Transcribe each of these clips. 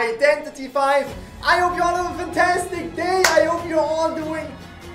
Identity V. I hope you all have a fantastic day. I hope you're all doing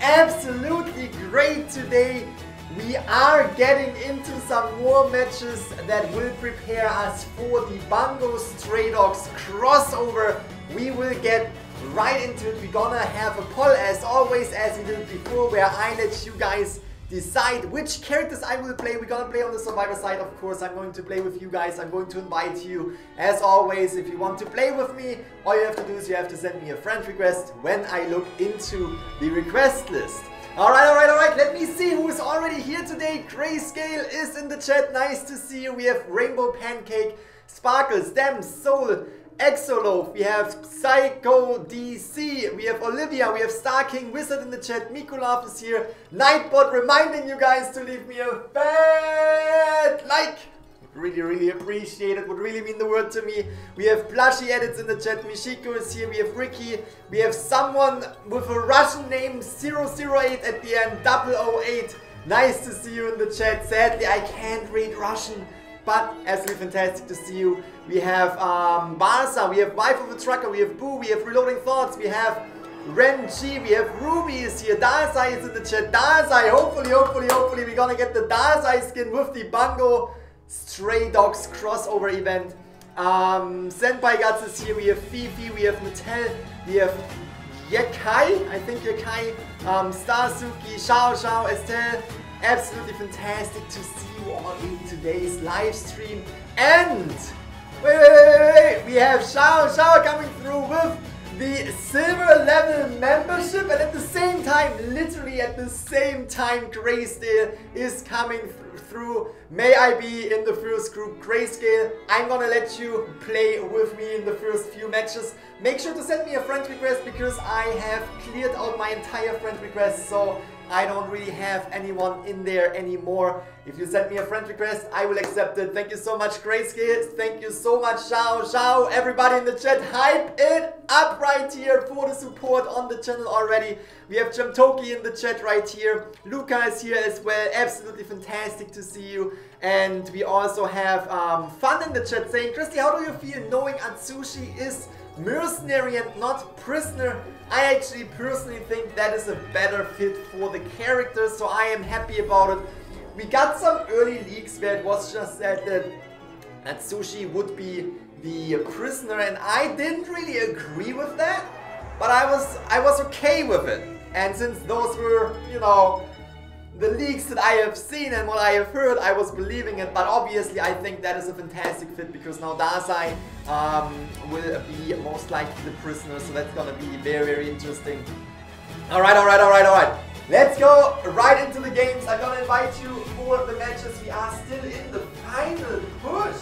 absolutely great today. We are getting into some more matches that will prepare us for the Bungo Stray Dogs crossover. We will get right into it. We're gonna have a poll as always, as we did before, where I let you guys decide which characters I will play. We're gonna play on the survivor side, of course. I'm going to play with you guys. I'm going to invite you. As always, if you want to play with me, all you have to do is you have to send me a friend request when I look into the request list. Alright, alright, alright, let me see who is already here today. Grayscale is in the chat, nice to see you. We have Rainbow Pancake, Sparkles, Dem, Soul, Exoloaf, we have Psycho DC, we have Olivia, we have Star King Wizard in the chat, Mikulaf is here, Nightbot, reminding you guys to leave me a fat like. Really appreciate it, would really mean the world to me. We have Plushie Edits in the chat, Michiko is here, we have Ricky, we have someone with a Russian name, 008 at the end, 008. Nice to see you in the chat. Sadly, I can't read Russian, but absolutely fantastic to see you. We have Barsa, we have Wife of a Trucker, we have Boo, we have Reloading Thoughts, we have Renji, we have Ruby is here, Dazai is in the chat, Dazai, hopefully we're gonna get the Dazai skin with the Bungo Stray Dogs crossover event. Senpai Guts is here, we have Fifi, we have Mattel, we have Yekai, I think Yekai, Starsuki, Xiao Xiao, Estelle. Absolutely fantastic to see you all in today's live stream. And wait, we have Xiao Xiao coming through with the silver level membership, and at the same time, literally at the same time, Grayscale is coming through. May I be in the first group? Grayscale, I'm gonna let you play with me in the first few matches. Make sure to send me a friend request, because I have cleared out my entire friend request, so I don't really have anyone in there anymore. If you send me a friend request, I will accept it. Thank you so much, Grayscale. Thank you so much, Xiao Xiao. Everybody in the chat, hype it up right here for the support on the channel already. We have Jamtoki in the chat right here. Luca is here as well. Absolutely fantastic to see you. And we also have Fun in the chat saying, Christy, how do you feel knowing Atsushi is Mercenary and not Prisoner? I actually personally think that is a better fit for the character, so I am happy about it. We got some early leaks where it was just said that Atsushi would be the Prisoner, and I didn't really agree with that, but I was okay with it. And since those were, you know, the leaks that I have seen and what I have heard, I was believing it, but obviously I think that is a fantastic fit, because now Dazai will be most likely the Prisoner, so that's gonna be very interesting. Alright, alright, alright, alright. Let's go right into the games. I'm gonna invite you for the matches. We are still in the final push.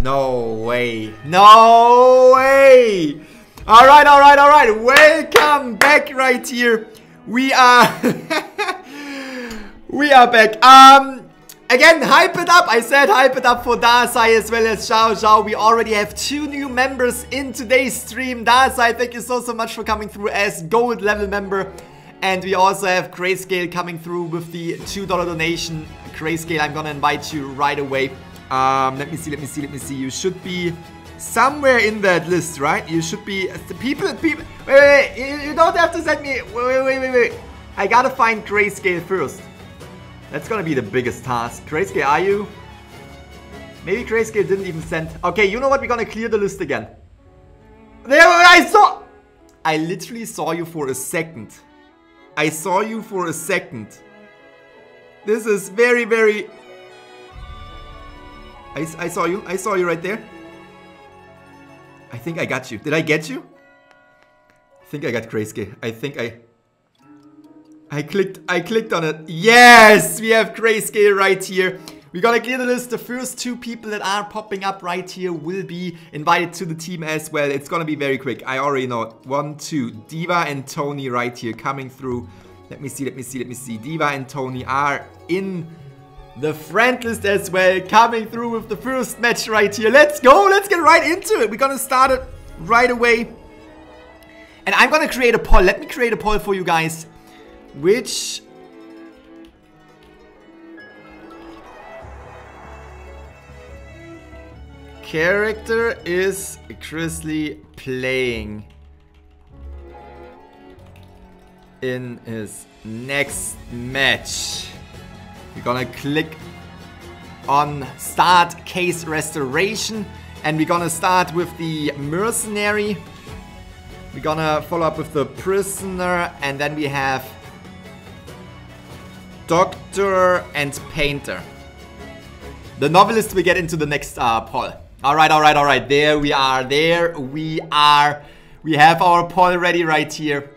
No way. No way! Alright, alright, alright. Welcome back right here. We are... we are back. Again, hype it up. I said hype it up for Dazai as well as Xiao Xiao. We already have two new members in today's stream. Dazai, thank you so much for coming through as gold level member. And we also have Grayscale coming through with the $2 donation. Grayscale, I'm gonna invite you right away. Let me see. You should be somewhere in that list, right? You should be... People... Wait. You don't have to send me... Wait. I gotta find Grayscale first. That's gonna be the biggest task. Grayscale, are you? Maybe Grayscale didn't even send... Okay, you know what? We're gonna clear the list again. There, I saw... I literally saw you for a second. This is very... I saw you. I saw you right there. I think I got you. Did I get you? I think I got Kreisuke. I think I clicked on it. Yes! We have Kreisuke right here. We got a clear list. The first two people that are popping up right here will be invited to the team as well. It's gonna be very quick. I already know it. 1, 2. Diva and Tony right here coming through. Let me see, let me see, let me see. Diva and Tony are in the friend list as well, coming through with the first match right here. Let's go, let's get right into it. We're gonna start it right away. And I'm gonna create a poll. Let me create a poll for you guys. Which character is Chrisley playing in his next match? We're gonna click on start case restoration, and we're gonna start with the mercenary. We're gonna follow up with the prisoner, and then we have Doctor and Painter. The novelist will get into the next poll. Alright, alright, alright. There we are. There we are. We have our poll ready right here.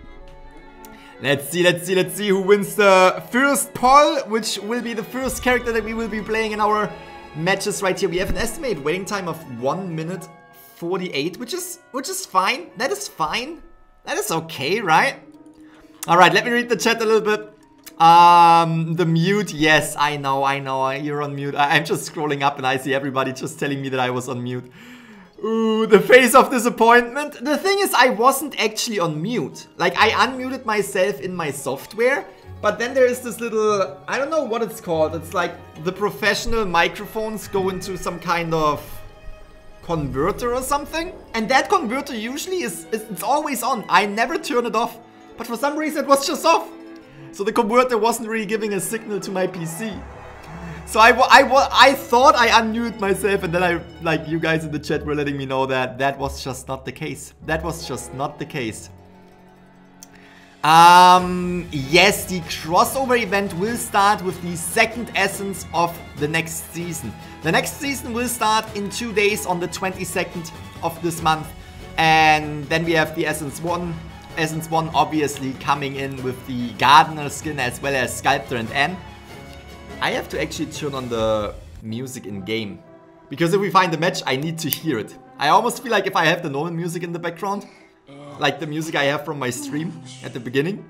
Let's see, let's see, let's see who wins the first poll, which will be the first character that we will be playing in our matches right here. We have an estimated waiting time of 1 minute 48, which is fine. That is fine. That is okay, right? Alright, let me read the chat a little bit. The mute, yes, I know, you're on mute. I'm just scrolling up and I see everybody just telling me that I was on mute. Ooh, the face of disappointment. The thing is, I wasn't actually on mute. Like, I unmuted myself in my software, but then there is this little, I don't know what it's called. It's like the professional microphones go into some kind of converter or something. And that converter usually it's always on. I never turn it off, but for some reason it was just off. So the converter wasn't really giving a signal to my PC. So I thought I unmuted myself, and then like you guys in the chat were letting me know that that was just not the case. That was just not the case. Yes, the crossover event will start with the second essence of the next season. The next season will start in 2 days on the 22nd of this month. And then we have the essence 1. Essence 1 obviously coming in with the Gardener skin as well as Sculptor and Anne. I have to actually turn on the music in game, because if we find a match, I need to hear it. I almost feel like if I have the normal music in the background, like the music I have from my stream at the beginning,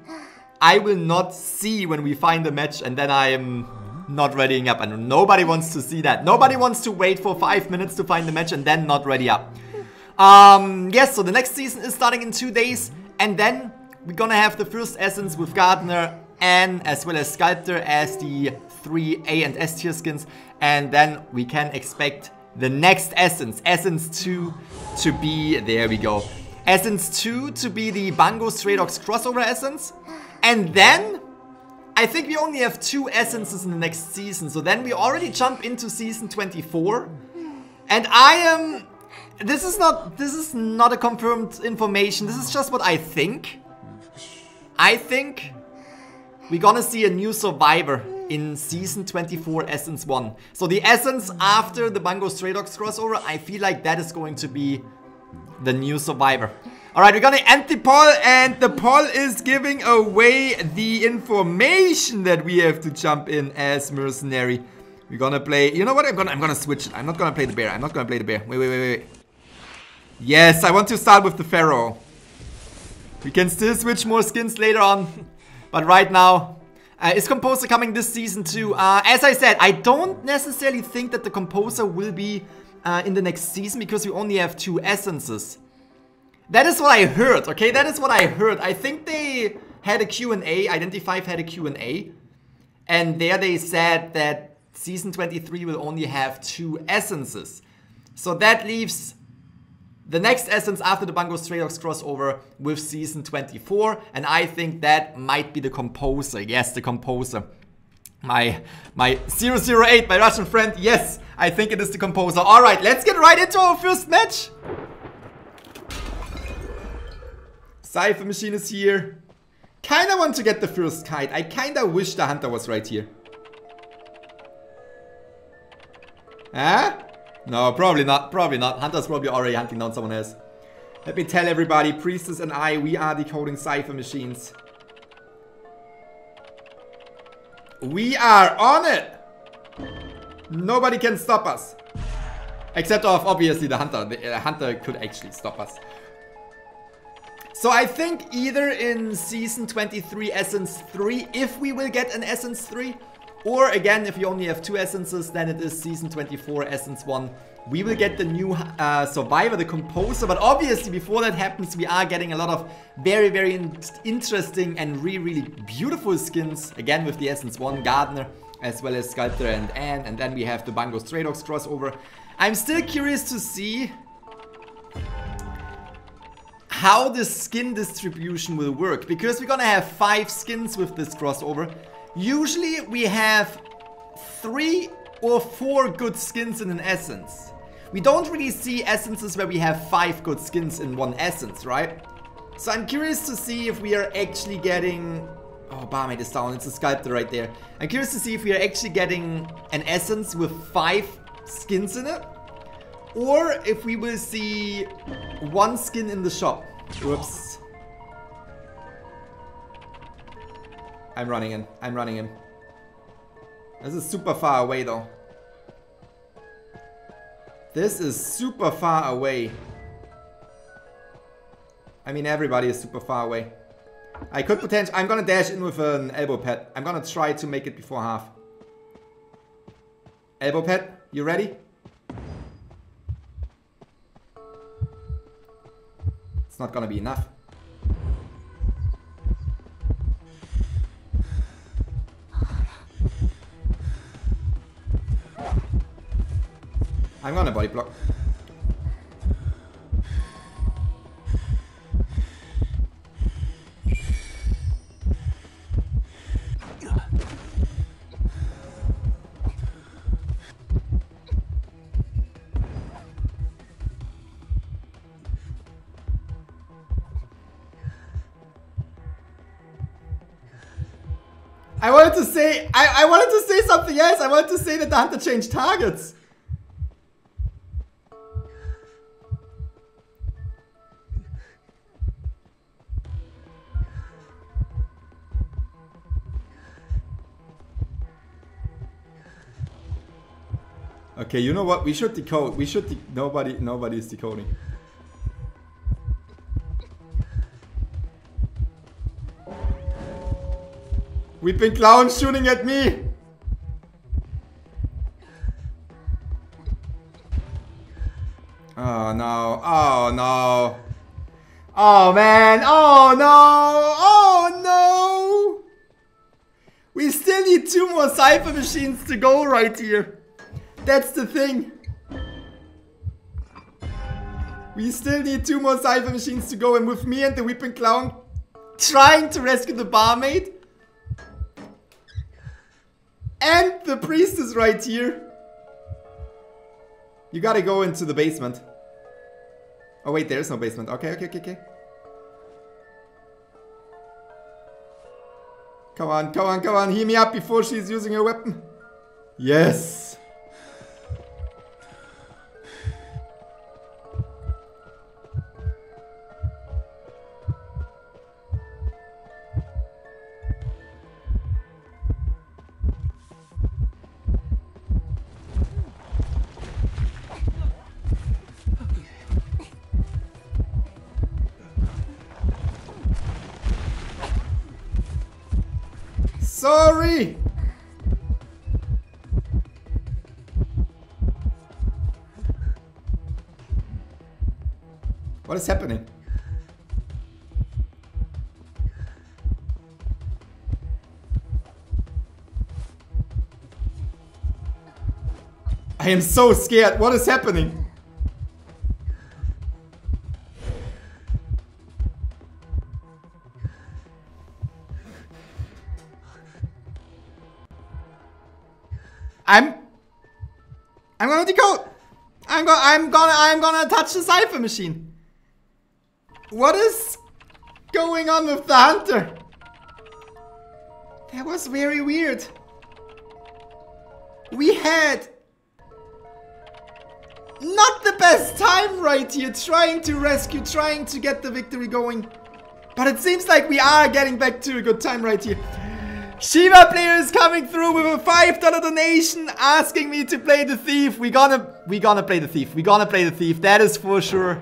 I will not see when we find a match, and then I am not readying up, and nobody wants to see that. Nobody wants to wait for 5 minutes to find the match and then not ready up. Yes, so the next season is starting in 2 days. And then we're gonna have the first essence with Gardener, Anne, as well as Sculptor as the 3 A and S tier skins. And then we can expect the next essence, Essence 2, to be, there we go. Essence 2 to be the Bungo Stray Dogs crossover essence. And then, I think we only have 2 essences in the next season. So then we already jump into season 24. And I am... This is not a confirmed information. This is just what I think. I think we're gonna see a new survivor in season 24 essence 1. So the essence after the Bungo Stray Dogs crossover, I feel like that is going to be the new survivor. Alright, we're gonna end the poll, and the poll is giving away the information that we have to jump in as mercenary. We're gonna play, you know what, I'm gonna switch it. I'm not gonna play the bear, I'm not gonna play the bear. Wait. Yes, I want to start with the Pharaoh. We can still switch more skins later on. But right now, is Composer coming this season too? As I said, I don't necessarily think that the Composer will be in the next season, because we only have 2 essences. That is what I heard, okay? That is what I heard. I think they had a Q&A, Identity V had a Q&A. And there they said that season 23 will only have 2 essences. So that leaves the next essence after the Bungo Stray Dogs crossover with season 24. And I think that might be the Composer. Yes, the Composer. My 008, my Russian friend. Yes, I think it is the Composer. Alright, let's get right into our first match. Cypher Machine is here. Kinda want to get the first kite. I kinda wish the Hunter was right here. Huh? No, probably not. Probably not. Hunter's probably already hunting down someone else. Let me tell everybody, Priestess and I, we are decoding cipher machines. We are on it! Nobody can stop us. Except of, obviously, the Hunter. The Hunter could actually stop us. So I think either in Season 23 Essence 3, if we will get an Essence 3, or again, if you only have 2 Essences, then it is Season 24 Essence 1. We will get the new Survivor, the Composer, but obviously before that happens, we are getting a lot of very, very interesting and really, really beautiful skins. Again, with the Essence 1 Gardener, as well as Sculptor and Anne, and then we have the Bungo Stray Dogs crossover. I'm still curious to see how the skin distribution will work, because we're gonna have 5 skins with this crossover. Usually we have 3 or 4 good skins in an essence. We don't really see essences where we have 5 good skins in one essence, right? So I'm curious to see if we are actually getting... Oh, Barmaid is down, it's a Sculptor right there. I'm curious to see if we are actually getting an essence with 5 skins in it, or if we will see 1 skin in the shop. Whoops. I'm running in. I'm running in. This is super far away though. This is super far away. I mean, everybody is super far away. I could potentially... I'm gonna dash in with an elbow pad. I'm gonna try to make it before half. Elbow pad, you ready? It's not gonna be enough. I'm gonna body block. I wanted to say, I wanted to say something else. I wanted to say that the hunter changed targets. Okay, you know what? We should decode. We should nobody is decoding. We've been clowns shooting at me. Oh no! Oh no! Oh man! Oh no! Oh no! We still need 2 more cipher machines to go right here. That's the thing. We still need 2 more cipher machines to go, and with me and the Weeping Clown trying to rescue the barmaid and the priestess right here. You gotta go into the basement. Oh wait, there is no basement. Okay, okay, okay, okay. Come on, come on, come on. Heal me up before she's using her weapon. Yes. Sorry! What is happening? I am so scared. What is happening? I'm gonna decode. I'm gonna touch the cipher machine. What is going on with the hunter? That was very weird. We had Not the best time right here, trying to rescue, trying to get the victory going. But it seems like we are getting back to a good time right here. Shiva player is coming through with a $5 donation asking me to play the thief. We're gonna play the thief. We're gonna play the thief, that is for sure.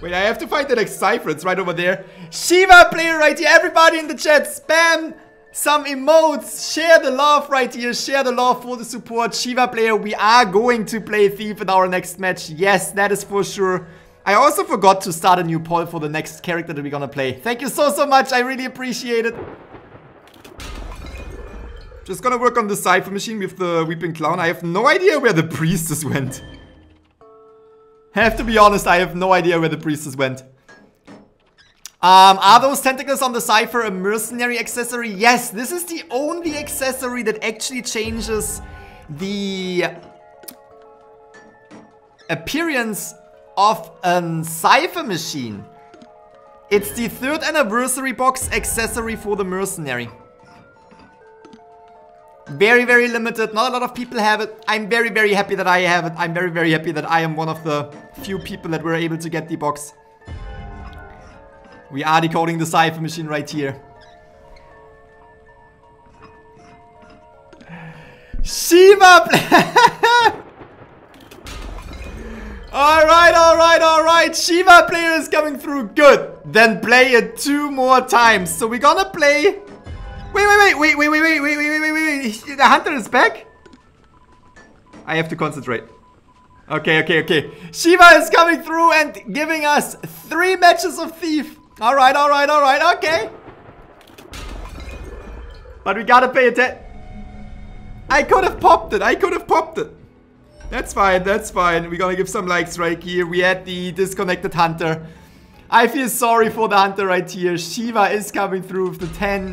Wait, I have to find the next cipher, it's right over there. Shiva player right here, everybody in the chat, spam some emotes, share the love right here, share the love for the support. Shiva player, we are going to play thief in our next match, yes, that is for sure. I also forgot to start a new poll for the next character that we're gonna play. Thank you so much, I really appreciate it. Just gonna work on the cipher machine with the Weeping Clown. I have no idea where the priestess went. I have to be honest, I have no idea where the priestess went. Are those tentacles on the cipher a mercenary accessory? Yes, this is the only accessory that actually changes the appearance of a cipher machine. It's the 3rd anniversary box accessory for the mercenary. Very, very limited. Not a lot of people have it. I'm very, very happy that I have it. I'm very, very happy that I am one of the few people that were able to get the box. We are decoding the cipher machine right here. Shiva! Alright, alright, alright. Shiva player is coming through. Good. Then play it 2 more times. So we're gonna play... Wait, the hunter is back? I have to concentrate. Okay. Shiva is coming through and giving us 3 matches of thief. Alright, okay. But we gotta pay attention. I could have popped it. That's fine. We're gonna give some likes right here. We had the disconnected hunter. I feel sorry for the hunter right here. Shiva is coming through with the €10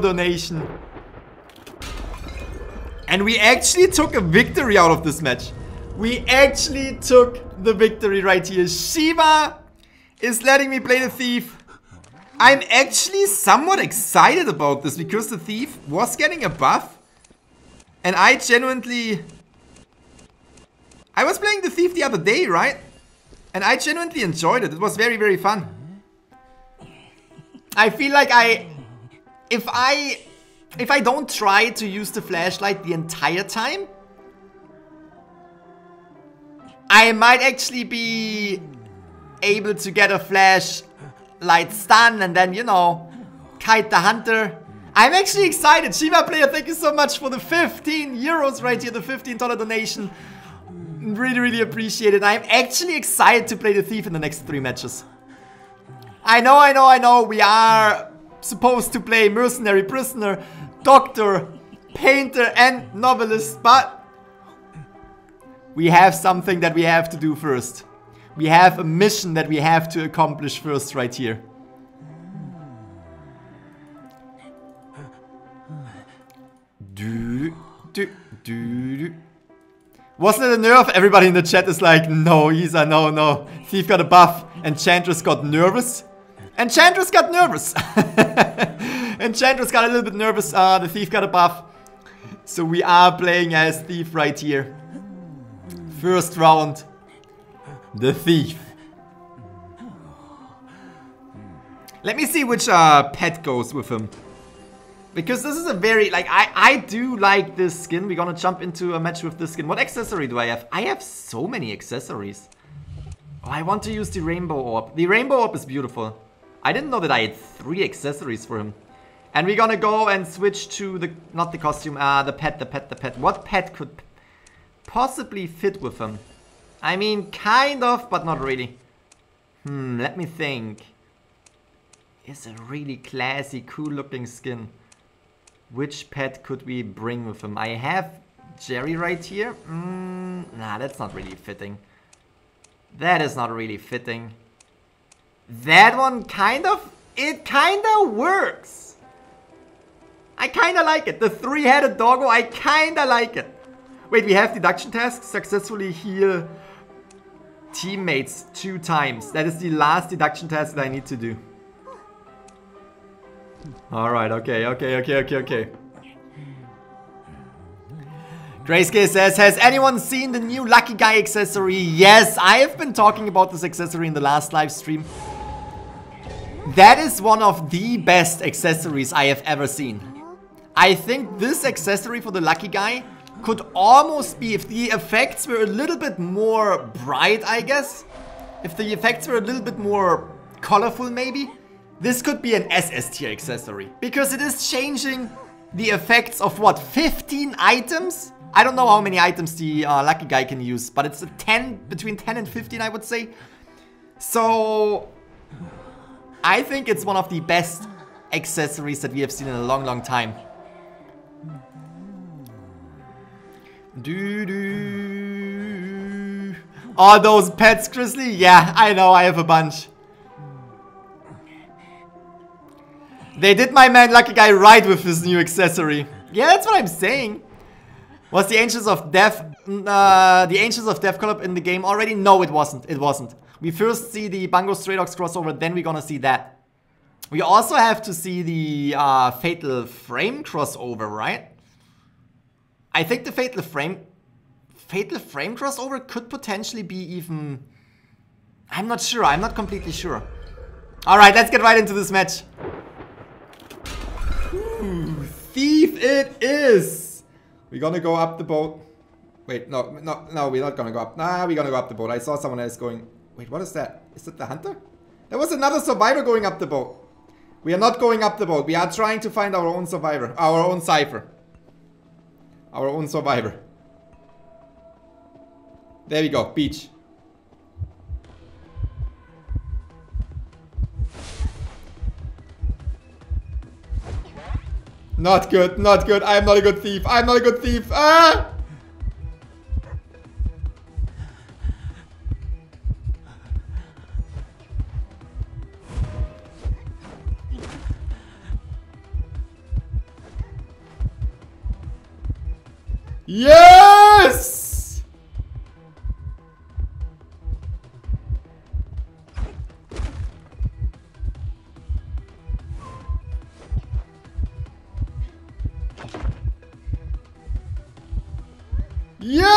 donation. And we actually took a victory out of this match. We actually took the victory right here. Shiva is letting me play the thief. I'm actually somewhat excited about this because the thief was getting a buff. And I genuinely... I was playing the thief the other day, right? And I genuinely enjoyed it. It was very, very fun. I feel like if I don't try to use the flashlight the entire time, I might actually be able to get a flashlight stun and then, you know, kite the hunter. I'm actually excited. Shiva player, thank you so much for the €15 right here, the $15 donation. Really, really appreciate it. I'm actually excited to play the thief in the next 3 matches. I know. We are supposed to play Mercenary, Prisoner, Doctor, Painter, and Novelist, but we have something that we have to do first. We have a mission that we have to accomplish first right here. Wasn't it a nerf? Everybody in the chat is like, no, Isa, no. Thief got a buff. Enchantress got nervous. Enchantress got a little bit nervous. The thief got a buff. So we are playing as thief right here. First round. The thief. Let me see which pet goes with him. Because this is a very, like, I do like this skin. We're gonna jump into a match with this skin. What accessory do I have? I have so many accessories. Oh, I want to use the rainbow orb. The rainbow orb is beautiful. I didn't know that I had 3 accessories for him. And we're gonna go and switch to the, not the costume, the pet. What pet could possibly fit with him? I mean, kind of, but not really. Let me think. It's a really classy, cool looking skin. Which pet could we bring with him? I have Jerry right here. Nah, that's not really fitting. That is not really fitting. That one kind of... It kind of works. I kind of like it. The 3-headed doggo, I kind of like it. Wait, we have deduction tasks. Successfully heal teammates 2 times. That is the last deduction task that I need to do. Alright, okay. Grayscale says, has anyone seen the new Lucky Guy accessory? Yes, I have been talking about this accessory in the last live stream. That is one of the best accessories I have ever seen. I think this accessory for the Lucky Guy could almost be, if the effects were a little bit more bright, I guess. If the effects were a little bit more colorful, maybe. This could be an SS tier accessory. Because it is changing the effects of what, 15 items? I don't know how many items the Lucky Guy can use, but it's a 10, between 10 and 15, I would say. So, I think it's one of the best accessories that we have seen in a long, long time. Doo-doo. All those pets, Chrisley? Yeah, I know, I have a bunch. They did my man Lucky Guy right with this new accessory. Yeah, that's what I'm saying. Was the Angels of Death collab in the game already? No, it wasn't. It wasn't. We first see the Bungo Stray Dogs crossover, then we're gonna see that. We also have to see the Fatal Frame crossover, right? I think the Fatal Frame crossover could potentially be even... I'm not sure. I'm not completely sure. Alright, let's get right into this match. Ooh, thief it is! We're gonna go up the boat. Wait, no, we're not gonna go up. Nah, we're gonna go up the boat. I saw someone else going... Wait, what is that? Is that the hunter? There was another survivor going up the boat. We are not going up the boat. We are trying to find our own survivor. Our own cipher. Our own survivor. There we go, beach. Not good, not good. I'm not a good thief. I'm not a good thief. Ah! Yes! Yes!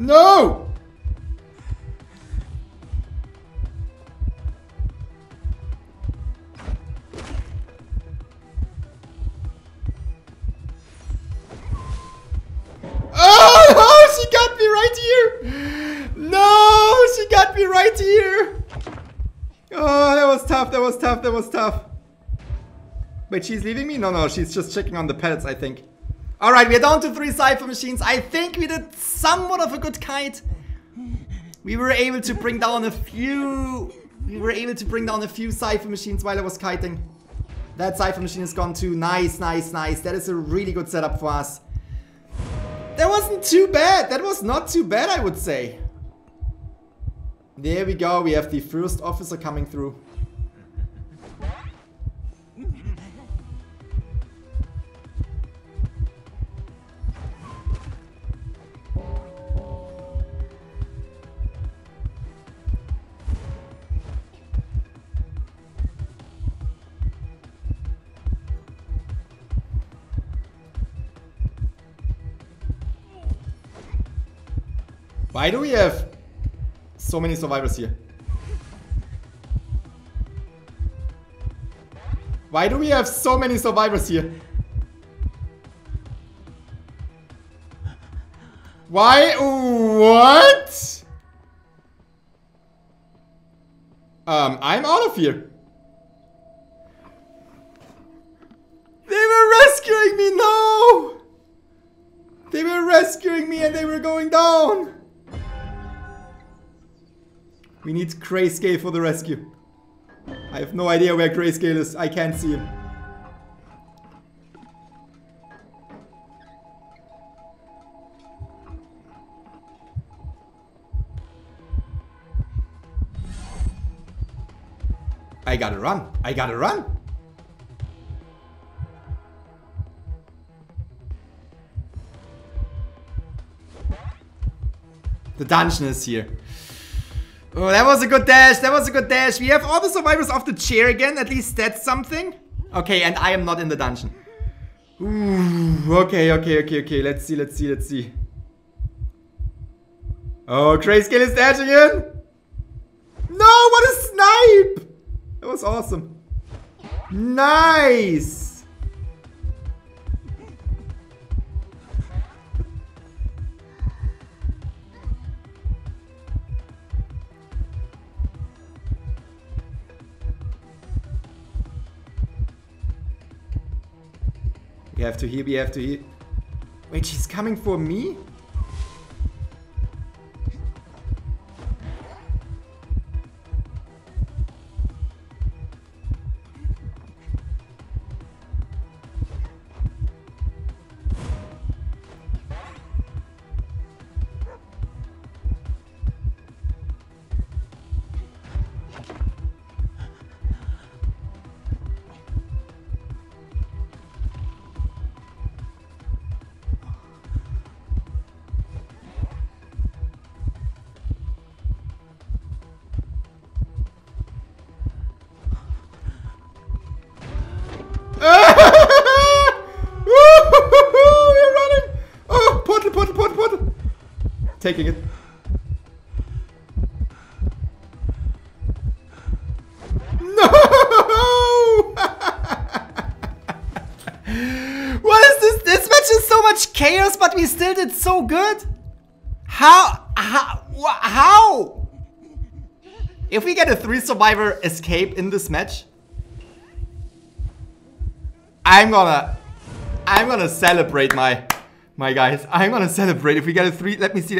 No! Oh, she got me right here! No, she got me right here! Oh, that was tough, that was tough, that was tough. Wait, she's leaving me? No, no, she's just checking on the pellets, I think. Alright, we're down to 3 cipher machines. I think we did somewhat of a good kite. We were able to bring down a few... We were able to bring down a few cipher machines while I was kiting. That cipher machine is gone too. Nice, nice, nice. That is a really good setup for us. That wasn't too bad. That was not too bad, I would say. There we go. We have the first officer coming through. Why do we have so many survivors here? Why do we have so many survivors here? Why? What? I'm out of here. They were rescuing me, no! They were rescuing me and they were going down. We need Grayscale for the rescue. I have no idea where Grayscale is. I can't see him. I gotta run. I gotta run. The dungeon is here. Oh, that was a good dash. That was a good dash. We have all the survivors off the chair again. At least that's something. Okay, and I am not in the dungeon. Ooh, okay. Let's see. Oh, Grayscale is dashing in. No, what a snipe! That was awesome. Nice! We have to heal. Wait, she's coming for me? Taking it. No! What is this? This match is so much chaos, but we still did so good. How? If we get a 3-survivor escape in this match, I'm gonna celebrate my guys, I'm gonna celebrate. If we get a 3, let me see.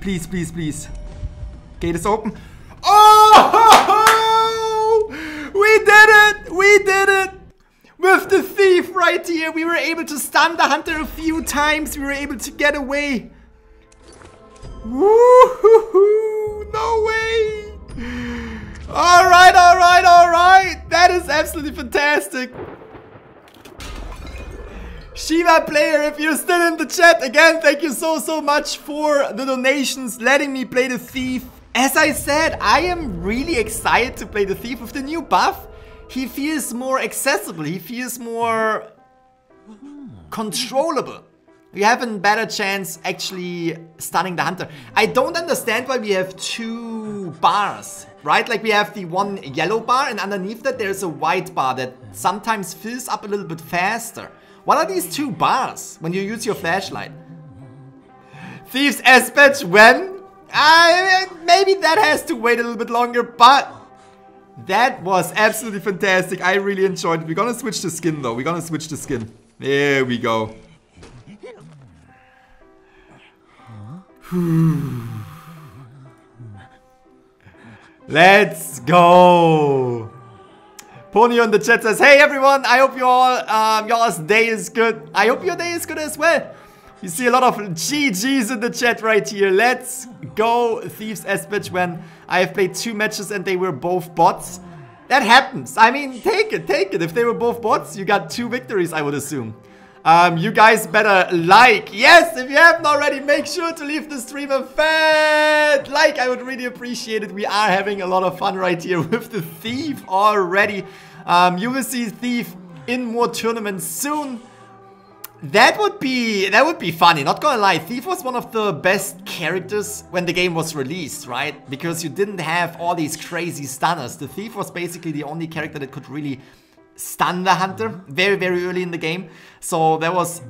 Please. Gate is open. Oh! We did it! With the thief right here, we were able to stun the hunter a few times. We were able to get away. Woohoo! No way! All right. That is absolutely fantastic. Shiva player, if you're still in the chat, again, thank you so much for the donations, letting me play the thief. As I said, I am really excited to play the thief with the new buff. He feels more accessible, he feels more controllable. You have a better chance actually stunning the hunter. I don't understand why we have 2 bars, right? Like we have the one yellow bar and underneath that there's a white bar that sometimes fills up a little bit faster. What are these 2 bars when you use your flashlight? Thieves Dispatch when? Maybe that has to wait a little bit longer, but that was absolutely fantastic. I really enjoyed it. We're gonna switch the skin though. There we go. Let's go. Pony on the chat says, hey everyone, I hope you all, y'all's day is good. I hope your day is good as well. You see a lot of GGs in the chat right here. Let's go, Thieves Dispatch when. I have played 2 matches and they were both bots. That happens. I mean, take it. If they were both bots, you got 2 victories, I would assume. You guys better like. Yes, if you haven't already, make sure to leave the stream a fat like. I would really appreciate it. We are having a lot of fun right here with the thief already. You will see thief in more tournaments soon. That would be funny. Not gonna lie, thief was one of the best characters when the game was released, right? Because you didn't have all these crazy stunners. The thief was basically the only character that could really stun the hunter very early in the game. So that was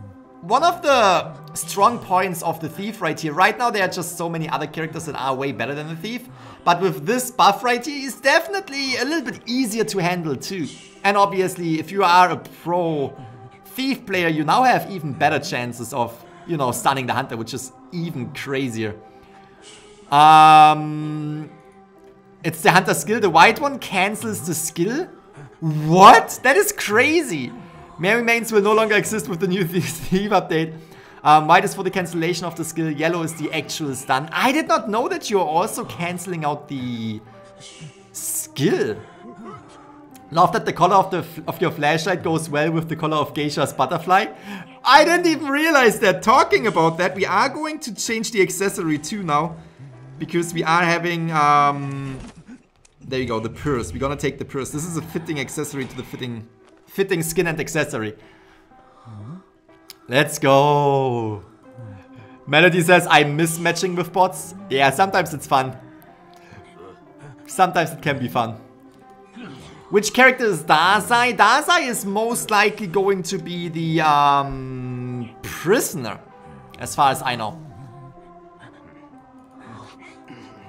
one of the strong points of the thief right here. Right now there are just so many other characters that are way better than the thief, but with this buff right here, it's definitely a little bit easier to handle too. And obviously if you are a pro thief player, you now have even better chances of, you know, stunning the hunter, which is even crazier. It's the hunter skill. The white one cancels the skill. What? That is crazy! Merry Mains will no longer exist with the new Thief update. White is for the cancellation of the skill, yellow is the actual stun. I did not know that you're also cancelling out the skill. Love that the color of your flashlight goes well with the color of Geisha's butterfly. I didn't even realize that. Talking about that, we are going to change the accessory too now. Because we are having, there you go, the purse. We're gonna take the purse. This is a fitting accessory to the fitting skin and accessory. Huh? Let's go. Melody says, I miss matching with bots. Yeah, sometimes it's fun. Sometimes it can be fun. Which character is Dazai? Dazai is most likely going to be the prisoner, as far as I know.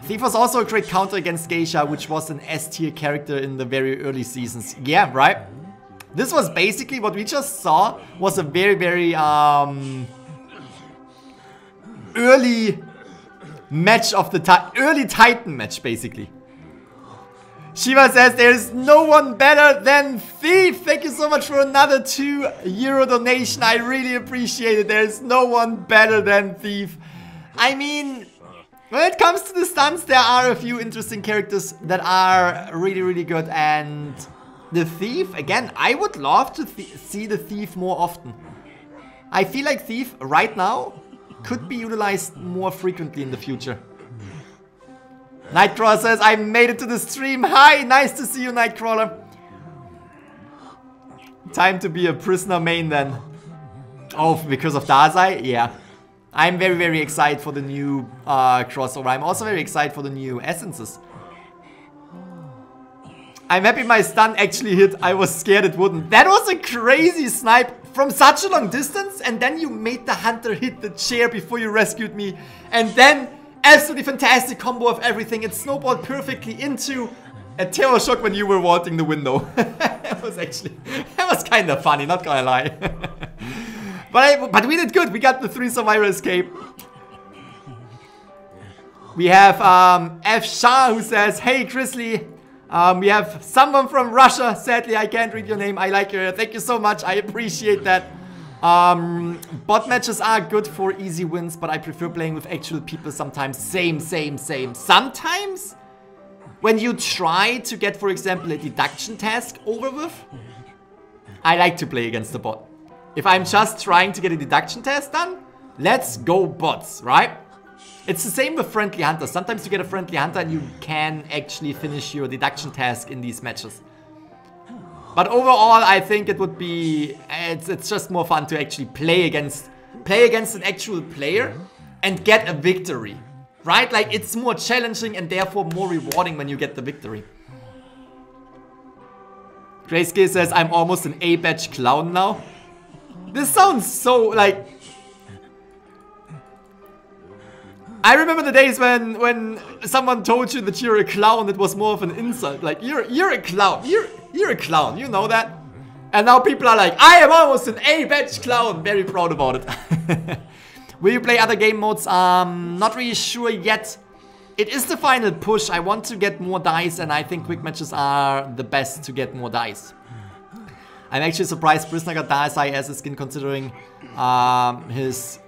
Thief was also a great counter against Geisha, which was an S-tier character in the very early seasons. Yeah, right? This was basically what we just saw was a very early match of the early Titan match, basically. Shiva says, there's no one better than Thief. Thank you so much for another €2 donation. I really appreciate it. There's no one better than Thief. I mean, when it comes to the stunts, there are a few interesting characters that are really good. And the Thief, again, I would love to see the Thief more often. I feel like Thief right now could be utilized more frequently in the future. Nightcrawler says, I made it to the stream. Hi, nice to see you, Nightcrawler. Time to be a prisoner main then. Oh, because of Dazai? Yeah. I'm very excited for the new crossover. I'm also very excited for the new essences. I'm happy my stun actually hit. I was scared it wouldn't. That was a crazy snipe from such a long distance. And then you made the hunter hit the chair before you rescued me. And then... absolutely fantastic combo of everything. It snowballed perfectly into a terror shock when you were vaulting the window. That was actually, that was kind of funny, not gonna lie. But we did good. We got the 3 survivor escape. We have F. Shah who says, hey Grizzly. We have someone from Russia. Sadly, I can't read your name. I like your hair. Thank you so much. I appreciate that. Bot matches are good for easy wins, but I prefer playing with actual people sometimes. Same. Sometimes, when you try to get, for example, a deduction task over with, I like to play against the bot. If I'm just trying to get a deduction task done, let's go bots, right? It's the same with friendly hunters. Sometimes you get a friendly hunter and you can actually finish your deduction task in these matches. But overall, I think it would be, it's just more fun to actually play against an actual player and get a victory, right? Like, it's more challenging and therefore more rewarding when you get the victory. Grayscale says, I'm almost an A-batch clown now. This sounds so, like... I remember the days when someone told you that you're a clown, it was more of an insult. Like, you're a clown, you're a clown, you know that? And now people are like, I am almost an A-batch clown, very proud about it. Will you play other game modes? Not really sure yet. It is the final push, I want to get more dice and I think quick matches are the best to get more dice. I'm actually surprised Prisoner got Dazai as a skin considering his...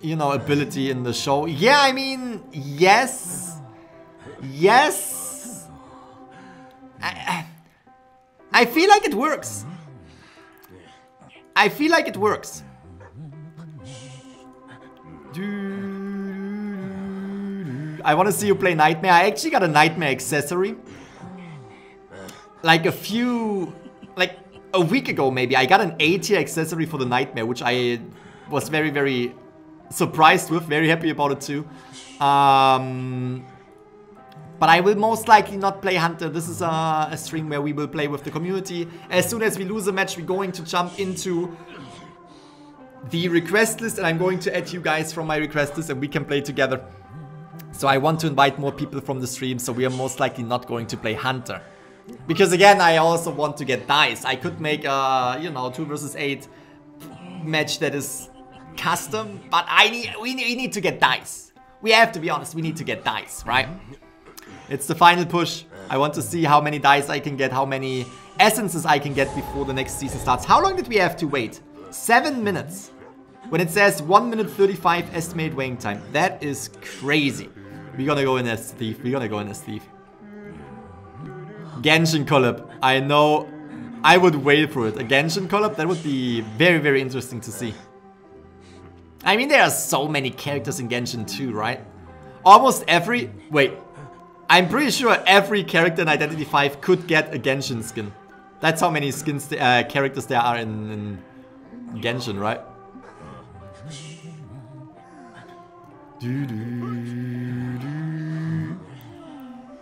you know, ability in the show. Yeah, I mean, yes. I feel like it works. I want to see you play Nightmare. I actually got a Nightmare accessory. Like a week ago maybe, I got an A-tier accessory for the Nightmare, which I was very surprised with, very happy about it too. But I will most likely not play Hunter. This is a stream where we will play with the community. As soon as we lose a match, we're going to jump into the request list and I'm going to add you guys from my request list and we can play together. So I want to invite more people from the stream, so we are most likely not going to play Hunter. Because again, I also want to get dice. I could make a, you know, 2 versus 8 match that is custom, but we need to get dice. We have to be honest, we need to get dice, right? It's the final push. I want to see how many dice I can get, how many essences I can get before the next season starts. How long did we have to wait? 7 minutes. When it says 1:35 estimated waiting time. That is crazy. We're gonna go in as Thief. Genshin collab. I know I would wait for it. A Genshin collab? That would be very, very interesting to see. I mean, there are so many characters in Genshin too, right? Almost every... Wait. I'm pretty sure every character in Identity V could get a Genshin skin. That's how many skins, characters there are in Genshin, right?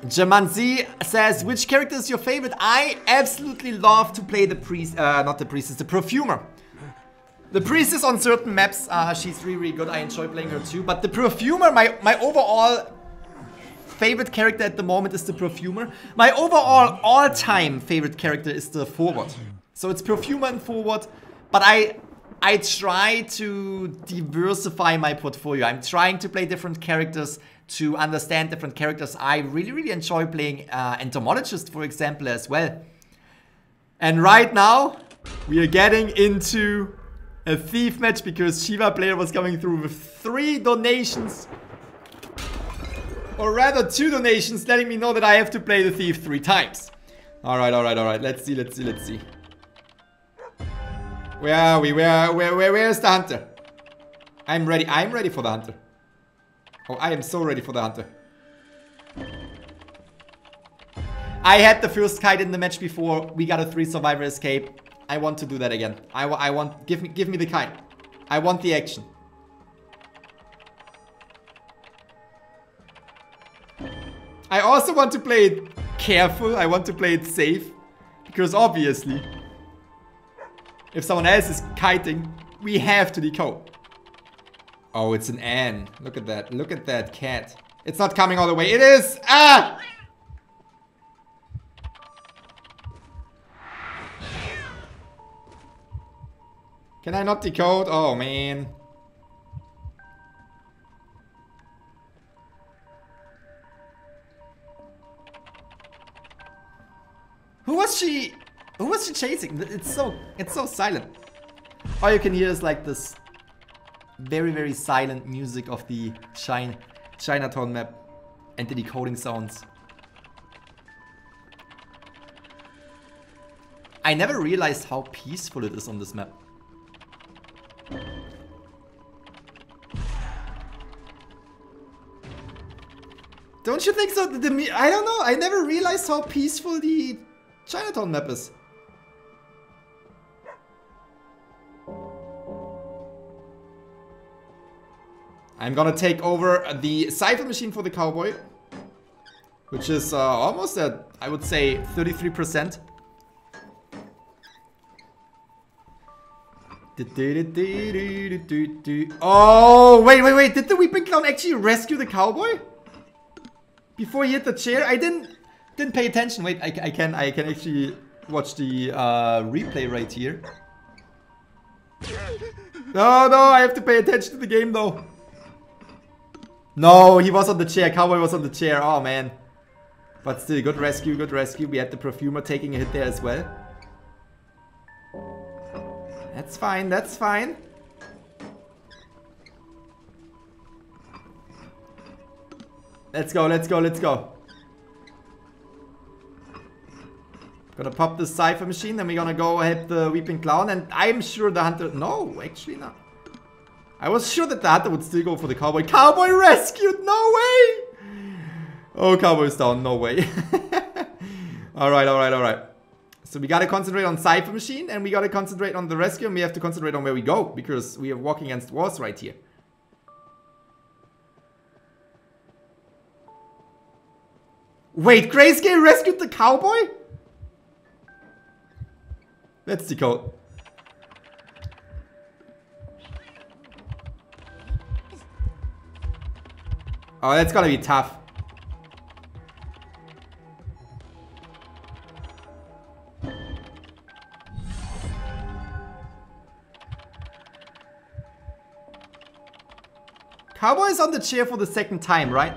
Jamanzi says, which character is your favorite? I absolutely love to play the priest, not the priestess, the perfumer. The priestess on certain maps, she's really, really good. I enjoy playing her too. But the perfumer, my overall favorite character at the moment is the perfumer. My overall all-time favorite character is the forward. So it's perfumer and forward, but I try to diversify my portfolio. I'm trying to play different characters to understand different characters. I really, really enjoy playing entomologist, for example, as well. And right now, we are getting into a thief match because Shiva player was coming through with 3 donations. Or rather 2 donations, letting me know that I have to play the thief 3 times. Alright, alright, alright. Let's see, let's see, let's see. Where are we? Where is the hunter? I'm ready. I'm ready for the hunter. Oh, I am so ready for the hunter. I had the first kite in the match before. We got a 3 survivor escape. I want to do that again. I want... Give me the kite. I want the action. I also want to play it careful. I want to play it safe. Because obviously... if someone else is kiting, we have to decode. Oh, it's an N. Look at that. Look at that cat. It's not coming all the way. It is! Ah! Can I not decode? Oh, man. Who was she... who was she chasing? It's so silent. All you can hear is like this very, very silent music of the Chinatown map and the decoding sounds. I never realized how peaceful it is on this map. Don't you think so? I don't know. I never realized how peaceful the Chinatown map is. I'm gonna take over the cipher machine for the cowboy, which is almost at, I would say, 33%. Oh, wait. Did the Weeping Clown actually rescue the cowboy? Before he hit the chair? I didn't pay attention. Wait, I can actually watch the replay right here. No, I have to pay attention to the game though. No, he was on the chair. Cowboy was on the chair. Oh, man. But still, good rescue, good rescue. We had the perfumer taking a hit there as well. That's fine, that's fine. Let's go, let's go, let's go. Gonna pop the cipher machine, then we're gonna go help the Weeping Clown, and I'm sure the hunter... No, actually not. I was sure that the hunter would still go for the cowboy. Cowboy rescued! No way! Oh, cowboy's down. No way. Alright, alright, alright. So we gotta concentrate on cipher machine, and we gotta concentrate on the rescue, and we have to concentrate on where we go, because we are walking against walls right here. Wait, Grayscale rescued the cowboy? Let's decode. Oh, that's gonna be tough. Cowboy's on the chair for the 2nd time, right?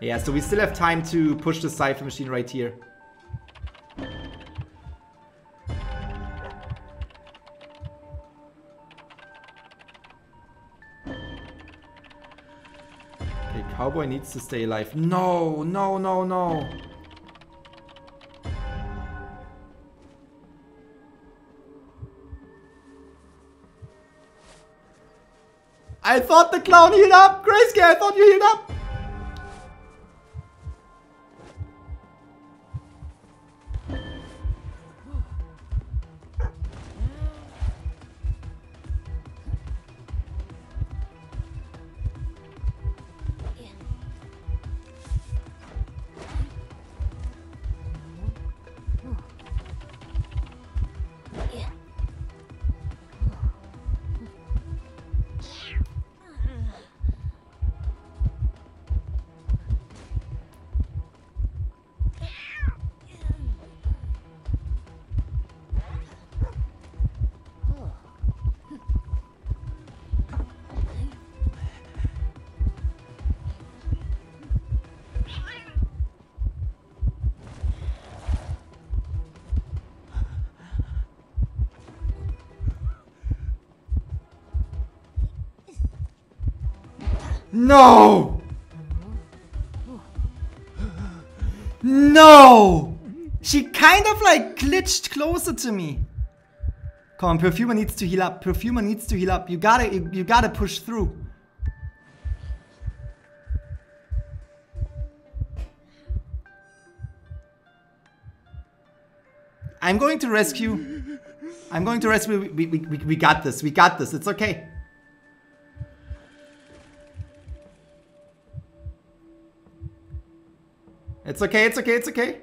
Yeah, so we still have time to push the cipher machine right here. Cowboy needs to stay alive. No. I thought the clown healed up! Grayscale, I thought you healed up! No! No! She kind of like glitched closer to me. Come on, Perfumer needs to heal up. Perfumer needs to heal up. You gotta push through. I'm going to rescue. I'm going to rescue. We got this. We got this. It's okay. It's okay, it's okay, it's okay.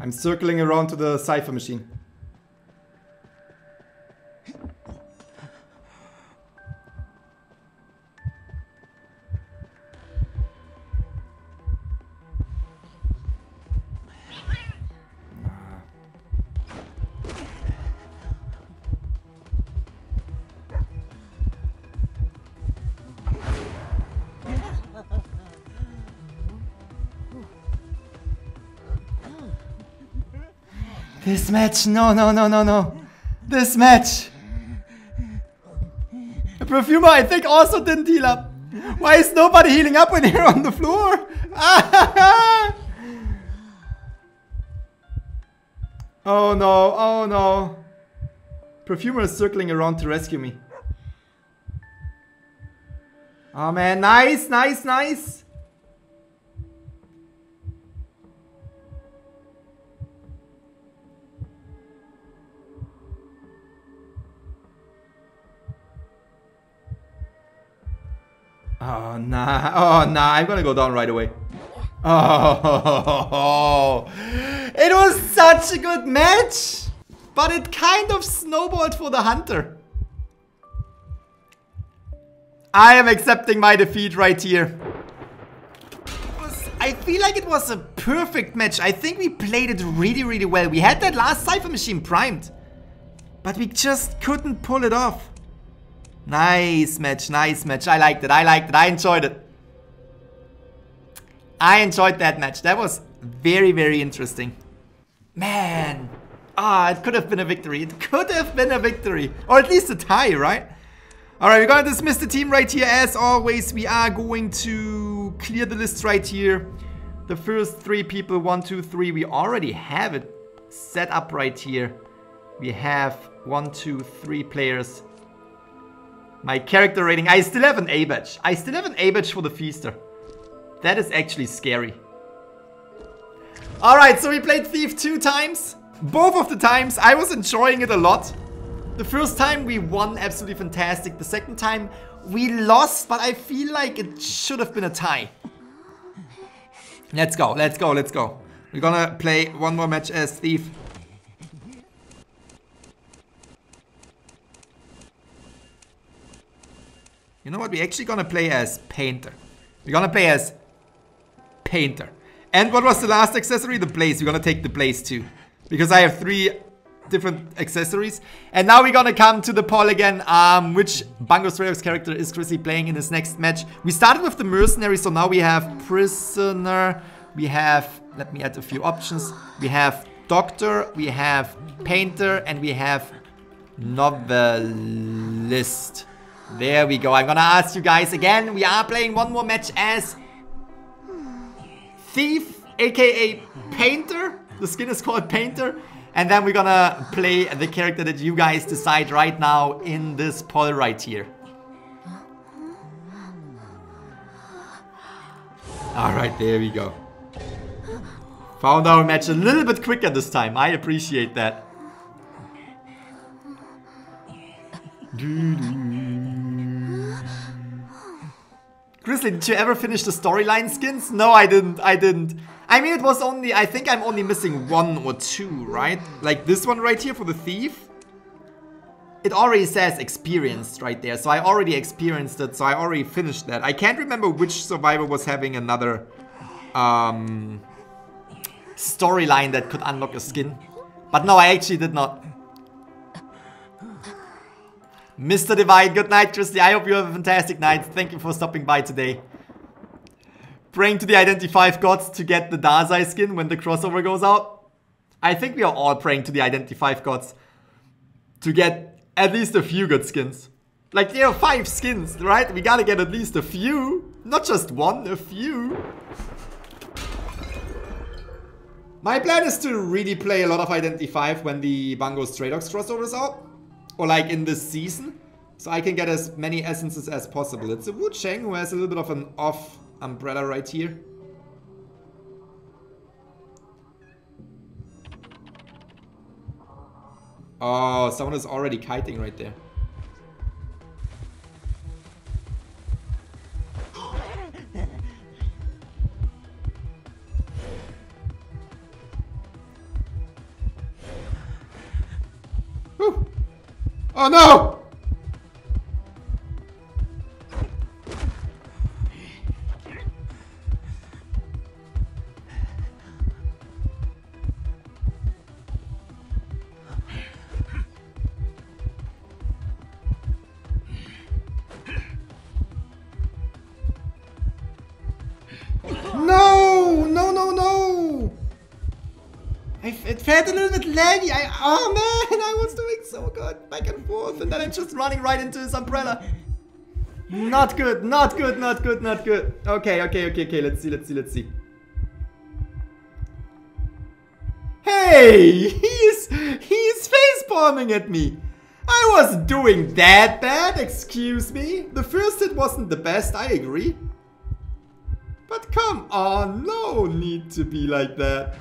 I'm circling around to the cipher machine. This match, no. This match. The Perfumer, I think, also didn't heal up. Why is nobody healing up when you're on the floor? Oh no, oh no. Perfumer is circling around to rescue me. Oh man, nice. Oh, nah. Oh, nah. I'm gonna go down right away. Oh, it was such a good match, but it kind of snowballed for the hunter. I am accepting my defeat right here. I feel like it was a perfect match. I think we played it really, really well. We had that last cipher machine primed, but we just couldn't pull it off. Nice match. I liked it. I enjoyed it. I enjoyed that match. That was very, very interesting. Man. Ah, it could have been a victory. It could have been a victory. Or at least a tie, right? Alright, we're going to dismiss the team right here. As always, we are going to clear the list right here. The first three people, 1, 2, 3. We already have it set up right here. We have 1, 2, 3 players. My character rating. I still have an A badge. I still have an A badge for the Feaster. That is actually scary. Alright, so we played Thief 2 times. Both of the times, I was enjoying it a lot. The first time we won, absolutely fantastic. The second time, we lost, but I feel like it should have been a tie. Let's go. We're gonna play one more match as Thief. You know what? We're actually gonna play as Painter. We're gonna play as Painter. And what was the last accessory? The Blaze. We're gonna take the Blaze too. Because I have 3 different accessories. And now we're gonna come to the poll again. Which Bungo Stray Dogs character is Chrissy playing in his next match? We started with the Mercenary, so now we have Prisoner. We have... Let me add a few options. We have Doctor. We have Painter. And we have Novelist. There we go. I'm gonna ask you guys again. We are playing one more match as Thief, aka Painter. The skin is called Painter. And then we're gonna play the character that you guys decide right now in this poll right here. Alright, there we go. Found our match a little bit quicker this time. I appreciate that. Grizzly, did you ever finish the storyline skins? No, I didn't. I mean, it was only, I think I'm only missing one or two, right? Like this one right here for the thief. It already says experienced right there, so I already experienced it, so I already finished that. I can't remember which survivor was having another storyline that could unlock a skin. But no, I actually did not. Mr. Divine, good night, Christy. I hope you have a fantastic night. Thank you for stopping by today. Praying to the Identity V gods to get the Dazai skin when the crossover goes out. I think we are all praying to the Identity V gods to get at least a few good skins. Like, there are 5 skins, right? We gotta get at least a few. Not just one, a few. My plan is to really play a lot of Identity V when the Bungo Stray Dogs crossover is out. Or like in this season. So I can get as many essences as possible. It's a Wu Cheng who has a little bit of an off umbrella right here. Oh, someone is already kiting right there. Whew. Oh no! It felt a little bit laggy. Oh man, I was doing so good back and forth, and then I'm just running right into his umbrella. Not good, not good, not good, not good. Okay, let's see. Hey, he's facepalming at me. I wasn't doing that bad, excuse me. The first hit wasn't the best, I agree. But come on, no need to be like that.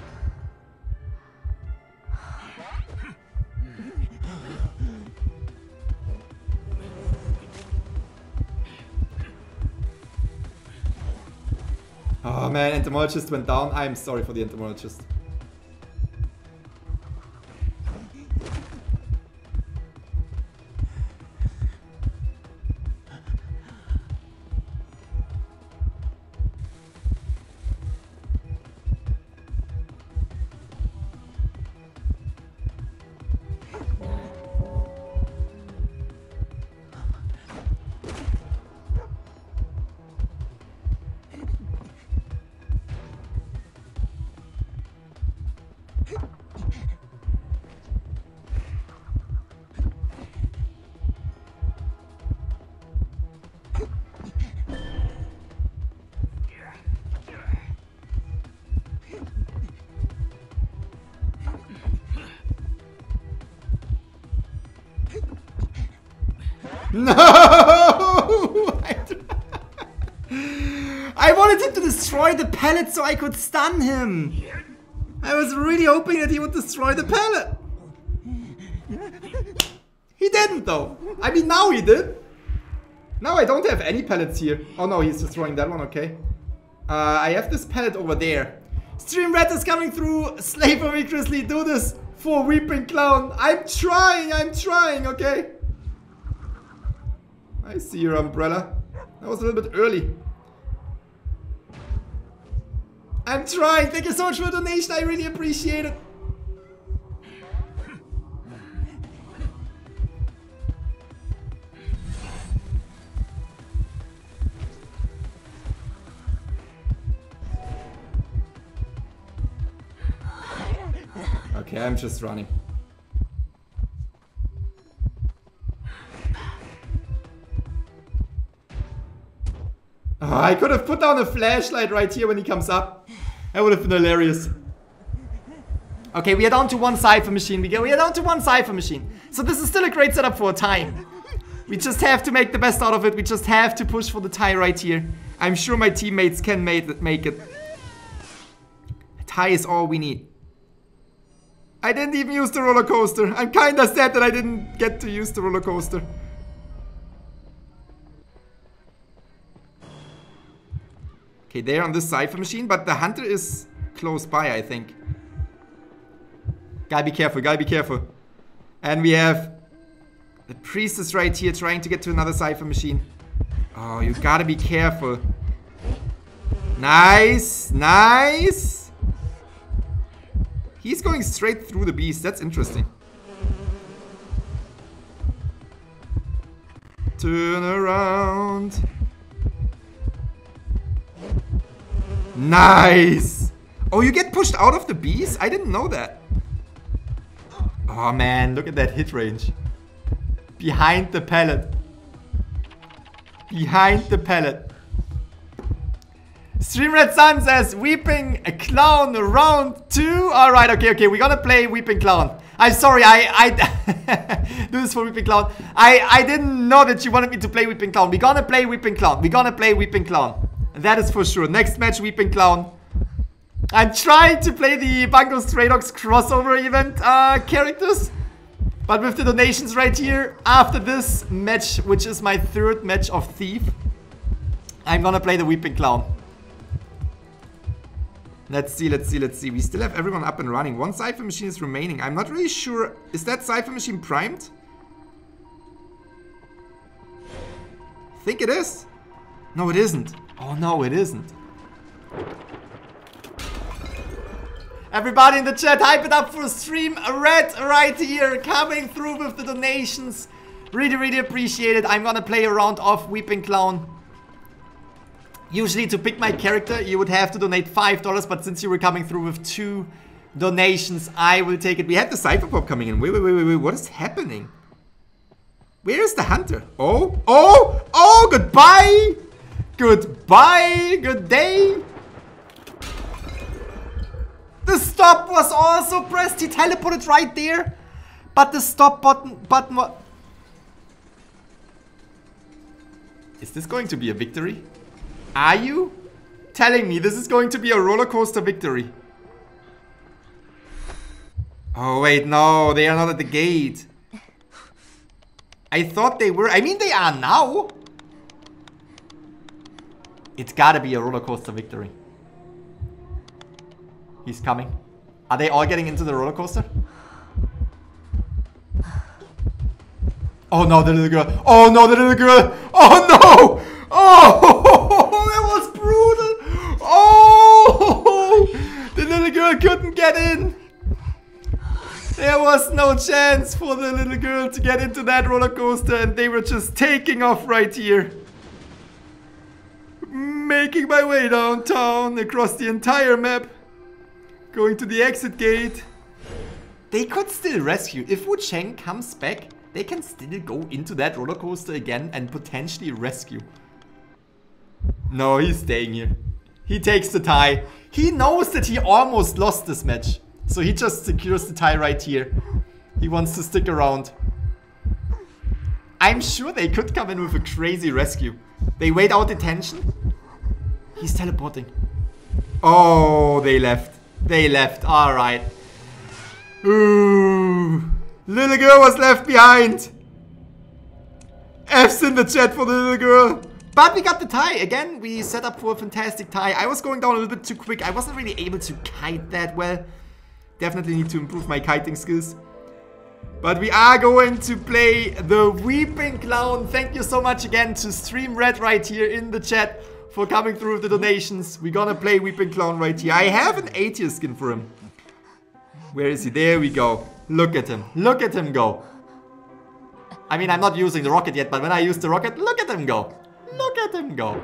Oh man, entomologist went down. I'm sorry for the entomologist. No! I wanted him to destroy the pellet so I could stun him. I was really hoping that he would destroy the pellet. He didn't though. I mean, now he did. Now I don't have any pellets here. Oh no, he's destroying that one, okay. I have this pellet over there. Stream Red is coming through. Slavery, Grizzly, do this for Weeping Clown. I'm trying, okay. I see your umbrella. That was a little bit early. I'm trying. Thank you so much for the donation. I really appreciate it. Okay, I'm just running. I could have put down a flashlight right here when he comes up. That would have been hilarious. Okay, we are down to one cipher machine. We are down to one cipher machine. So this is still a great setup for a time. We just have to make the best out of it. We just have to push for the tie right here. I'm sure my teammates can make it. A tie is all we need. I didn't even use the roller coaster. I'm kinda sad that I didn't get to use the roller coaster. Okay, they're on this cipher machine, but the hunter is close by, I think. Gotta be careful, gotta be careful. And we have the priestess right here trying to get to another cipher machine. Oh, you gotta be careful. Nice, nice. He's going straight through the beast. That's interesting. Turn around. Nice. Oh, you get pushed out of the beast? I didn't know that. Oh man, look at that hit range. Behind the pallet. Behind the pallet. Streamred Sun says, Weeping a Clown round 2. Alright, okay, okay, we're gonna play Weeping Clown. I'm sorry, I do this for Weeping Clown. I didn't know that you wanted me to play Weeping Clown. We're gonna play Weeping Clown. We're gonna play Weeping Clown. That is for sure. Next match, Weeping Clown. I'm trying to play the Bungo Stray Dogs crossover event characters. But with the donations right here, after this match, which is my third match of Thief, I'm gonna play the Weeping Clown. Let's see, let's see, let's see. We still have everyone up and running. One cipher machine is remaining. I'm not really sure. Is that cipher machine primed? I think it is. No, it isn't. Oh, no, it isn't. Everybody in the chat, hype it up for Stream Red right here, coming through with the donations. Really, really appreciate it. I'm gonna play a round of Weeping Clown. Usually to pick my character, you would have to donate $5, but since you were coming through with 2 donations, I will take it. We had the Cypherpop coming in. Wait, wait, wait, wait, wait, what is happening? Where is the hunter? Oh, oh, oh, goodbye! Goodbye, good day! The stop was also pressed. He teleported right there, but the stop button was... Is this going to be a victory? Are you telling me this is going to be a roller coaster victory? Oh wait, no, they are not at the gate. I thought they were. I mean, they are now. It's gotta be a roller coaster victory. He's coming. Are they all getting into the roller coaster? Oh no, the little girl. Oh no, the little girl. Oh no! Oh, that was brutal. Oh, the little girl couldn't get in. There was no chance for the little girl to get into that roller coaster, and they were just taking off right here. Making my way downtown across the entire map. Going to the exit gate. They could still rescue. If Wu Cheng comes back, they can still go into that roller coaster again and potentially rescue. No, he's staying here. He takes the tie. He knows that he almost lost this match. So he just secures the tie right here. He wants to stick around. I'm sure they could come in with a crazy rescue. They wait out the tension. He's teleporting. Oh, they left. They left, alright. Ooh. Little girl was left behind. F's in the chat for the little girl. But we got the tie. Again, we set up for a fantastic tie. I was going down a little bit too quick. I wasn't really able to kite that well. Definitely need to improve my kiting skills. But we are going to play the Weeping Clown. Thank you so much again to Stream Red right here in the chat for coming through with the donations. We're gonna play Weeping Clown right here. I have an A-tier skin for him. Where is he? There we go. Look at him. Look at him go. I mean, I'm not using the rocket yet, but when I use the rocket, look at him go. Look at him go.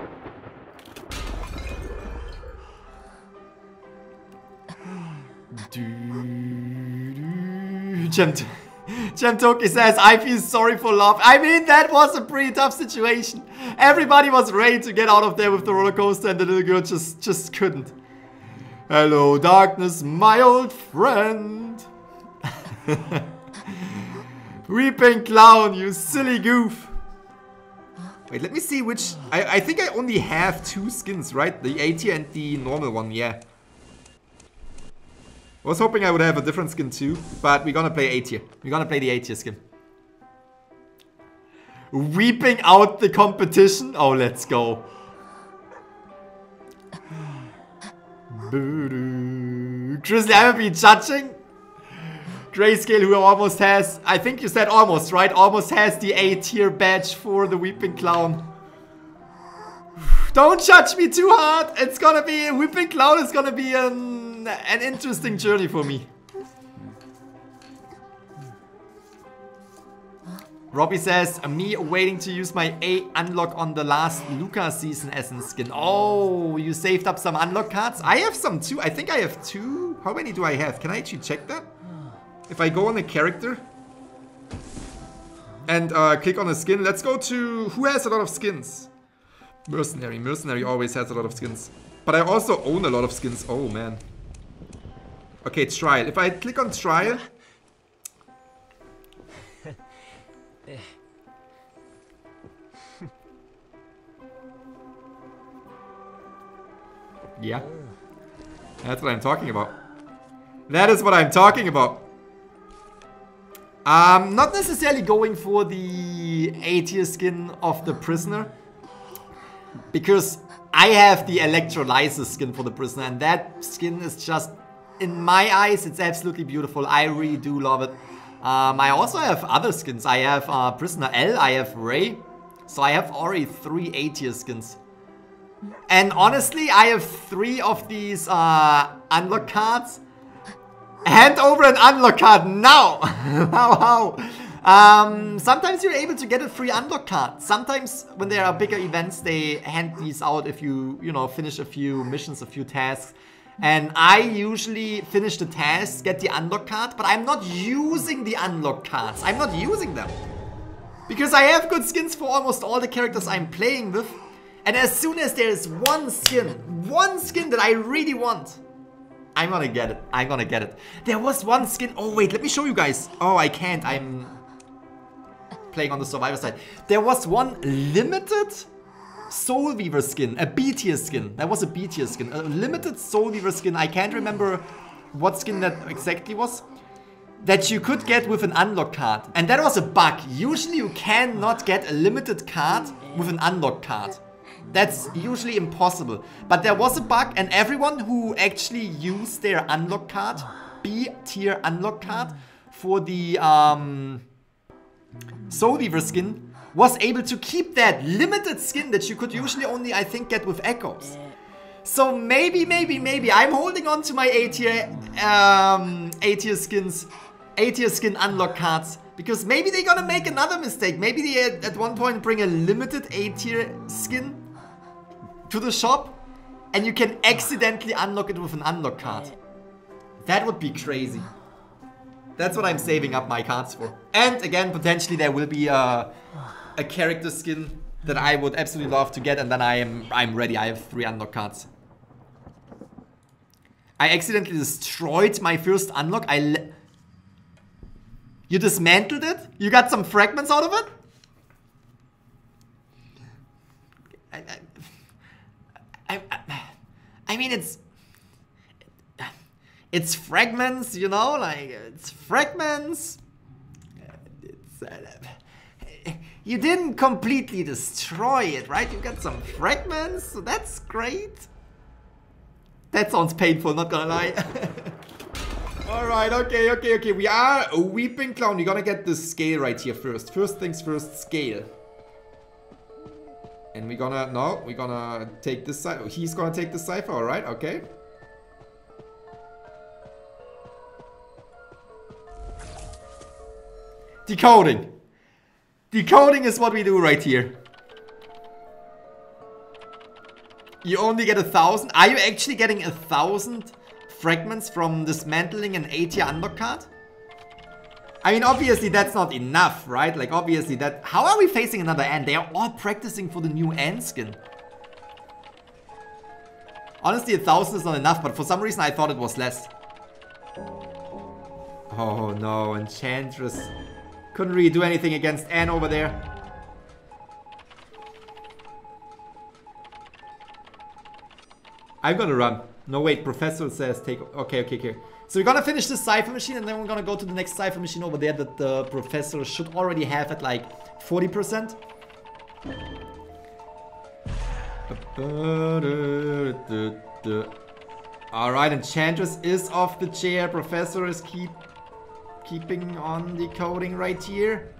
Chemtoki says, I feel sorry for love. I mean, that was a pretty tough situation. Everybody was ready to get out of there with the roller coaster, and the little girl just couldn't. Hello, darkness, my old friend. Weeping clown, you silly goof. Wait, let me see which... I think I only have two skins, right? The A tier and the normal one, yeah. I was hoping I would have a different skin too, but we're gonna play A tier. We're gonna play the A tier skin. Weeping out the competition? Oh, let's go. Grizzly, I haven't been judging. Grayscale, who almost has, I think you said almost, right? Almost has the A tier badge for the Weeping Clown. Don't judge me too hard. It's gonna be, Weeping Clown is gonna be an interesting journey for me. Robbie says, me waiting to use my A unlock on the last Luca Season Essence skin. Oh, you saved up some unlock cards? I have some too. I think I have two. How many do I have? Can I actually check that? If I go on a character and click on a skin, let's go to who has a lot of skins. Mercenary. Mercenary always has a lot of skins. But I also own a lot of skins. Oh, man. Okay, trial. If I click on trial... Yeah. That's what I'm talking about. That is what I'm talking about. I'm not necessarily going for the A-tier skin of the Prisoner, because I have the Electrolysis skin for the Prisoner, and that skin is just, in my eyes, it's absolutely beautiful. I really do love it. I also have other skins. I have Prisoner L, I have Ray, so I have already three A-tier skins. And honestly, I have three of these unlock cards. Hand over an unlock card now! How? Sometimes you're able to get a free unlock card. Sometimes when there are bigger events, they hand these out if you, finish a few missions, a few tasks. And I usually finish the tasks, get the unlock card, but I'm not using the unlock cards. I'm not using them. Because I have good skins for almost all the characters I'm playing with. And as soon as there's one skin that I really want, I'm gonna get it. I'm gonna get it. There was one skin. Oh, wait, let me show you guys. Oh, I can't. I'm playing on the survivor side. There was one limited Soul Weaver skin, a B tier skin. That was a B tier skin. A limited Soul Weaver skin. I can't remember what skin that exactly was. That you could get with an unlock card. And that was a bug. Usually you cannot get a limited card with an unlock card. That's usually impossible. But there was a bug, and everyone who actually used their unlock card, B tier unlock card, for the Soul Weaver skin, was able to keep that limited skin that you could usually only, I think, get with Echoes. So maybe, I'm holding on to my A tier skin unlock cards. Because maybe they're gonna make another mistake. Maybe they at one point bring a limited A tier skin to the shop and you can accidentally unlock it with an unlock card. That would be crazy. That's what I'm saving up my cards for. And again, potentially there will be a character skin that I would absolutely love to get, and then I'm ready. I have three unlock cards. I accidentally destroyed my first unlock. You dismantled it? You got some fragments out of it? I mean, it's fragments, you know, like, it's fragments. You didn't completely destroy it, right? You got some fragments, so that's great. That sounds painful, not gonna lie. Alright, okay. We are a Weeping Clown. You're gonna get the scale right here first. First things first, scale. And we're gonna... No, we're gonna take this cipher. He's gonna take the cipher, alright, okay. Decoding. Decoding is what we do right here. You only get 1,000. Are you actually getting 1,000... fragments from dismantling an A-tier unlock card? I mean, obviously that's not enough, right? Like, obviously that... How are we facing another Ant? They are all practicing for the new Ant skin. Honestly, 1,000 is not enough, but for some reason I thought it was less. Oh no, Enchantress. Couldn't really do anything against Anne over there. I'm gonna run. No, wait, Professor says take... Okay. So we're gonna finish this Cypher Machine and then we're gonna go to the next Cypher Machine over there that the Professor should already have at like 40%. Alright, Enchantress is off the chair. Professor is keeping on decoding right here.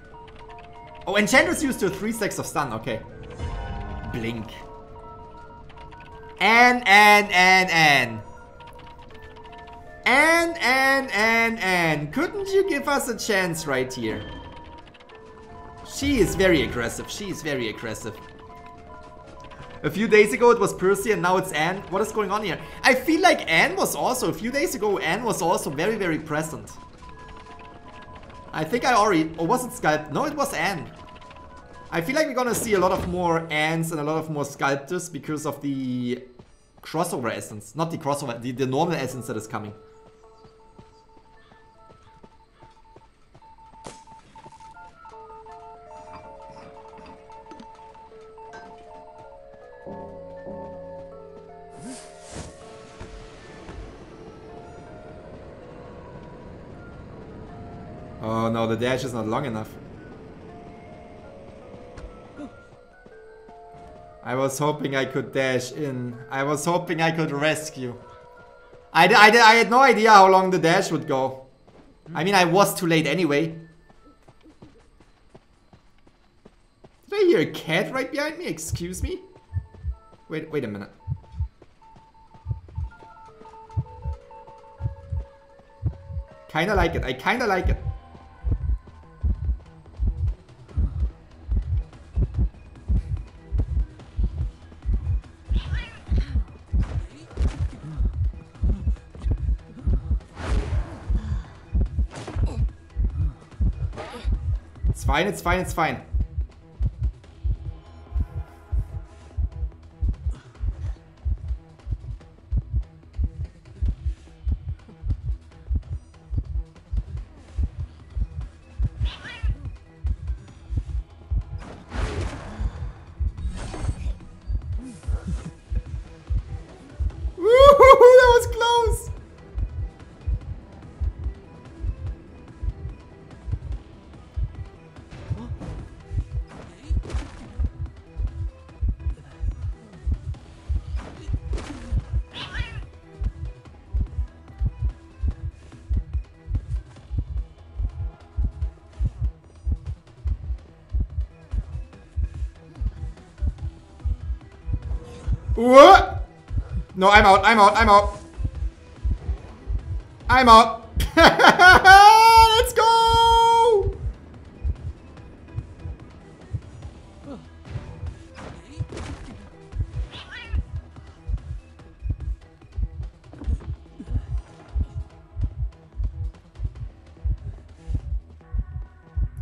Oh, Enchantress used her 3 stacks of stun, okay. Blink. And couldn't you give us a chance right here? She is very aggressive. A few days ago it was Percy and now it's Anne. What is going on here? I feel like Anne was also, very, very present. I think I already, or was it Sculpt? No, it was Anne. I feel like we're gonna see a lot of more Annes and a lot of more Sculptors because of the crossover essence. Not the crossover, the normal essence that is coming. Oh no, the dash is not long enough. I was hoping I could dash in. I was hoping I could rescue. I had no idea how long the dash would go. I mean, I was too late anyway. Did I hear a cat right behind me? Excuse me? Wait a minute. Kinda like it. I kinda like it. It's fine, it's fine, it's fine. Woo-hoo-hoo, that was close! What? No, I'm out. Let's go!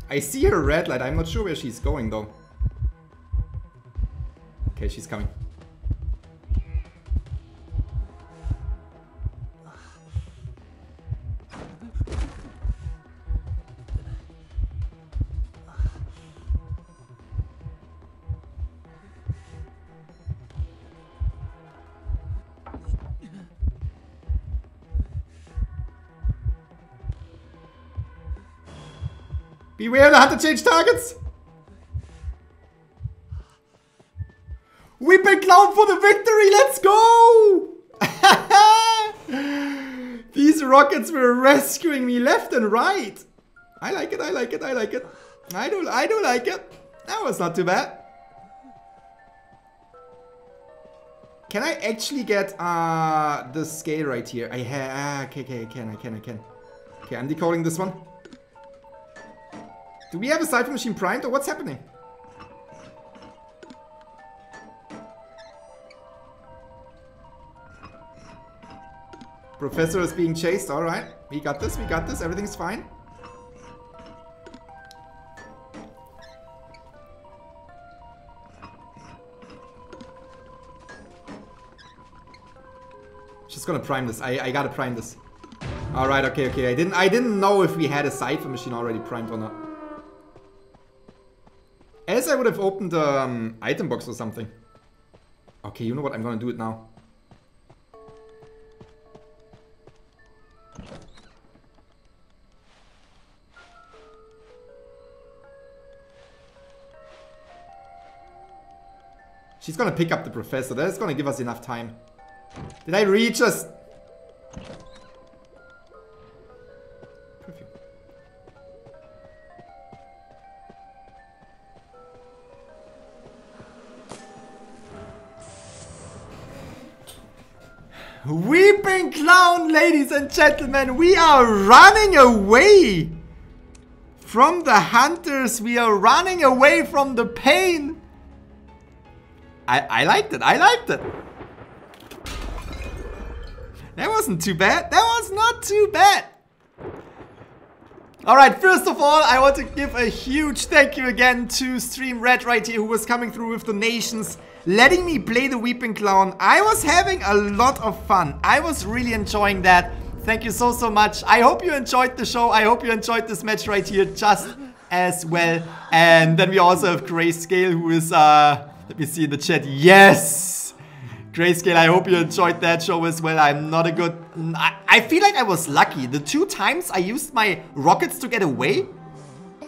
I see her red light. I'm not sure where she's going though. Okay, she's coming. Beware, the hunter changed targets! We've been clown for the victory! Let's go! These rockets were rescuing me left and right! I like it, I do like it. That was not too bad. Can I actually get the scale right here? I can. Okay, I'm decoding this one. Do we have a Cypher Machine primed or what's happening? Professor is being chased, alright. We got this, everything's fine. just gonna prime this. I gotta prime this. Alright, okay, okay. I didn't know if we had a cipher machine already primed or not. Else I would have opened the item box or something. Okay, you know what? I'm gonna do it now. She's gonna pick up the professor. That is gonna give us enough time. Did I reach us? Perfume. Weeping clown, ladies and gentlemen, we are running away from the hunters. We are running away from the pain. I liked it, I liked it. That wasn't too bad, that was not too bad. Alright, first of all, I want to give a huge thank you again to Stream Red right here, who was coming through with donations, letting me play the Weeping Clown. I was having a lot of fun, I was really enjoying that. Thank you so, so much. I hope you enjoyed the show, I hope you enjoyed this match right here just as well. And then we also have Grayscale, who is let me see in the chat. Yes! Grayscale, I hope you enjoyed that show as well. I'm not a good... I feel like I was lucky. The two times I used my rockets to get away,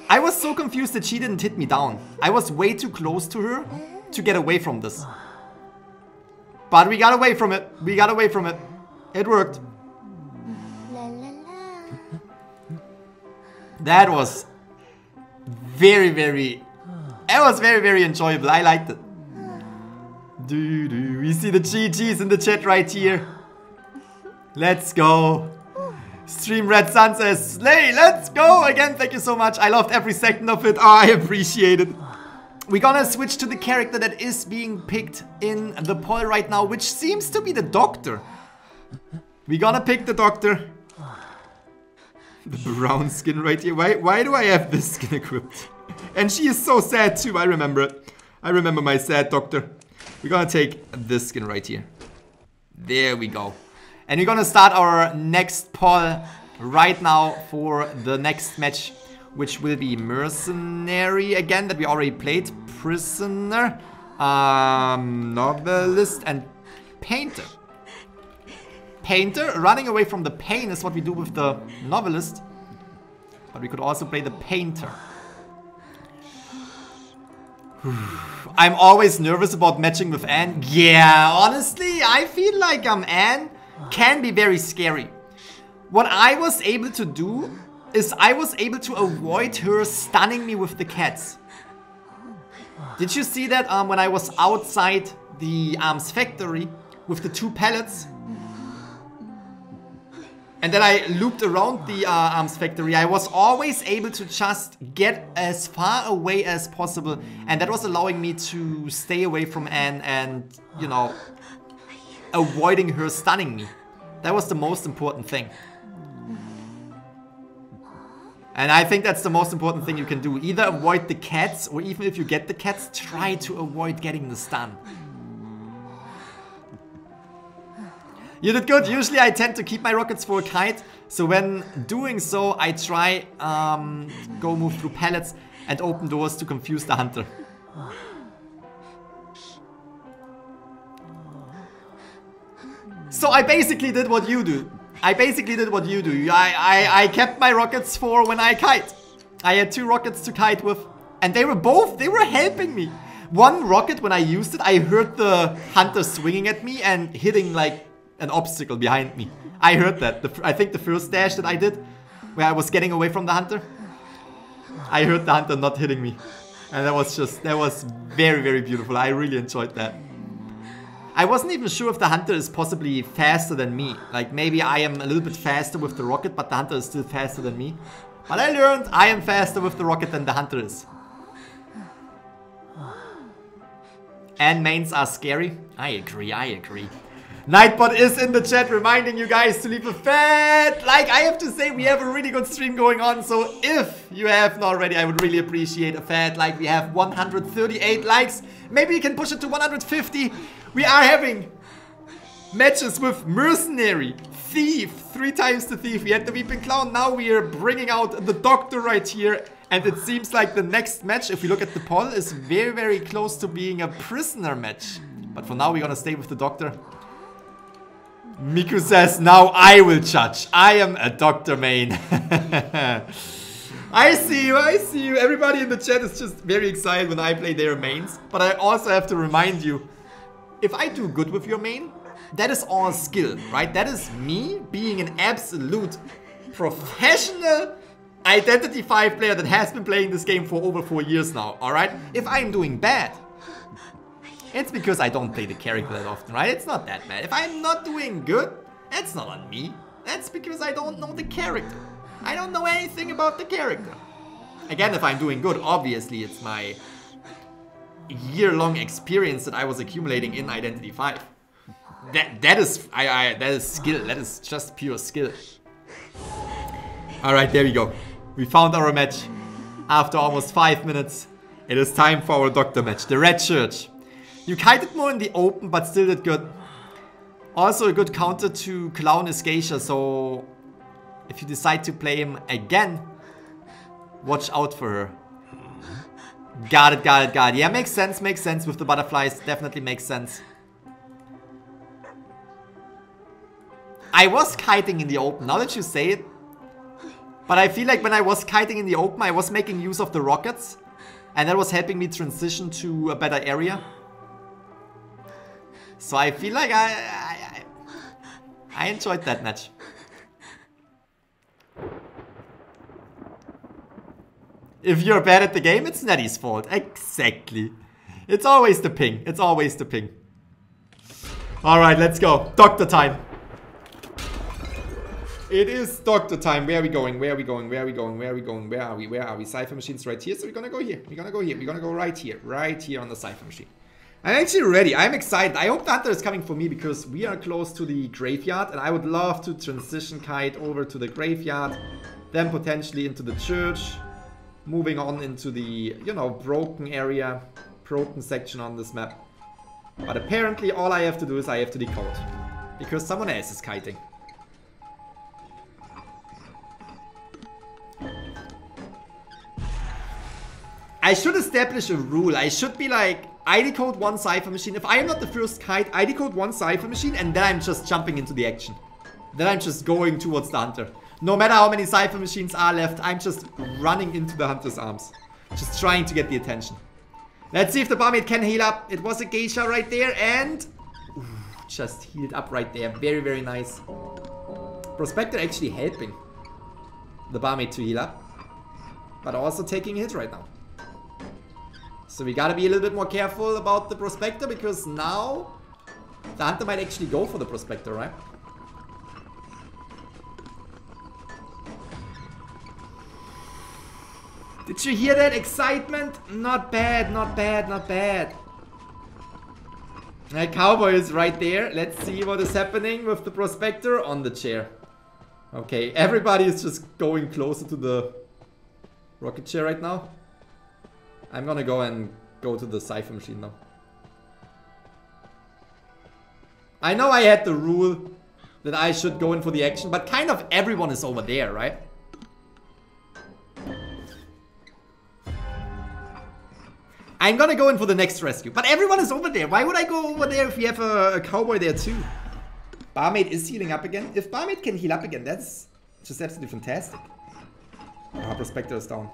I was so confused that she didn't hit me down. I was way too close to her to get away from this. But we got away from it. We got away from it. It worked. That was very, very... That was very, very enjoyable. I liked it. We see the GGs in the chat right here. Let's go. Stream Red Sun says, slay, let's go. Again, thank you so much. I loved every second of it. Oh, I appreciate it. We're gonna switch to the character that is being picked in the poll right now, which seems to be the Doctor. We're gonna pick the Doctor. The brown skin right here. Why do I have this skin equipped? And she is so sad too, I remember it. I remember my sad Doctor. We're gonna take this skin right here. There we go. And we're gonna start our next poll right now for the next match, which will be Mercenary again, that we already played. Prisoner, Novelist and Painter. Painter, running away from the pain is what we do with the Novelist. But we could also play the Painter. I'm always nervous about matching with Anne. Yeah, honestly, I feel like Anne can be very scary. What I was able to do is I was able to avoid her stunning me with the cats. Did you see that when I was outside the arms factory with the two pellets? And then I looped around the arms factory. I was always able to just get as far away as possible. And that was allowing me to stay away from Anne and, you know, avoiding her stunning me. That was the most important thing. And I think that's the most important thing you can do. Either avoid the cats, or even if you get the cats, try to avoid getting the stun. You did good. Usually I tend to keep my rockets for a kite, so when doing so I try go move through pallets and open doors to confuse the hunter. So I basically did what you do. I basically did what you do. I kept my rockets for when I kite. I had two rockets to kite with, and they were helping me. One rocket, when I used it, I heard the hunter swinging at me and hitting like an obstacle behind me. I heard that. I think the first dash that I did, where I was getting away from the hunter, I heard the hunter not hitting me. And that was very, very beautiful. I really enjoyed that. I wasn't even sure if the hunter is possibly faster than me. Like, maybe I am a little bit faster with the rocket, but the hunter is still faster than me. But I learned I am faster with the rocket than the hunter is. And mains are scary. I agree, I agree. Nightbot is in the chat, reminding you guys to leave a fat like. I have to say, we have a really good stream going on, so if you haven't already, I would really appreciate a fat like. We have 138 likes. Maybe you can push it to 150. We are having matches with Mercenary, Thief, 3 times the Thief. We had the Weeping Clown, now we are bringing out the Doctor right here. And it seems like the next match, if we look at the poll, is very, very close to being a Prisoner match. But for now, we're gonna stay with the Doctor. Miku says, now I will judge. I am a Doctor main. I see you, I see you. Everybody in the chat is just very excited when I play their mains. But I also have to remind you, if I do good with your main, that is all skill, right? That is me being an absolute professional Identity V player that has been playing this game for over 4 years now, alright? If I'm doing bad, it's because I don't play the character that often, right? It's not that bad. If I'm not doing good, that's not on me. That's because I don't know the character. I don't know anything about the character. Again, if I'm doing good, obviously it's my year-long experience that I was accumulating in Identity V. That is skill. That is just pure skill. Alright, there we go. We found our match. After almost 5 minutes, it is time for our Doctor match. The Red Church. You kited more in the open, but still did good. Also a good counter to Clown is Geisha, so if you decide to play him again, watch out for her. Got it, got it, got it. Yeah, makes sense with the butterflies. Definitely makes sense. I was kiting in the open, now that you say it. But I feel like when I was kiting in the open, I was making use of the rockets. And that was helping me transition to a better area. So I feel like I enjoyed that match. If you're bad at the game, it's NetEase's fault. Exactly. It's always the ping. It's always the ping. Alright, let's go. Doctor time. It is Doctor time. Where are we going? Where are we going? Where are we going? Where are we going? Where are we? Where are we? Cypher machine's right here. So we're gonna go here. We're gonna go here. We're gonna go right here. Right here on the cypher machine. I'm actually ready. I'm excited. I hope the hunter is coming for me because we are close to the graveyard. And I would love to transition kite over to the graveyard. Then potentially into the church. Moving on into the, you know, broken area, broken section on this map. But apparently all I have to do is I have to decode. Because someone else is kiting. I should establish a rule. I should be like, I decode one cipher machine. If I am not the first kite, I decode one cipher machine and then I'm just jumping into the action. Then I'm just going towards the hunter. No matter how many cipher machines are left, I'm just running into the hunter's arms. Just trying to get the attention. Let's see if the barmaid can heal up. It was a geisha right there and... Ooh, just healed up right there. Very, very nice. Prospector actually helping the barmaid to heal up. But also taking a hit right now. So we gotta be a little bit more careful about the prospector because now... the hunter might actually go for the prospector, right? Did you hear that excitement? Not bad, not bad, not bad. A cowboy is right there. Let's see what is happening with the prospector on the chair. Okay, everybody is just going closer to the rocket chair right now. I'm gonna go to the cipher machine now. I know I had the rule that I should go in for the action, but kind of everyone is over there, right? I'm gonna go in for the next rescue. But everyone is over there. Why would I go over there if we have a cowboy there too? Barmaid is healing up again. If Barmaid can heal up again, that's just absolutely fantastic. Our prospector is down.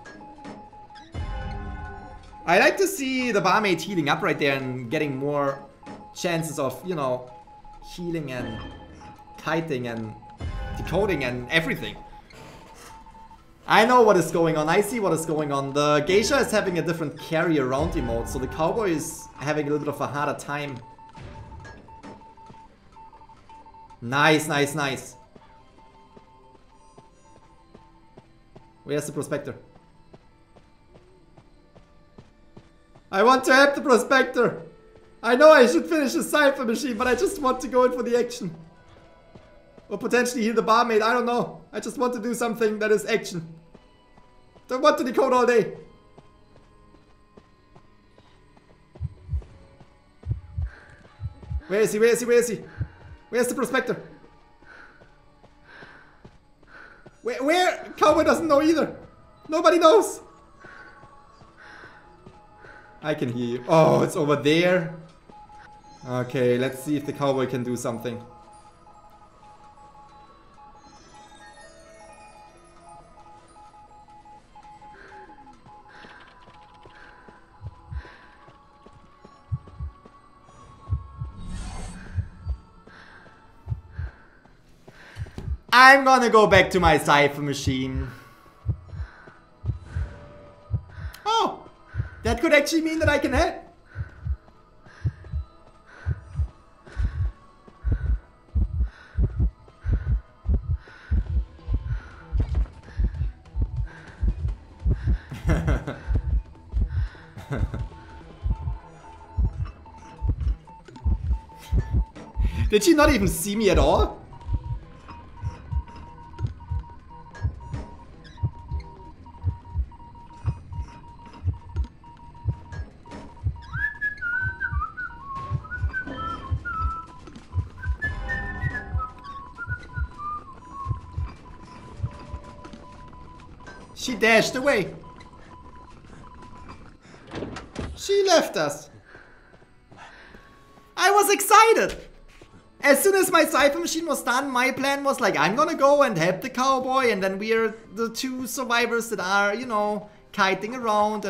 I like to see the barmaid healing up right there and getting more chances of, you know, healing and kiting and decoding and everything. I know what is going on, I see what is going on. The geisha is having a different carry around emote, so the cowboy is having a little bit of a harder time. Nice, nice, nice. Where's the prospector? I want to help the prospector! I know I should finish the cipher machine, but I just want to go in for the action. Or potentially heal the barmaid, I don't know. I just want to do something that is action. Don't want to decode all day. Where is he? Where is he? Where is he? Where's the prospector? Where? Cowboy doesn't know either. Nobody knows. I can hear you. Oh, it's over there. Okay, let's see if the cowboy can do something. I'm gonna go back to my cipher machine. Oh! That could actually mean that I can head. Did she not even see me at all? She dashed away. She left us. I was excited. As soon as my cipher machine was done, my plan was like, I'm gonna go and help the cowboy, and then we're the two survivors that are, you know, kiting around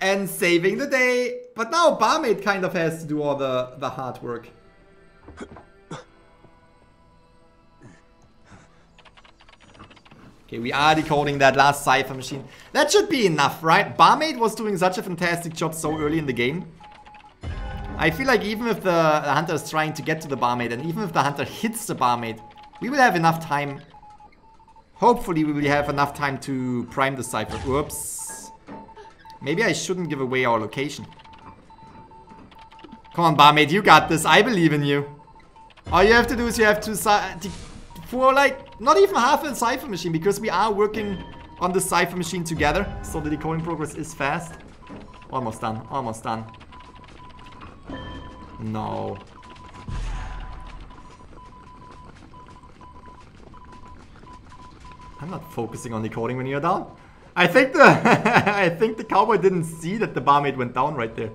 and saving the day. But now Barmaid kind of has to do all the hard work. Okay, we are decoding that last cipher machine. That should be enough, right? Barmaid was doing such a fantastic job so early in the game. I feel like even if the hunter is trying to get to the barmaid, and even if the hunter hits the barmaid, we will have enough time. Hopefully we will have enough time to prime the cipher. Whoops. Maybe I shouldn't give away our location. Come on, barmaid, you got this. I believe in you. All you have to do is you have to... For like, not even half a cipher machine, because we are working on the cipher machine together, so the decoding progress is fast. Almost done, almost done. No. I'm not focusing on decoding when you're down. I think the I think the cowboy didn't see that the barmaid went down right there.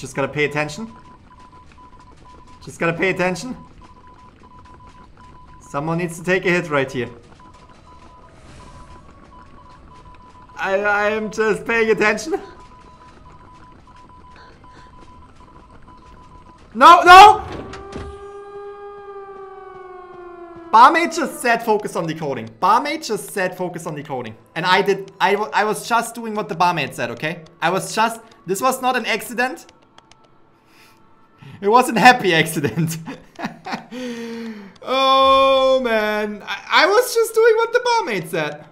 Just gotta pay attention. Just gotta pay attention. Someone needs to take a hit right here. I am just paying attention. No, no! Barmaid just said focus on decoding. Barmaid just said focus on decoding. And I did, I was just doing what the barmaid said, okay? I was just, this was not an accident. It wasn't a happy accident. Oh man, I was just doing what the barmaid said.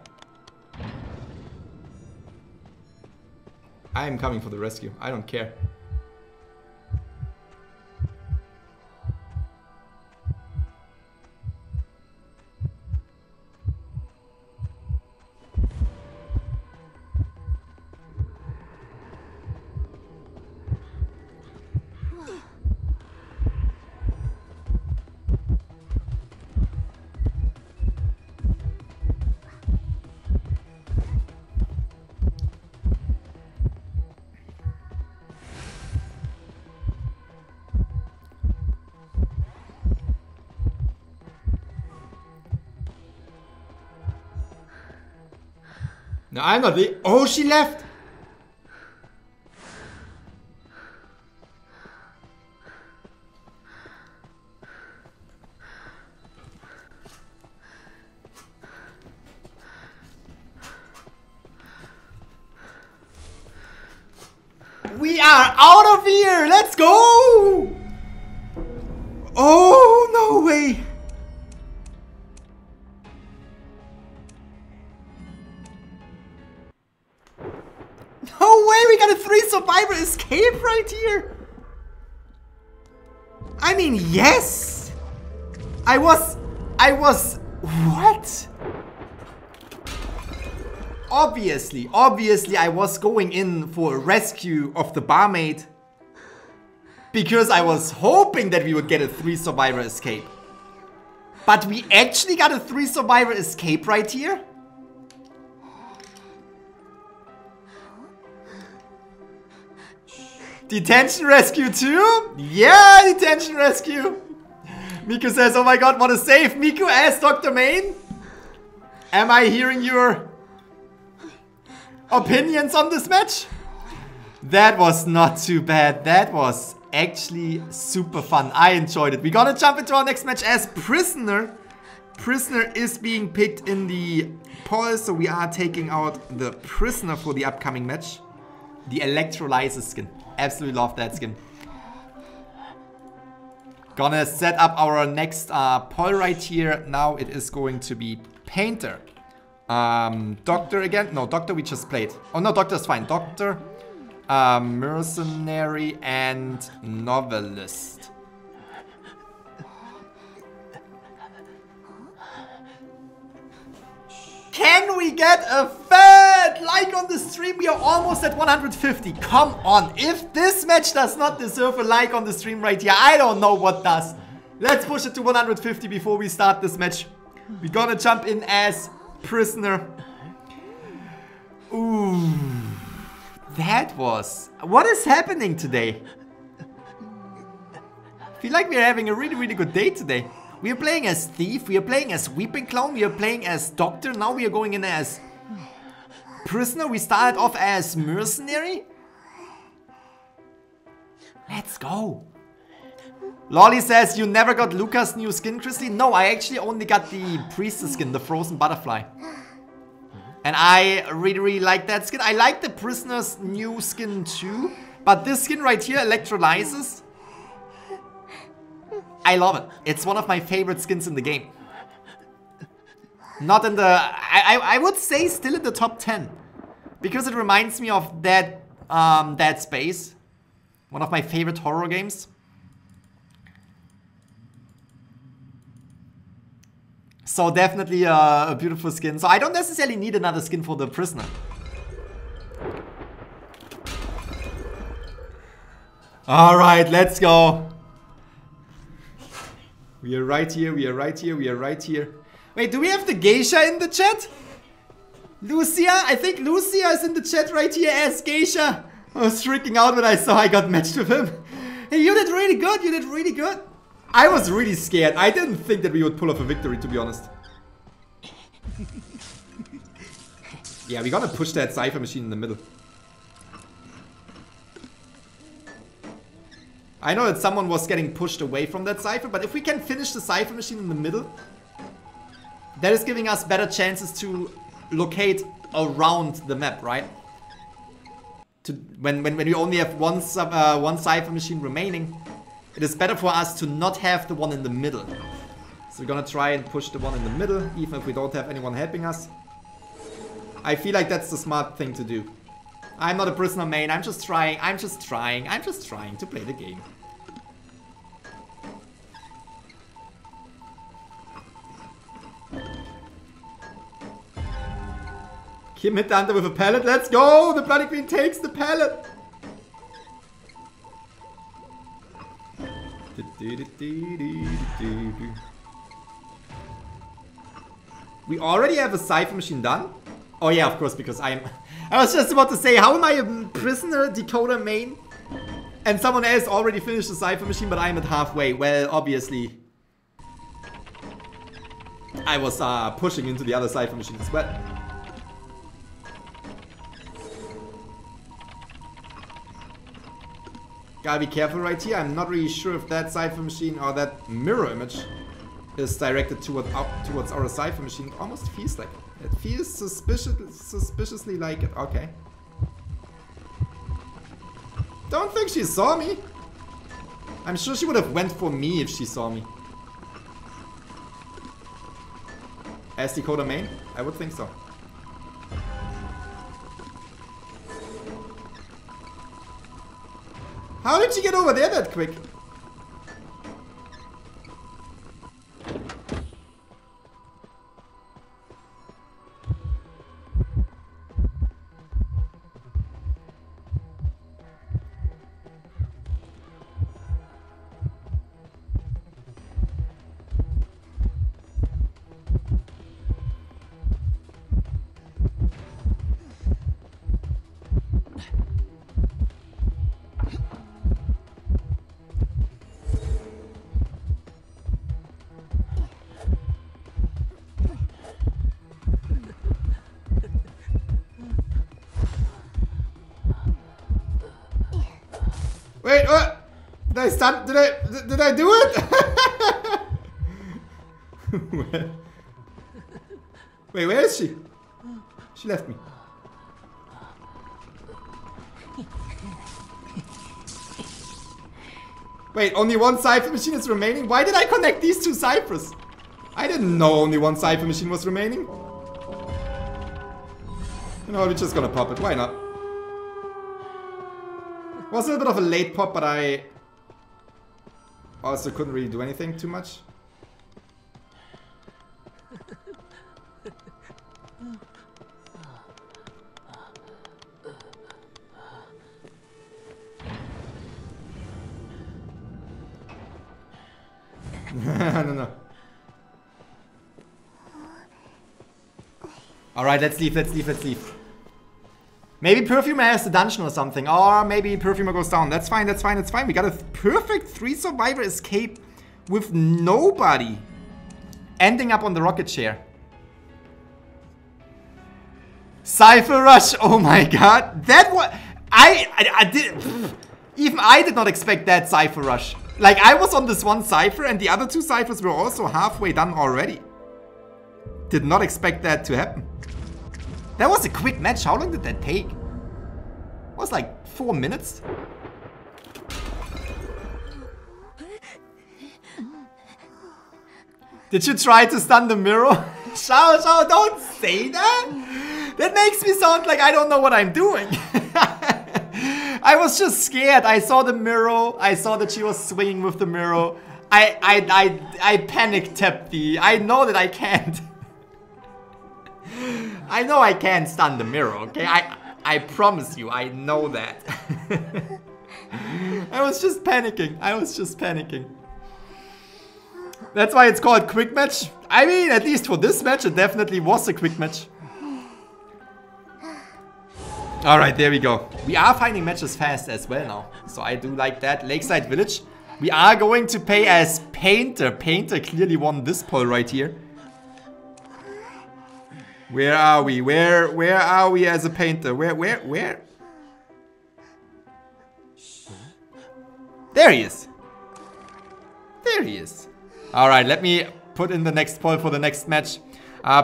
I am coming for the rescue. I don't care. No, I'm not leaving. Oh, she left! We are out of here! Let's go! Oh, no way! escape right here? I mean, yes! What? Obviously I was going in for a rescue of the barmaid. Because I was hoping that we would get a 3 survivor escape. But we actually got a 3 survivor escape right here? Detention rescue too? Yeah, detention rescue! Miku says, oh my god, what a save! Miku asks Dr. Main, am I hearing your opinions on this match? That was not too bad. That was actually super fun. I enjoyed it. We're gonna jump into our next match as Prisoner. Prisoner is being picked in the poll, so we are taking out the Prisoner for the upcoming match. The Electrolyzer skin. Absolutely love that skin. Gonna set up our next poll right here. Now it is going to be Painter. Doctor again? No, Doctor we just played. Oh no, Doctor is fine. Doctor, Mercenary and Novelist. Can we get a fat like on the stream? We are almost at 150. Come on. If this match does not deserve a like on the stream right here, I don't know what does. Let's push it to 150 before we start this match. We're gonna jump in as Prisoner. Ooh. That was... What is happening today? I feel like we're having a really, really good day today. We are playing as Thief, we are playing as Weeping Clown, we are playing as Doctor, now we are going in as Prisoner, we started off as Mercenary. Let's go. Lolly says, you never got Luca's new skin, Christy? No, I actually only got the Priestess skin, the Frozen Butterfly. And I really, really like that skin. I like the Prisoner's new skin too, but this skin right here, Electrolyzes. I love it. It's one of my favorite skins in the game. Not in the... I would say still in the top 10. Because it reminds me of that Dead Space. One of my favorite horror games. So definitely a beautiful skin. So I don't necessarily need another skin for the Prisoner. Alright, let's go. We are right here, we are right here, we are right here. Wait, do we have the Geisha in the chat? Lucia? I think Lucia is in the chat right here as Geisha. I was freaking out when I saw I got matched with him. Hey, you did really good, you did really good. I was really scared. I didn't think that we would pull off a victory, to be honest. Yeah, we're gonna push that Cypher machine in the middle. I know that someone was getting pushed away from that Cypher, but if we can finish the Cypher machine in the middle, that is giving us better chances to locate around the map, right? When we only have one Cypher machine remaining, it is better for us to not have the one in the middle. So we're gonna try and push the one in the middle, even if we don't have anyone helping us. I feel like that's the smart thing to do. I'm not a Prisoner main, I'm just trying to play the game. Kim hit the under with a pallet, let's go! The Bloody Queen takes the pallet! We already have a Cypher machine done? Oh yeah, of course, because I was just about to say, how am I a Prisoner decoder main? And someone else already finished the Cypher machine, but I'm at halfway. Well, obviously, I was pushing into the other Cypher machine as well. Gotta be careful right here. I'm not really sure if that Cypher machine or that mirror image is directed towards our Cypher machine. It almost feels like it. It feels suspiciously like it. Okay. Don't think she saw me. I'm sure she would have went for me if she saw me. As decoder main? I would think so. How did she get over there that quick? Wait, what? Did I stop? Did I do it? Wait, where is she? She left me. Wait, only one cipher machine is remaining? Why did I connect these two ciphers? I didn't know only one cipher machine was remaining. You know, we're just gonna pop it. Why not? Was a little bit of a late pop, but I also couldn't really do anything too much. No. Alright, let's leave. Maybe Perfumer has the dungeon or something, or maybe Perfumer goes down. That's fine. We got a perfect 3-survivor escape with nobody ending up on the rocket chair. Cypher Rush, oh my god. That was... I did not expect that Cypher Rush. Like, I was on this one Cypher and the other two Cyphers were also halfway done already. Did not expect that to happen. That was a quick match. How long did that take? It was like 4 minutes. Did you try to stun the mirror? Xiao, don't say that! That makes me sound like I don't know what I'm doing. I was just scared. I saw the mirror. I saw that she was swinging with the mirror. I panic tapped the... I know that I can't. I know I can't stun the mirror, okay? I promise you, I know that. I was just panicking. That's why it's called quick match. I mean, at least for this match, it definitely was a quick match. Alright, there we go. We are finding matches fast as well now. So I do like that. Lakeside Village. We are going to pay as Painter. Painter clearly won this poll right here. Where are we? Where are we as a Painter? Where? There he is. Alright, let me put in the next poll for the next match.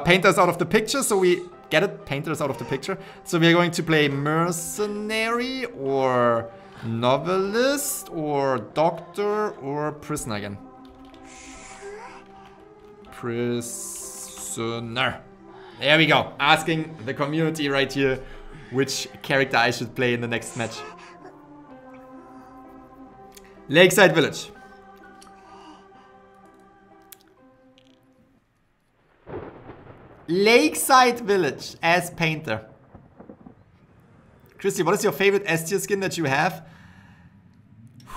Painter's out of the picture, so we... Get it? Painter's out of the picture. So we're going to play Mercenary or Novelist or Doctor or Prisoner again. Prisoner. There we go, asking the community right here which character I should play in the next match. Lakeside Village. Lakeside Village as Painter. Christy, what is your favorite S-tier skin that you have?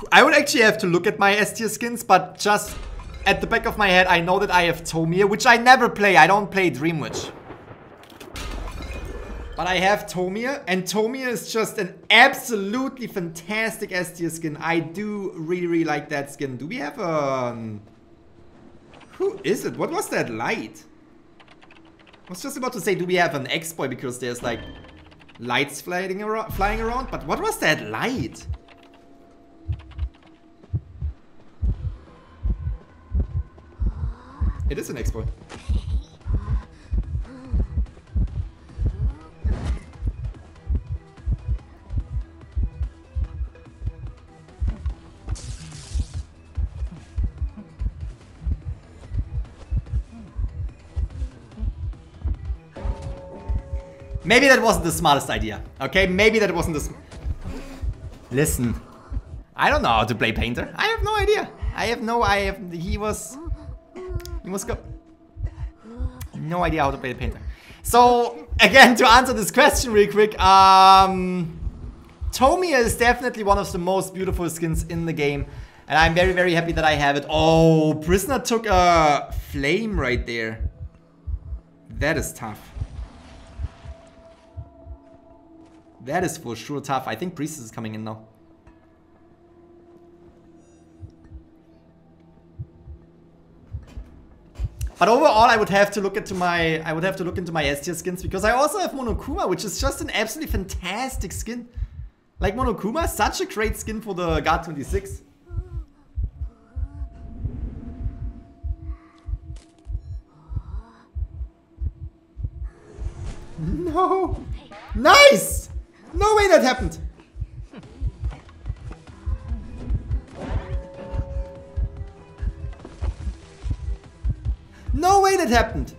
I would actually have to look at my S-tier skins, but just at the back of my head I know that I have Tomir, which I never play. I don't play Dream Witch. But I have Tomir, and Tomir is just an absolutely fantastic S-tier skin. I do really like that skin. Do we have a... Who is it? What was that light? I was just about to say, do we have an X-Boy, because there's like lights flying around, but what was that light? It is an X-Boy. Maybe that wasn't the smartest idea, okay? Listen, I don't know how to play Painter. I have no idea. No idea how to play the Painter. So again, to answer this question real quick, Tomia is definitely one of the most beautiful skins in the game, and I'm very, very happy that I have it. Oh, Prisoner took a flame right there. That is tough. That is for sure tough. I think Priestess is coming in now. But overall, I would have to look into my S-tier skins, because I also have Monokuma, which is just an absolutely fantastic skin. Like, Monokuma is such a great skin for the Guard 26. No! Nice! No way that happened! No way that happened!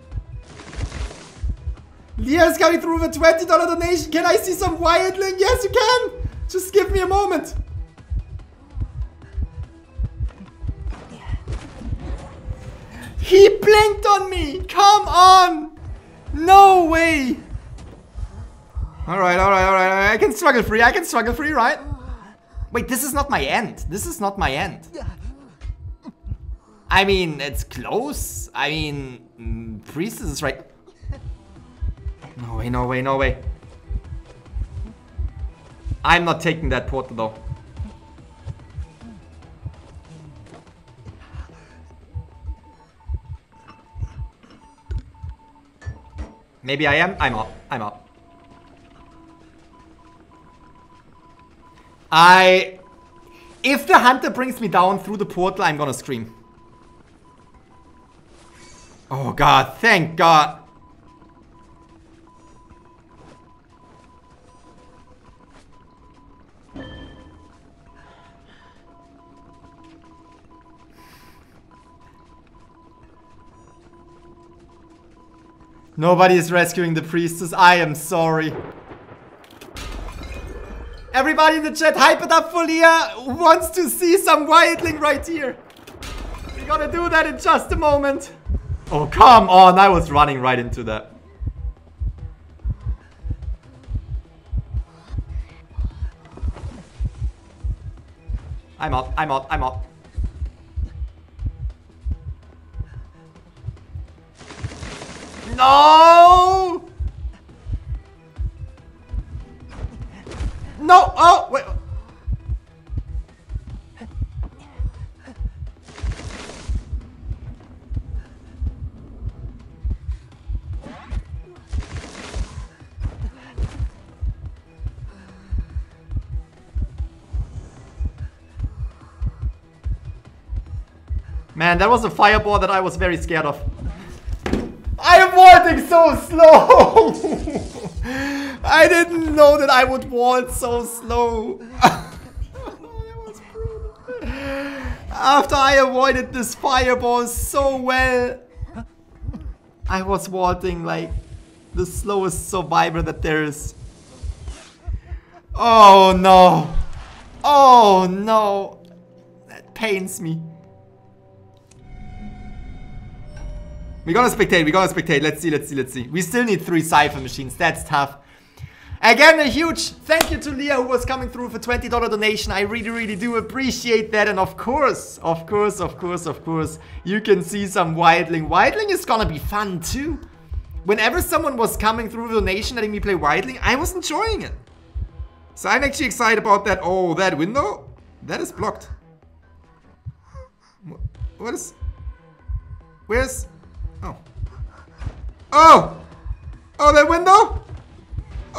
Leah is coming through with a $20 donation. Can I see some wildling? Yes, you can! Just give me a moment. He blinked on me! Come on! No way! Alright, alright, alright, alright. I can struggle free. I can struggle free, right? Wait, this is not my end. This is not my end. I mean, it's close. I mean, Priestess is right. No way, no way, no way. I'm not taking that portal though. Maybe I am. I'm up. I'm up. If the hunter brings me down through the portal, I'm gonna scream. Oh god, thank god. Nobody is rescuing the Priestess. I am sorry. Everybody in the chat, hype it up for Leah. Wants to see some wildling right here. We're gonna do that in just a moment. Oh, come on. I was running right into that. I'm up. I'm up. I'm up. No! No! Oh! Wait. Man, that was a fireball that I was very scared of. I am vaulting so slow! I didn't know that I would vault so slow. After I avoided this fireball so well, I was vaulting like the slowest survivor that there is. Oh no. Oh no. That pains me. We're gonna spectate, we're gonna spectate. Let's see, let's see, let's see. We still need 3 Cypher machines, that's tough. Again, a huge thank you to Leah, who was coming through for $20 donation. I really, really do appreciate that. And of course, you can see some Wildling. Wildling is gonna be fun too. Whenever someone was coming through with a donation letting me play Wildling, I was enjoying it. So I'm actually excited about that. Oh, that window? That is blocked. What is... Where's... Oh. Oh! Oh, that window?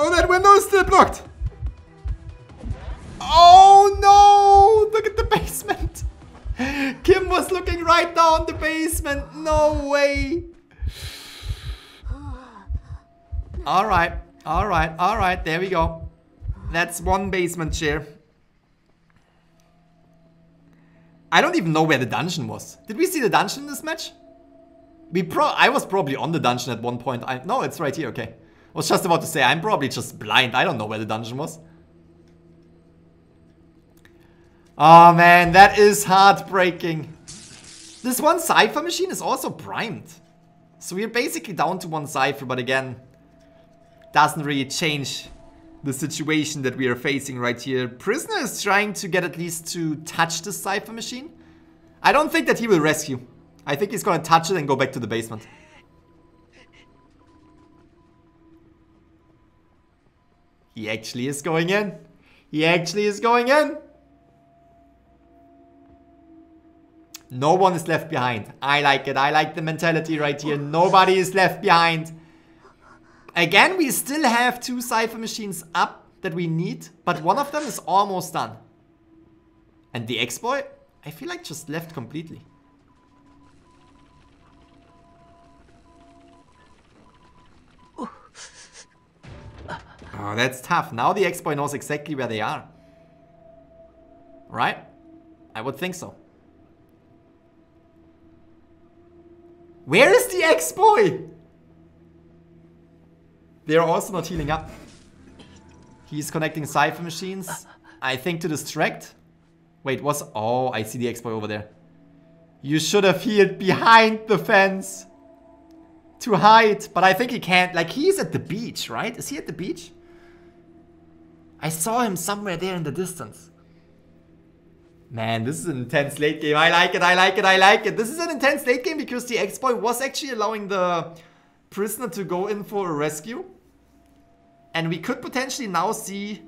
Oh, that window is still blocked. Oh, no! Look at the basement. Kim was looking right down the basement. No way. Alright. Alright. Alright. There we go. That's one basement chair. I don't even know where the dungeon was. Did we see the dungeon in this match? I was probably on the dungeon at one point. No, it's right here, okay. I was just about to say, I'm probably just blind. I don't know where the dungeon was. Oh man, that is heartbreaking. This one cipher machine is also primed. So we're basically down to one cipher, but again, doesn't really change the situation that we are facing right here. Prisoner is trying to get at least to touch the cipher machine. I don't think that he will rescue. I think he's gonna touch it and go back to the basement. He actually is going in. He actually is going in. No one is left behind. I like it. I like the mentality right here. Nobody is left behind. Again, we still have two cipher machines up that we need, but one of them is almost done. And the X-Boy, I feel like just left completely. Oh, that's tough. Now the X-Boy knows exactly where they are. Right? I would think so. Where is the X-Boy? They are also not healing up. He's connecting cipher machines, I think, to distract. Wait, what's... Oh, I see the X-Boy over there. You should have healed behind the fence to hide, but I think he can't. Like, he's at the beach, right? Is he at the beach? I saw him somewhere there in the distance. Man, this is an intense late game. I like it, I like it, I like it. This is an intense late game because the X-Boy was actually allowing the prisoner to go in for a rescue. And we could potentially now see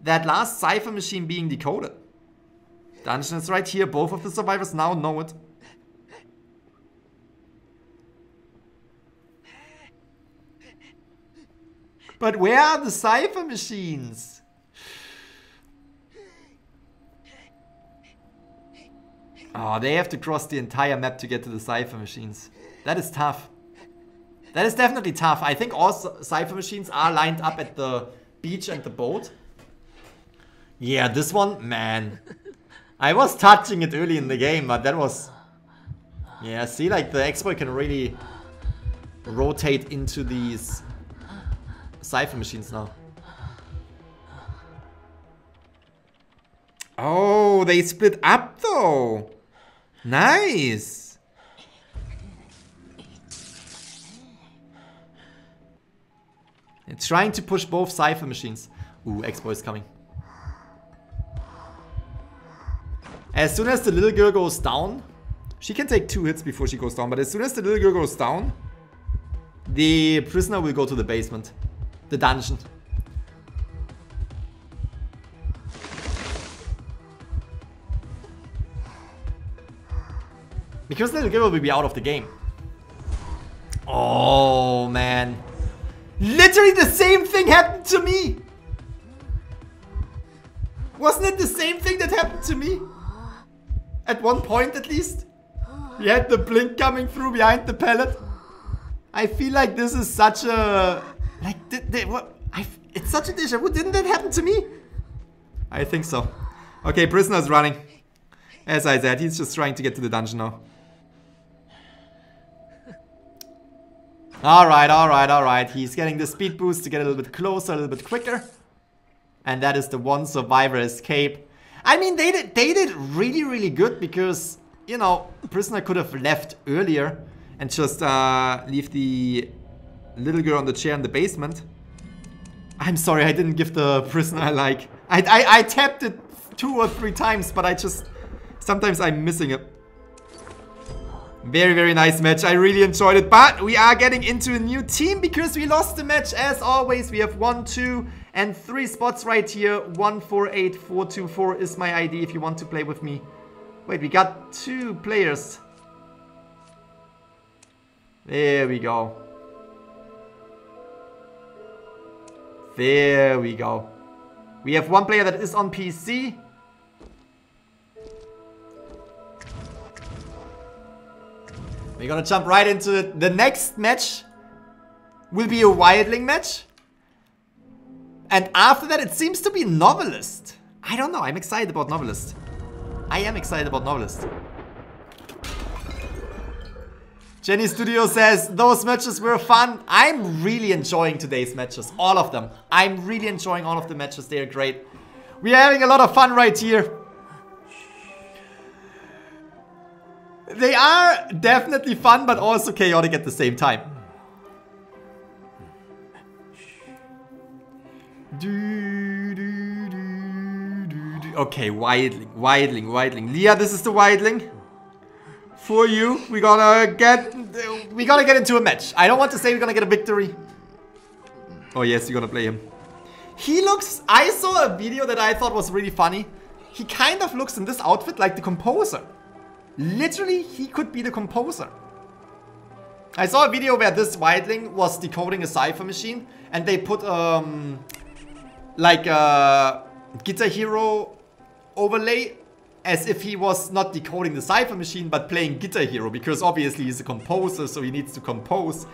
that last cipher machine being decoded. Dungeon is right here. Both of the survivors now know it. But where are the cipher machines? Oh, they have to cross the entire map to get to the cipher machines. That is tough. That is definitely tough. I think all cipher machines are lined up at the beach and the boat. Yeah, this one, man. I was touching it early in the game, but that was... Yeah, see, like, the X-Boy can really rotate into these cipher machines now. Oh, they split up, though. Nice. They're trying to push both cipher machines. Ooh, X-Boy is coming. As soon as the little girl goes down, she can take two hits before she goes down, but as soon as the little girl goes down, the prisoner will go to the basement, the dungeon. Because the little girl will be out of the game. Oh, man. Literally the same thing happened to me. Wasn't it the same thing that happened to me? At one point, at least. We had the blink coming through behind the pallet. I feel like this is such a... Like, it's such a déjà vu. Didn't that happen to me? I think so. Okay, prisoner's running. As I said, he's just trying to get to the dungeon now. Alright, alright, alright. He's getting the speed boost to get a little bit closer, a little bit quicker. And that is the one survivor escape. I mean, they did really, really good because, you know, prisoner could have left earlier and just leave the little girl on the chair in the basement. I'm sorry, I didn't give the prisoner a like. I tapped it 2 or 3 times, but I just... Sometimes I'm missing it. Very, very nice match. I really enjoyed it, but we are getting into a new team because we lost the match. As always, we have 1, 2, and 3 spots right here. 148424 is my ID if you want to play with me. Wait, we got 2 players. There we go. There we go. We have 1 player that is on PC. We're gonna jump right into it. The next match will be a wildling match. And after that, it seems to be Novelist. I don't know. I'm excited about Novelist. I am excited about Novelist. Jenny Studio says, those matches were fun. I'm really enjoying today's matches. All of them. I'm really enjoying all of the matches. They are great. We are having a lot of fun right here. They are definitely fun, but also chaotic at the same time. Okay, wildling. Leah, this is the wildling. For you, we gotta get into a match. I don't want to say we're gonna get a victory. Oh yes, you're gonna play him. He looks, I saw a video that I thought was really funny. He kind of looks in this outfit like the composer. Literally, he could be the composer. I saw a video where this wildling was decoding a cipher machine and they put like a Guitar Hero overlay as if he was not decoding the cipher machine but playing Guitar Hero, because obviously he's a composer, so he needs to compose.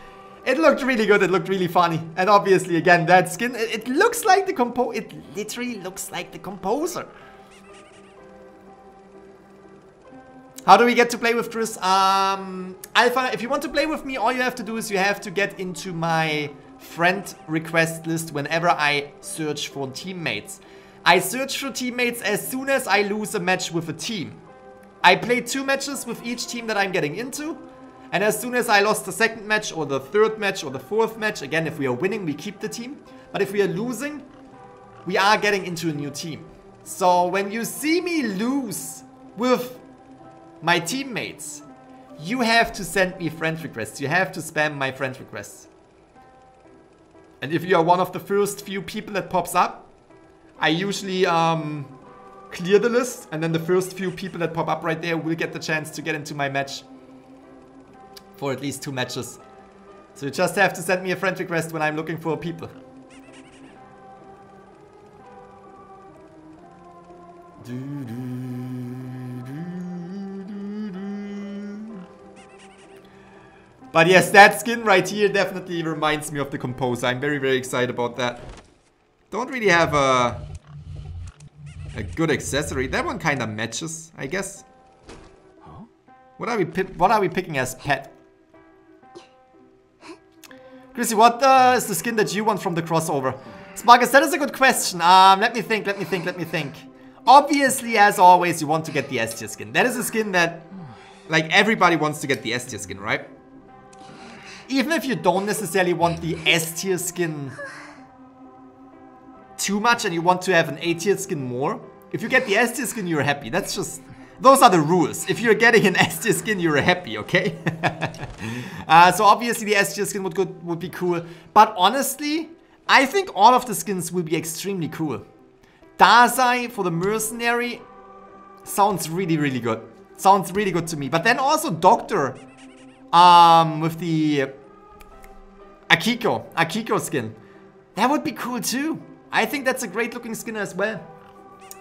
It looked really good, it looked really funny, and obviously again that skin, it looks like the it literally looks like the composer. How do we get to play with Driss? Alpha, if you want to play with me, all you have to do is you have to get into my friend request list whenever I search for teammates. I search for teammates as soon as I lose a match with a team. I play 2 matches with each team that I'm getting into. And as soon as I lost the 2nd match or the 3rd match or the 4th match, again, if we are winning, we keep the team. But if we are losing, we are getting into a new team. So when you see me lose with my teammates, you have to send me friend requests. You have to spam my friend requests. And if you are one of the first few people that pops up, I usually clear the list, and then the first few people that pop up right there will get the chance to get into my match for at least 2 matches. So you just have to send me a friend request when I'm looking for people. But yes, that skin right here definitely reminds me of the composer. I'm very, very excited about that. Don't really have a good accessory. That one kind of matches, I guess. Huh? What are we picking as pet? Chrissy, what is the skin that you want from the crossover? Sparkus, that is a good question. Let me think. Obviously, as always, you want to get the S-tier skin. That is a skin that, like, everybody wants to get the S-tier skin, right? Even if you don't necessarily want the S-tier skin too much and you want to have an A-tier skin more, if you get the S-tier skin, you're happy. That's just, those are the rules. If you're getting an S-tier skin, you're happy, okay? So obviously the S-tier skin would be cool, but honestly, I think all of the skins will be extremely cool. Dazai for the Mercenary sounds really, really good. Sounds really good to me. But then also Doctor with the Akiko skin. That would be cool too. I think that's a great looking skin as well.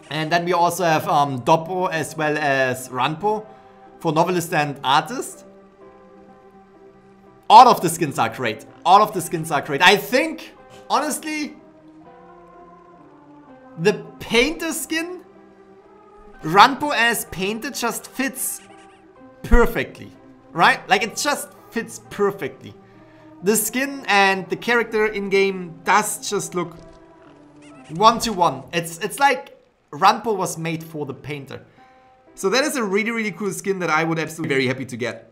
And then we also have Doppo as well as Ranpo for Novelist and Artist. All of the skins are great. All of the skins are great. I think, honestly, the Painter skin, Ranpo as Painter, just fits perfectly, right? Like, it just fits perfectly. The skin and the character in-game does just look one-to-one. It's like Ranpo was made for the Painter. So that is a really, really cool skin that I would absolutely be very happy to get.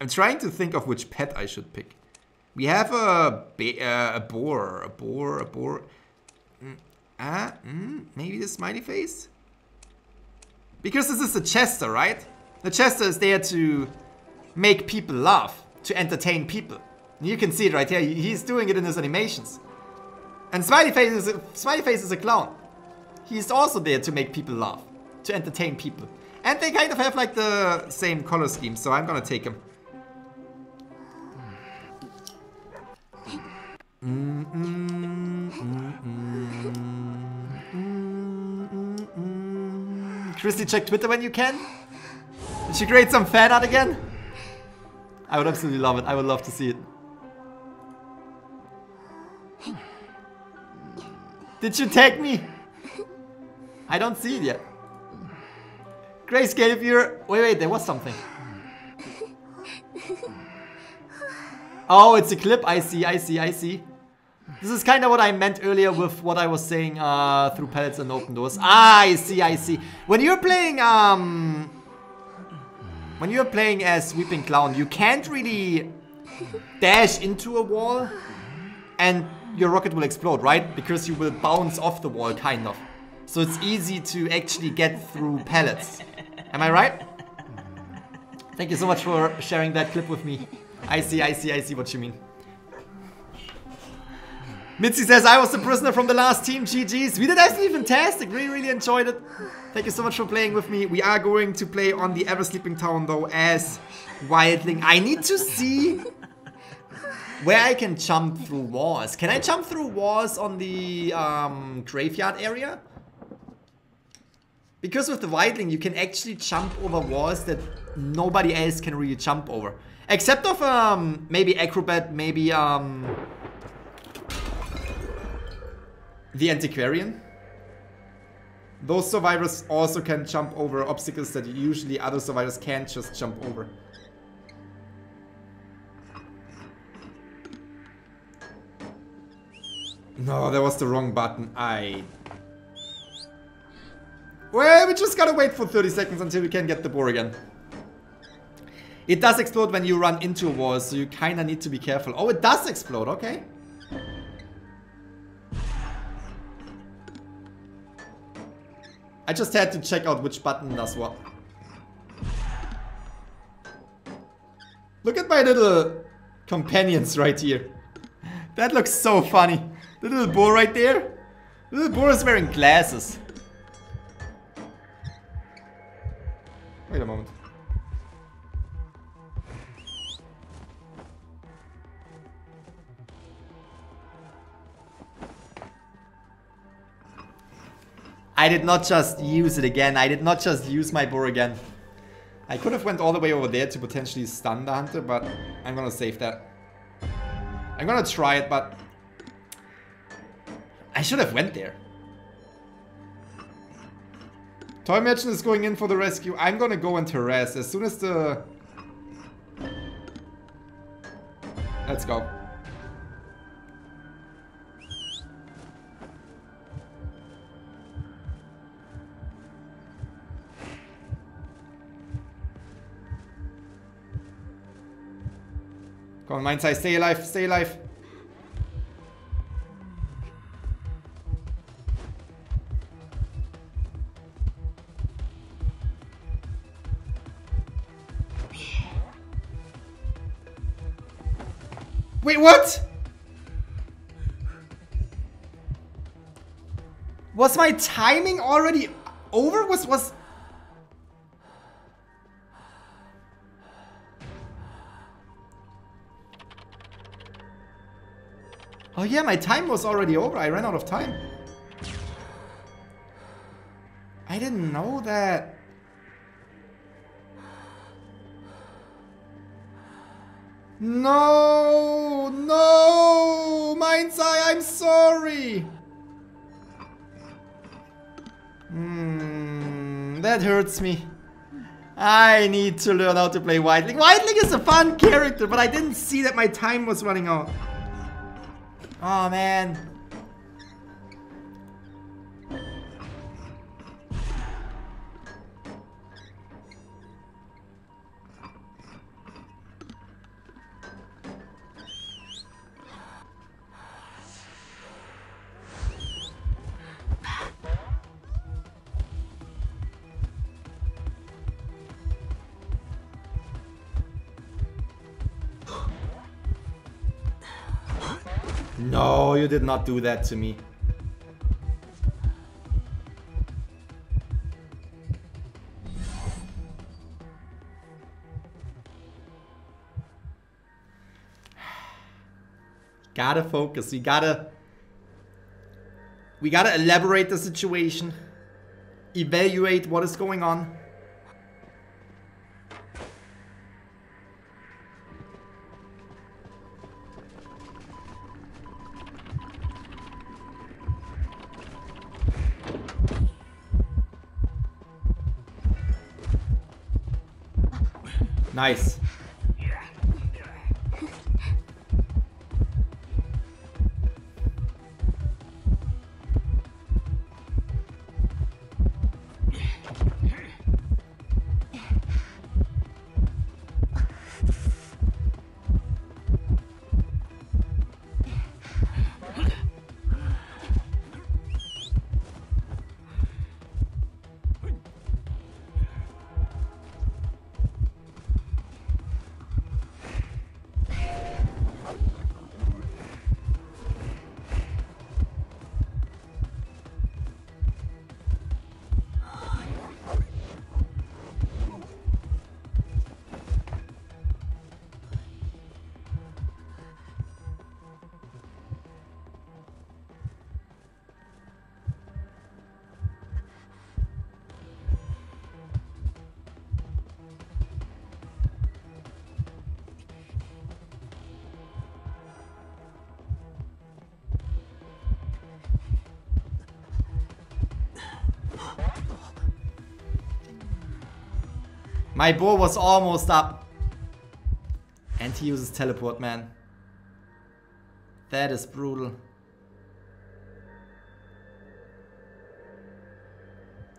I'm trying to think of which pet I should pick. We have a boar. Maybe the smiley face? Because this is the Chester, right? The Chester is there to make people laugh, to entertain people. You can see it right here. He's doing it in his animations. And Smiley Face is a clown. He's also there to make people laugh, to entertain people. And they kind of have like the same color scheme, so I'm gonna take him. Christy, check Twitter when you can. Did she create some fan art again? I would absolutely love it. I would love to see it. Did you tag me? I don't see it yet. Grayscale, if you're... Wait, there was something. Oh, it's a clip. I see. This is kind of what I meant earlier with what I was saying through pellets and open doors. Ah, I see, I see. When you're playing as Weeping Clown, you can't really dash into a wall and your rocket will explode, right? Because you will bounce off the wall, kind of. So it's easy to actually get through pellets. Am I right? Thank you so much for sharing that clip with me. I see, I see, I see what you mean. Mitzi says, I was the prisoner from the last team, GG's. We did actually fantastic, really, really enjoyed it. Thank you so much for playing with me. We are going to play on the Ever Sleeping Town though as Wildling. I need to see where I can jump through walls. Can I jump through walls on the graveyard area? Because with the Wildling, you can actually jump over walls that nobody else can really jump over. Except of maybe Acrobat, maybe the Antiquarian. Those survivors also can jump over obstacles that usually other survivors can't just jump over. No, that was the wrong button. Well, we just gotta wait for 30 seconds until we can get the boar again. It does explode when you run into a wall, so you kinda need to be careful. Oh, it does explode, okay. I just had to check out which button does what. Look at my little companions right here. That looks so funny. The little boar right there. The little boar is wearing glasses. Wait a moment. I did not just use it again. I did not just use my boar again. I could have went all the way over there to potentially stun the hunter, but I'm gonna save that. I'm gonna try it, but I should have went there. Toy Merchant is going in for the rescue. I'm gonna go and harass as soon as the... Let's go. Come on, Mindseye, stay alive, stay alive. Wait, what? Was my timing already over? Was... Oh yeah, my time was already over. I ran out of time. I didn't know that. No, no, Mindseye, I'm sorry. That hurts me. I need to learn how to play Wildling. Wildling is a fun character, but I didn't see that my time was running out. Oh man. No, you did not do that to me. Gotta focus. We gotta elaborate the situation. Evaluate what is going on. Nice. My bow was almost up. And he uses teleport, man. That is brutal.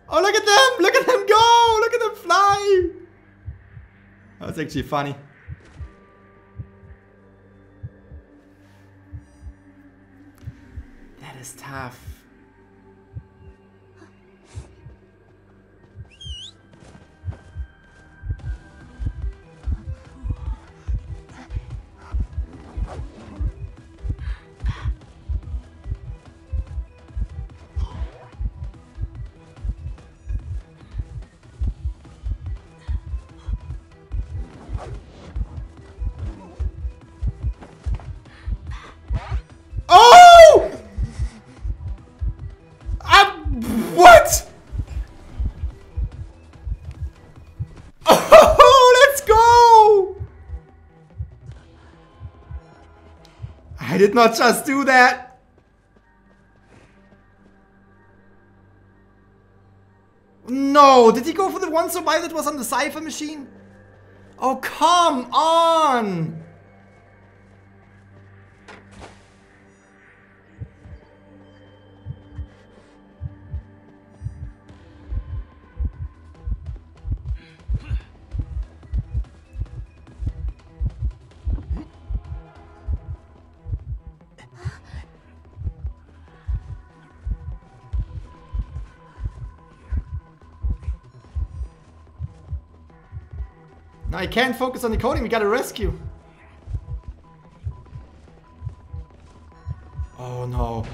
Oh, look at them! Look at them go! Look at them fly! That's actually funny. That is tough. I did not just do that! No! Did he go for the one survive that was on the cipher machine? Oh, come on! I can't focus on the coding, we gotta rescue. Oh no.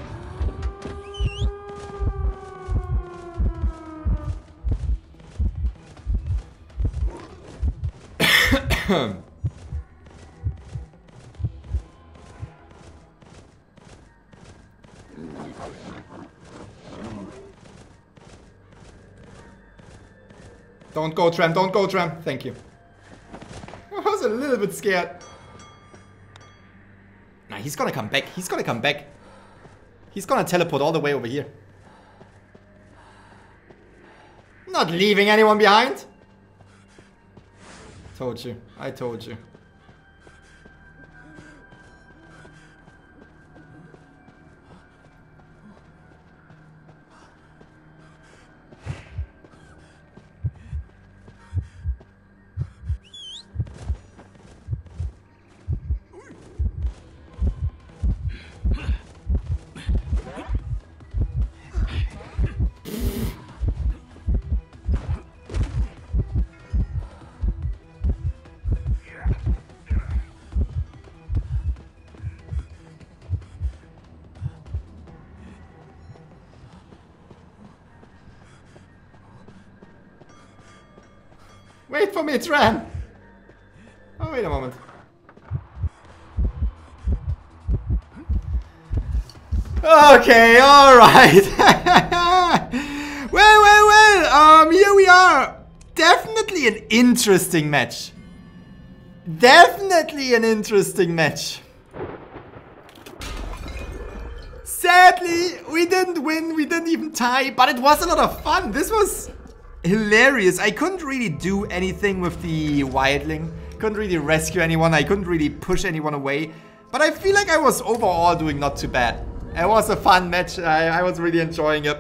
Don't go, Tram, don't go, Tram. Thank you. A little bit scared. Nah, he's gonna come back. He's gonna come back. He's gonna teleport all the way over here. Not leaving anyone behind. Told you. I told you. Wait for me, Tram! Oh, wait a moment. Okay, alright. Well, here we are. Definitely an interesting match. Definitely an interesting match. Sadly, we didn't win, we didn't even tie, but it was a lot of fun. This was hilarious. I couldn't really do anything with the wildling. Couldn't really rescue anyone. I couldn't really push anyone away. But I feel like I was overall doing not too bad. It was a fun match. I was really enjoying it.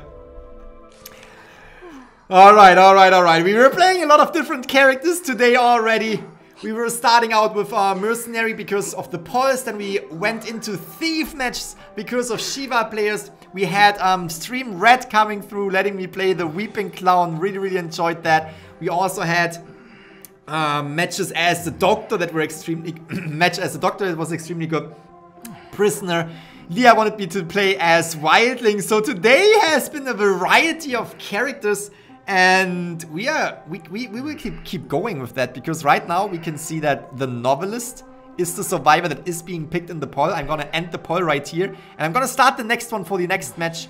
Alright, alright, alright. We were playing a lot of different characters today already. We were starting out with Mercenary because of the Pulse. Then we went into Thief matches because of Shiva players. We had Stream Red coming through, letting me play the Weeping Clown. Really, really enjoyed that. We also had matches as the Doctor that were extremely... match as the Doctor that was extremely good. Prisoner. Leah wanted me to play as Wildling. So today has been a variety of characters. And we will keep going with that, because right now we can see that the Novelist is the survivor that is being picked in the poll. I'm gonna end the poll right here, and I'm gonna start the next one for the next match.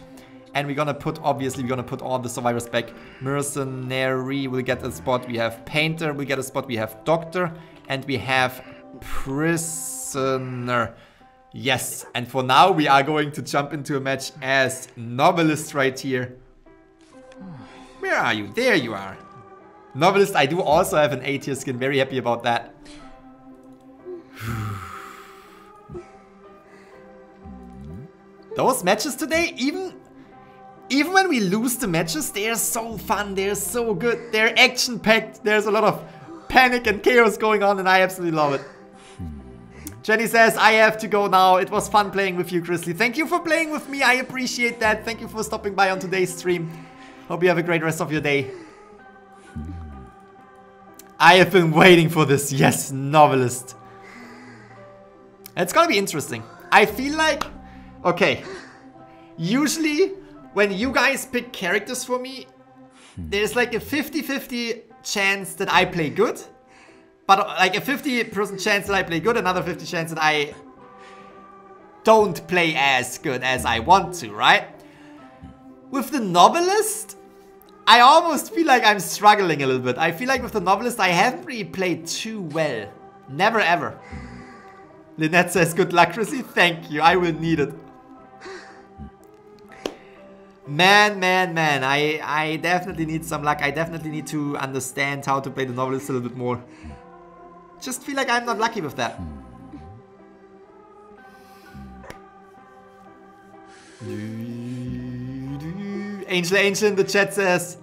And we're gonna put, obviously, we're gonna put all the survivors back. Mercenary will get a spot, we have Painter, we get a spot, we have Doctor, and we have Prisoner. Yes, and for now we are going to jump into a match as Novelist right here. Where are you? There you are. Novelist, I do also have an A-tier skin. Very happy about that. Those matches today, even when we lose the matches, they are so fun. They are so good. They're action-packed. There's a lot of panic and chaos going on, and I absolutely love it. Jenny says, I have to go now. It was fun playing with you, Chrisley. Thank you for playing with me. I appreciate that. Thank you for stopping by on today's stream. Hope you have a great rest of your day. I have been waiting for this. Yes, Novelist. It's gonna be interesting. I feel like... Okay. Usually, when you guys pick characters for me, there's like a 50-50 chance that I play good. But like a 50% chance that I play good, another 50% chance that I don't play as good as I want to, right? With the Novelist, I almost feel like I'm struggling a little bit. I feel like with the Novelist, I haven't really played too well. Never ever. Lynette says, good luck, Chrissy. Thank you. I will need it. Man. I definitely need some luck. I definitely need to understand how to play the Novelist a little bit more. Just feel like I'm not lucky with that. Angel in the chat says...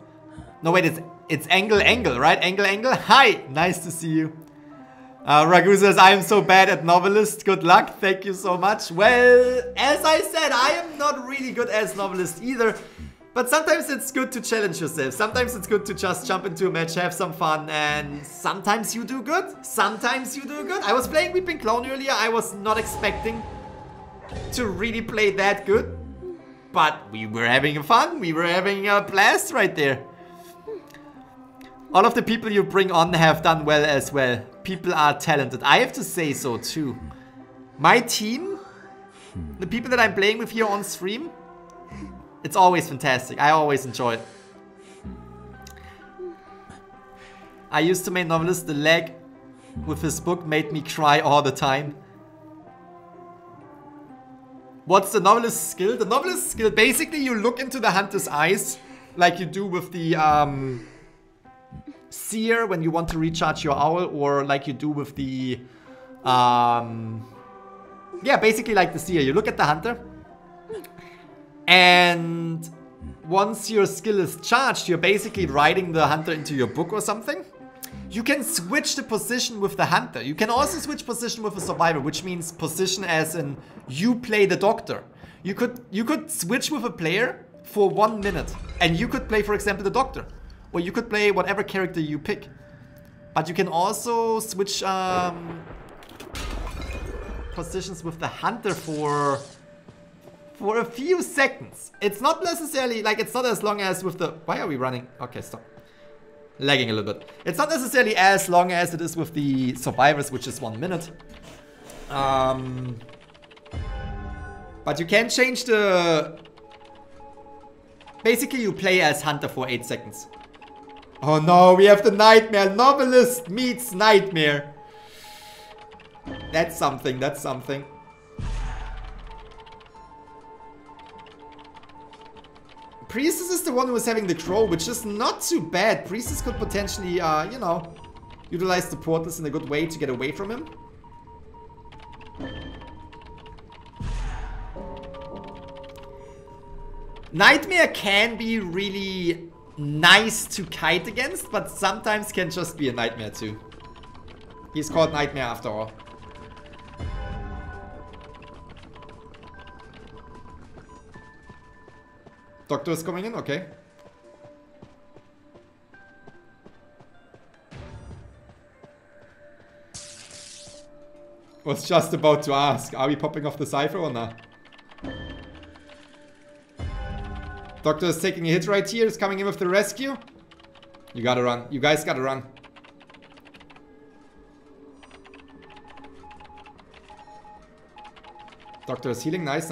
No, wait, it's Angle, right? Angle? Hi! Nice to see you. Ragu says, I am so bad at Novelist. Good luck. Thank you so much. Well, as I said, I am not really good as Novelist either. But sometimes it's good to challenge yourself. Sometimes it's good to just jump into a match, have some fun, and sometimes you do good. I was playing Weeping Clone earlier. I was not expecting to really play that good. But we were having fun. We were having a blast right there. All of the people you bring on have done well as well. People are talented. I have to say so too. My team, the people that I'm playing with here on stream, it's always fantastic. I always enjoy it. I used to make Novelist. The lag with his book made me cry all the time. What's the Novelist skill? The Novelist skill, basically you look into the hunter's eyes like you do with the seer when you want to recharge your owl, or like you do with the yeah, basically like the seer. You look at the hunter, and once your skill is charged, you're basically writing the hunter into your book or something. You can switch the position with the hunter. You can also switch position with a survivor, which means position as in you play the doctor. You could switch with a player for 1 minute, and you could play, for example, the doctor. Or you could play whatever character you pick. But you can also switch positions with the hunter for a few seconds. It's not necessarily, like, it's not as long as with the... Why are we running? Okay, stop. Lagging a little bit. It's not necessarily as long as it is with the survivors, which is 1 minute. But you can change the... Basically, you play as hunter for 8 seconds. Oh no, we have the nightmare. Novelist meets nightmare. That's something, that's something. Priestess is the one who is having the crow, which is not too bad. Priestess could potentially, you know, utilize the portals in a good way to get away from him. Nightmare can be really nice to kite against, but sometimes can just be a nightmare too. He's called Nightmare after all. Doctor is coming in, okay. Was just about to ask, are we popping off the cipher or not? Doctor is taking a hit right here, is coming in with the rescue. You gotta run, you guys gotta run. Doctor is healing, nice.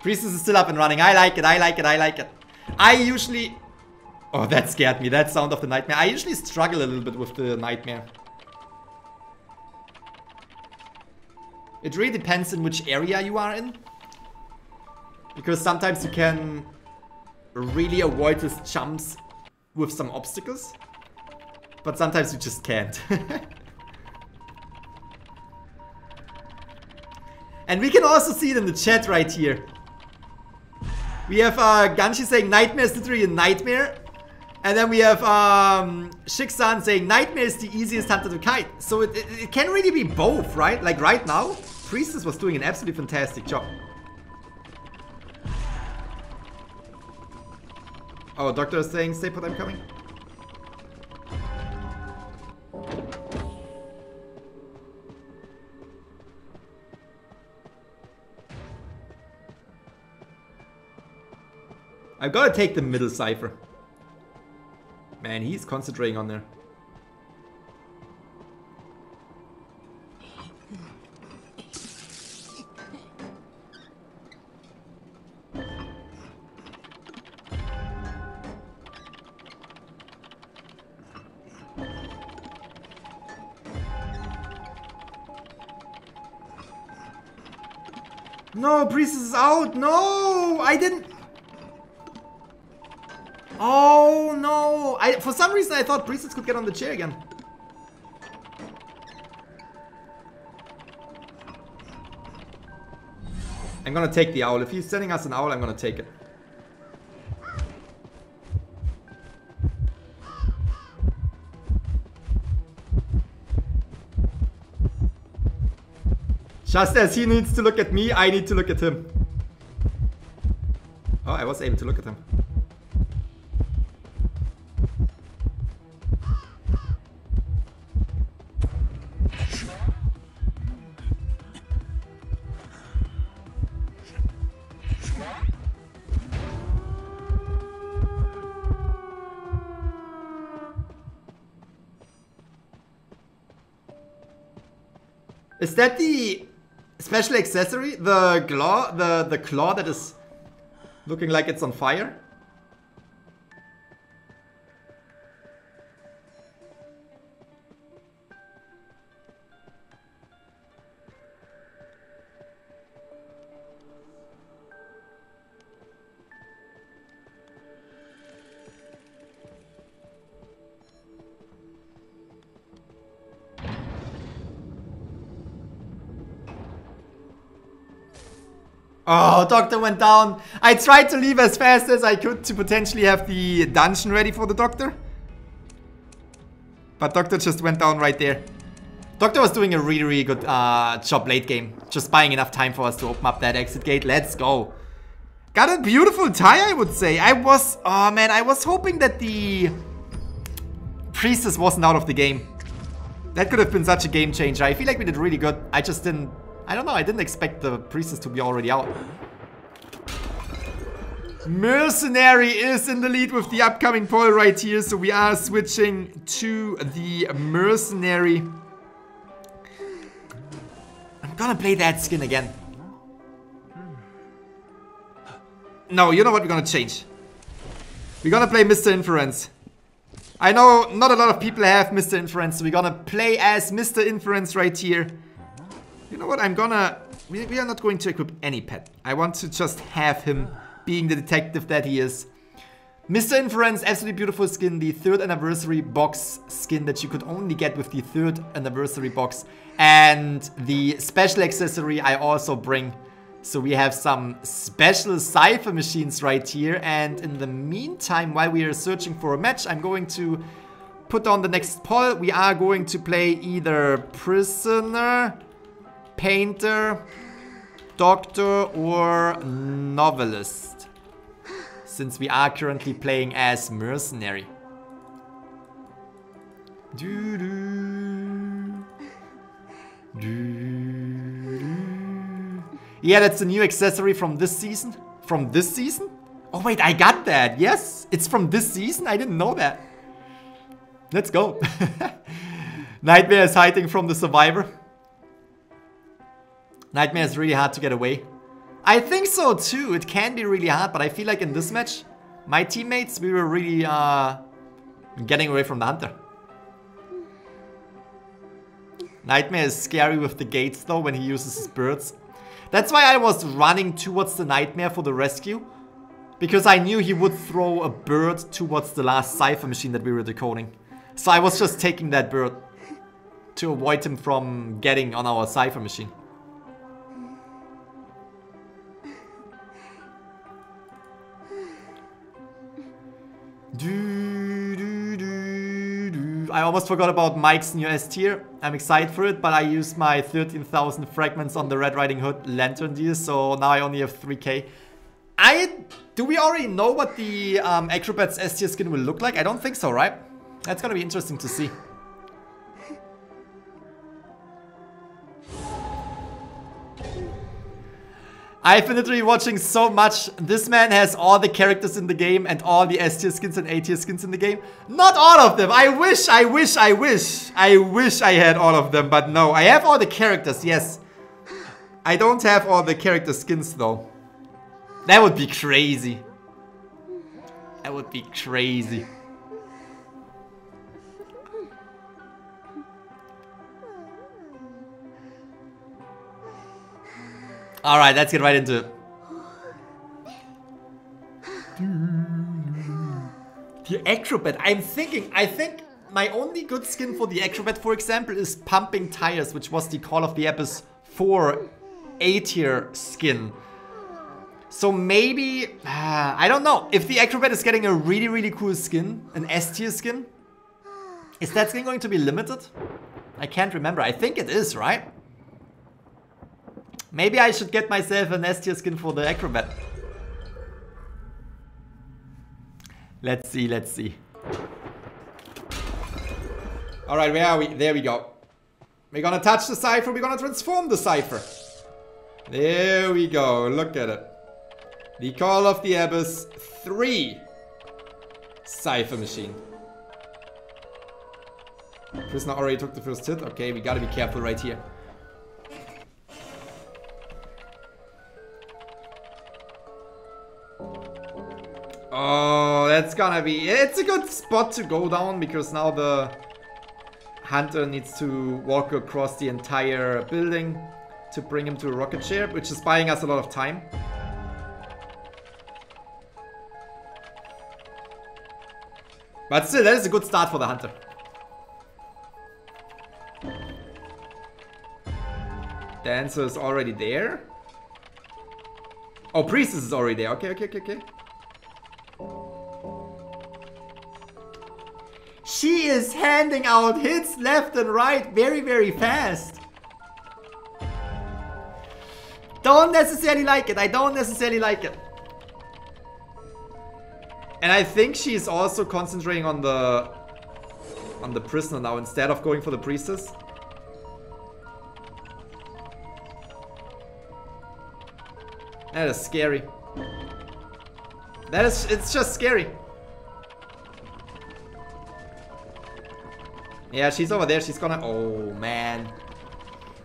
Priestess is still up and running. I like it. I usually... Oh, that scared me. That sound of the nightmare. I usually struggle a little bit with the nightmare. It really depends on which area you are in. Because sometimes you can really avoid with jumps with some obstacles, but sometimes you just can't. And we can also see it in the chat right here. We have Ganshi saying nightmare is literally a nightmare. And then we have Shik-san saying nightmare is the easiest hunter to kite. So it can really be both, right? Like right now, Priestess was doing an absolutely fantastic job. Oh, Doctor is saying stay put, I'm coming. I've got to take the middle cipher. Man, he's concentrating on there. No, Priestess is out. No, I didn't. Oh no! For some reason I thought Priestess could get on the chair again. I'm gonna take the owl. If he's sending us an owl, I'm gonna take it. Just as he needs to look at me, I need to look at him. Oh, I was able to look at him. Is that the special accessory? The claw that is looking like it's on fire? Oh, Doctor went down. I tried to leave as fast as I could to potentially have the dungeon ready for the Doctor. But Doctor just went down right there. Doctor was doing a really, really good job late game. Just buying enough time for us to open up that exit gate. Let's go. Got a beautiful tie, I would say. Oh man, I was hoping that the Priestess wasn't out of the game. That could have been such a game changer. I feel like we did really good. I just didn't. I don't know, I didn't expect the Priestess to be already out. Mercenary is in the lead with the upcoming poll right here, so we are switching to the Mercenary. I'm gonna play that skin again. No, you know what, we're gonna change. We're gonna play Mr. Inference. I know not a lot of people have Mr. Inference, so we're gonna play as Mr. Inference right here. You know what, we are not going to equip any pet. I want to just have him being the detective that he is. Mr. Inference, absolutely beautiful skin. The 3rd anniversary box skin that you could only get with the 3rd anniversary box. And the special accessory I also bring. So we have some special cipher machines right here. And in the meantime, while we are searching for a match, I'm going to put on the next poll. We are going to play either Prisoner, Painter, Doctor, or Novelist, since we are currently playing as Mercenary. Yeah, that's a new accessory from this season. From this season? Oh wait, I got that. Yes, it's from this season. I didn't know that. Let's go. Nightmare is hiding from the survivor. Nightmare is really hard to get away. I think so too. It can be really hard, but I feel like in this match, my teammates, we were really getting away from the hunter. Nightmare is scary with the gates though when he uses his birds. That's why I was running towards the Nightmare for the rescue. because I knew he would throw a bird towards the last cipher machine that we were decoding. So I was just taking that bird to avoid him from getting on our cipher machine. I almost forgot about Mike's new S tier. I'm excited for it, but I used my 13,000 fragments on the Red Riding Hood Lantern deal, so now I only have 3K. Do we already know what the Acrobat's S tier skin will look like? I don't think so, right? That's gonna be interesting to see. I've been literally watching so much. This man has all the characters in the game and all the S tier skins and A tier skins in the game. Not all of them. I wish I had all of them, but no. I have all the characters, yes. I don't have all the character skins though. That would be crazy. That would be crazy. Alright, let's get right into it. The Acrobat. I think my only good skin for the Acrobat, for example, is Pumping Tires, which was the Call of the Abyss 4 A tier skin. So maybe, I don't know. If the Acrobat is getting a really, really cool skin, an S tier skin, is that skin going to be limited? I can't remember. I think it is, right? Maybe I should get myself an S tier skin for the Acrobat. Let's see, let's see. Alright, where are we? There we go. We're gonna touch the cipher, we're gonna transform the cipher. There we go, look at it. The Call of the Abyss 3 cipher machine. Prisoner already took the first hit. Okay, we gotta be careful right here. Oh, that's gonna be... It's a good spot to go down, because now the hunter needs to walk across the entire building to bring him to a rocket chair, which is buying us a lot of time. But still, that is a good start for the hunter. Dancer is already there. Oh, Priestess is already there. Okay, okay, okay, okay. She is handing out hits left and right very, very fast. Don't necessarily like it. I don't necessarily like it. And I think she is also concentrating on the prisoner now instead of going for the priestess. That is scary. That is, it's just scary. Yeah, she's over there. She's gonna... Oh, man.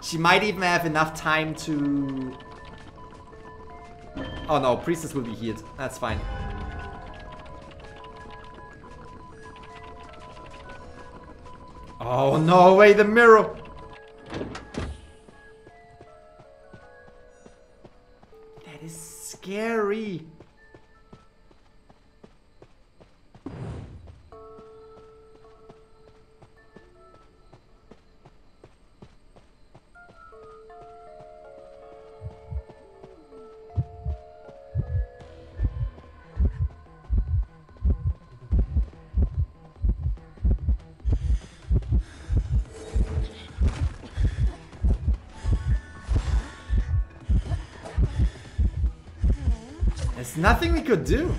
She might even have enough time to... Oh, no. Priestess will be healed. That's fine. Oh, no way. The mirror. That is scary. Nothing we could do.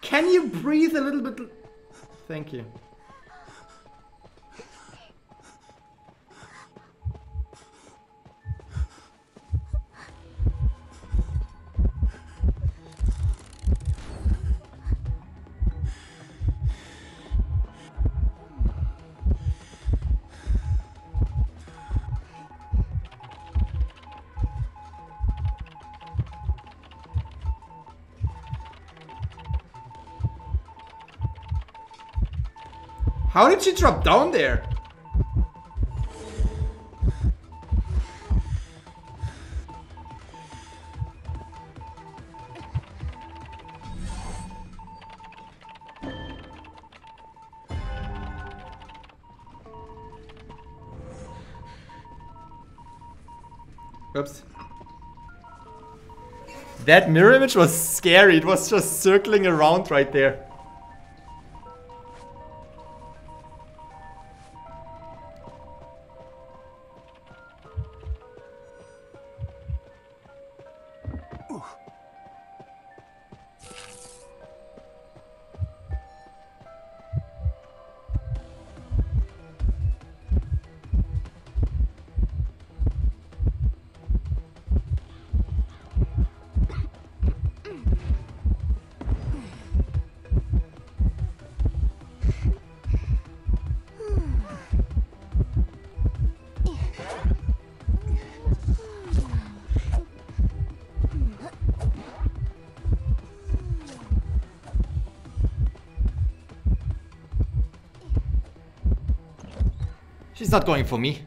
Can you breathe a little bit? Thank you. How did she drop down there? Oops. That mirror image was scary. It was just circling around right there. It's not going for me.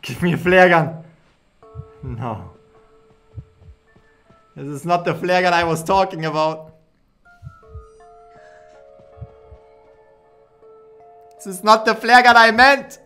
Give me a flare gun. No. This is not the flare gun I was talking about. This is not the flare gun I meant.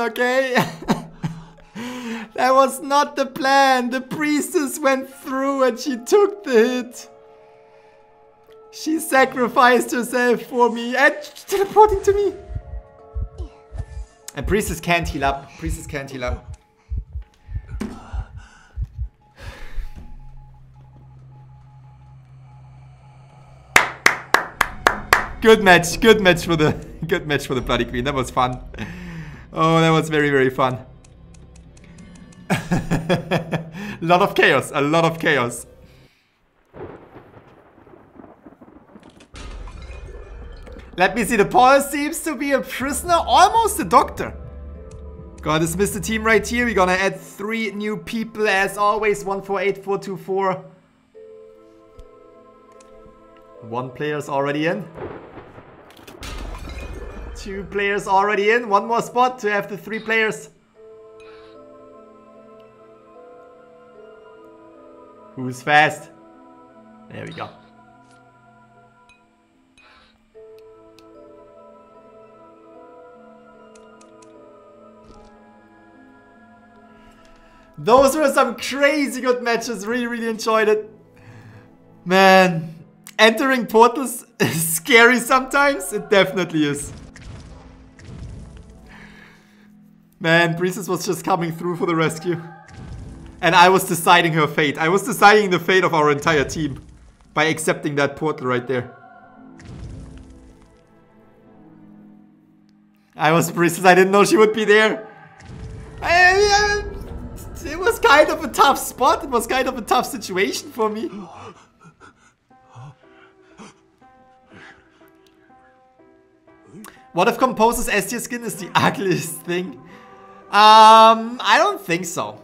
Okay, that was not the plan. The priestess went through and she took the hit. She sacrificed herself for me and teleporting to me. And priestess can't heal up. Priestess can't heal up. Good match. Good match for the Bloody Queen. That was fun. Oh, that was very, very fun. A lot of chaos, a lot of chaos. Let me see, the Paul seems to be a prisoner, almost a doctor. Gonna dismiss the team right here. We're gonna add 3 new people as always. 148424. 1 player's already in. 2 players already in. 1 more spot to have the 3 players. Who's fast? There we go. Those were some crazy good matches. Really, really enjoyed it. Man, entering portals is scary sometimes. It definitely is. Man, Priestess was just coming through for the rescue. And I was deciding her fate. I was deciding the fate of our entire team by accepting that portal right there. I was Priestess, I didn't know she would be there. It was kind of a tough spot. It was kind of a tough situation for me. What if composer's S-tier skin is the ugliest thing? I don't think so.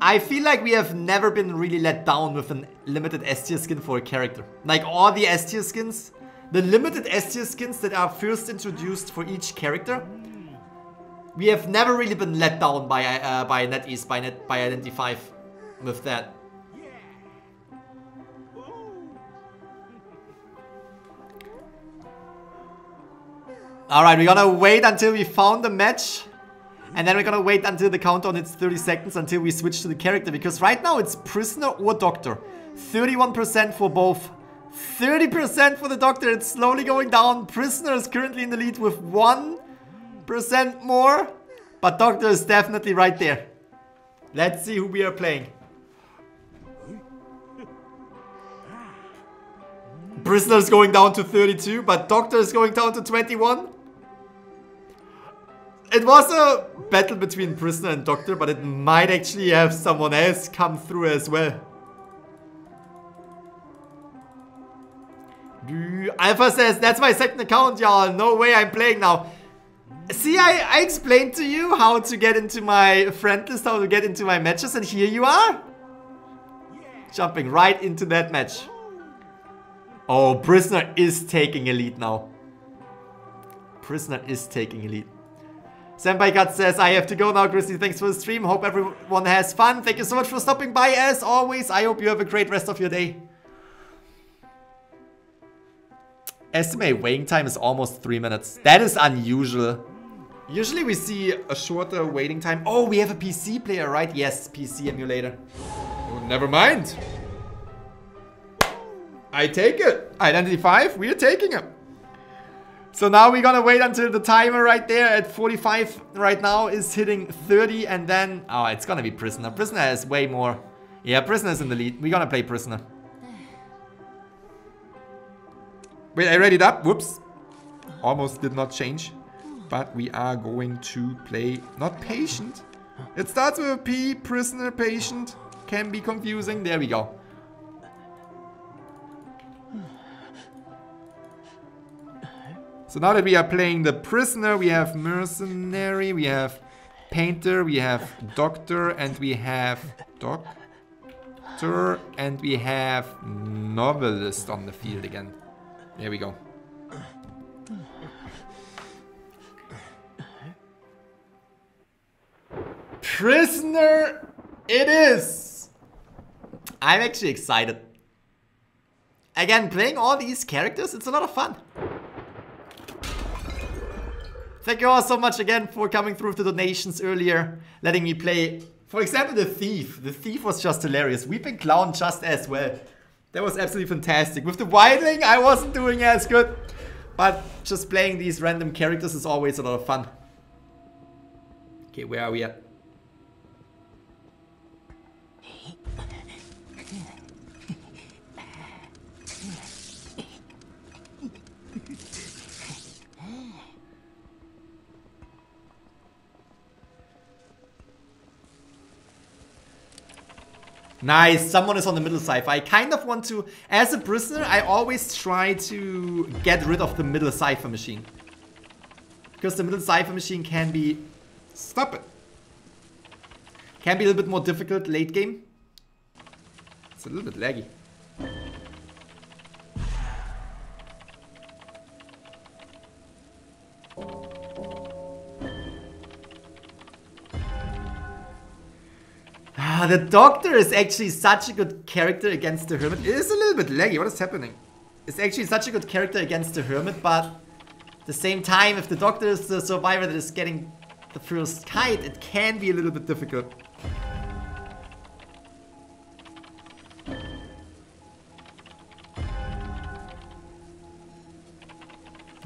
I feel like we have never been really let down with a limited S-tier skin for a character. Like all the S-tier skins, the limited S-tier skins that are first introduced for each character, we have never really been let down by NetEase, by Identity V with that. Alright, we're gonna wait until we found the match, and then we're gonna wait until the countdown hits 30 seconds until we switch to the character, because right now it's Prisoner or Doctor. 31% for both. 30% for the Doctor. It's slowly going down. Prisoner is currently in the lead with 1% more, but Doctor is definitely right there. Let's see who we are playing. Prisoner is going down to 32, but Doctor is going down to 21. It was a battle between Prisoner and Doctor, but it might actually have someone else come through as well. Alpha says, that's my second account, y'all. No way I'm playing now. See, I explained to you how to get into my friend list, how to get into my matches, and here you are. Jumping right into that match. Oh, Prisoner is taking a lead now. Prisoner is taking a lead. Senpai God says, I have to go now, Grizzly. Thanks for the stream. Hope everyone has fun. Thank you so much for stopping by. As always, I hope you have a great rest of your day. Estimate waiting time is almost 3 minutes. That is unusual. Usually we see a shorter waiting time. Oh, we have a PC player, right? Yes, PC emulator. Oh, never mind. I take it. Identity 5, we're taking him. So now we're gonna wait until the timer right there at 45 right now is hitting 30, and then... oh, it's gonna be Prisoner. Prisoner has way more... yeah, Prisoner's in the lead. We're gonna play Prisoner. Wait, I read it up. Whoops. Almost did not change. But we are going to play... not patient. It starts with a P. Prisoner, patient. Can be confusing. There we go. So now that we are playing the Prisoner, we have Mercenary, we have Painter, we have Doctor, and we have Doctor, and we have Novelist on the field again. There we go. Prisoner it is! I'm actually excited. Again, playing all these characters, it's a lot of fun. Thank you all so much again for coming through to donations earlier, letting me play, for example, the Thief. The Thief was just hilarious. Weeping Clown just as well. That was absolutely fantastic. With the Wildling, I wasn't doing as good, but just playing these random characters is always a lot of fun. Okay, where are we at? Nice, someone is on the middle cipher. I kind of want to, as a Prisoner, I always try to get rid of the middle cipher machine. Because the middle cipher machine can be... stop it! Can be a little bit more difficult late game. It's a little bit laggy. The Doctor is actually such a good character against the Hermit. It is a little bit laggy. What is happening? It's actually such a good character against the Hermit, but at the same time, if the Doctor is the survivor that is getting the first kite, it can be a little bit difficult.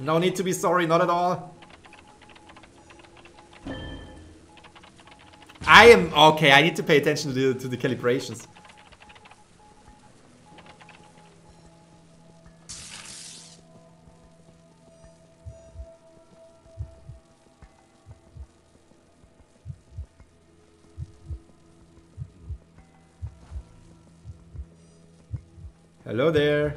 No need to be sorry, not at all. I am... okay, I need to pay attention to the calibrations. Hello there.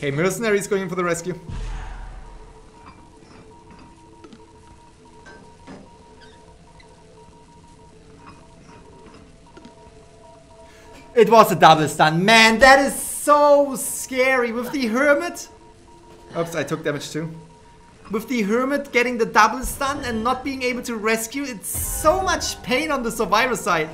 Okay, Mercenary is going in for the rescue. It was a double stun. Man, that is so scary. With the Hermit... Oops, I took damage too. With the Hermit getting the double stun and not being able to rescue, it's so much pain on the survivor side.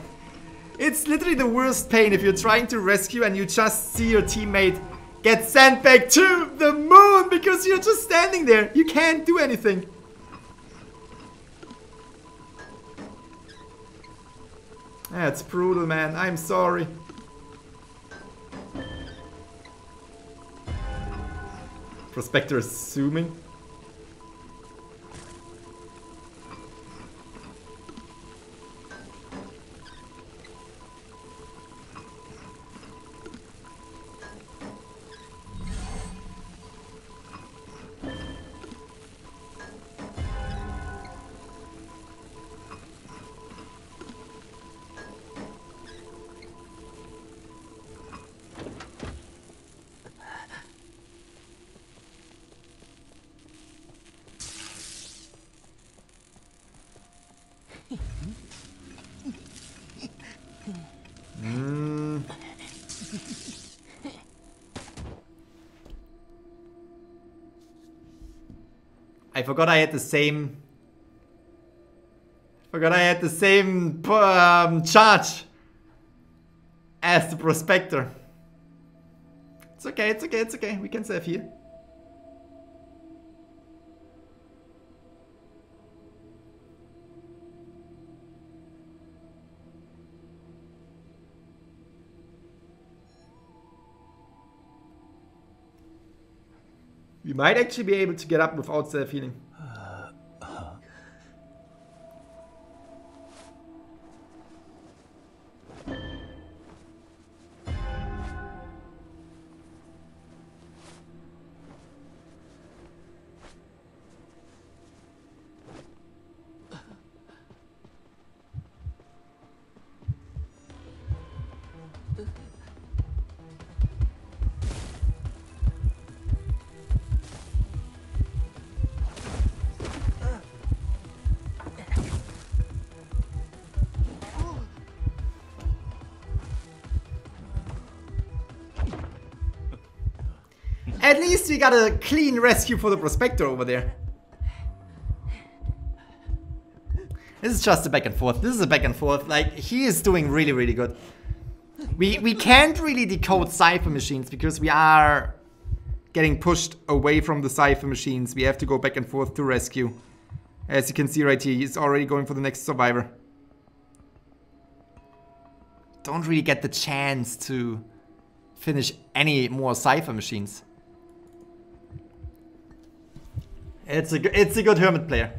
It's literally the worst pain if you're trying to rescue and you just see your teammate get sent back to the moon because you're just standing there. You can't do anything. That's brutal, man. I'm sorry. Prospector assuming. Forgot I had the same. Forgot I had the same charge as the Prospector. It's okay. It's okay. It's okay. We can save here. You might actually be able to get up without self-healing. At least we got a clean rescue for the Prospector over there. This is just a back and forth. This is a back and forth. Like, he is doing really, really good. We can't really decode Cypher machines because we are getting pushed away from the Cypher machines. We have to go back and forth to rescue. As you can see right here, he's already going for the next survivor. Don't really get the chance to finish any more Cypher machines. It's a good Hermit player.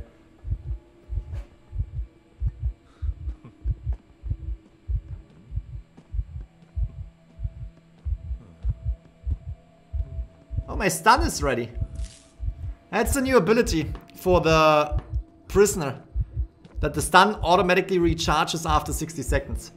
Oh, my stun is ready. That's a new ability for the Prisoner, that the stun automatically recharges after 60 seconds.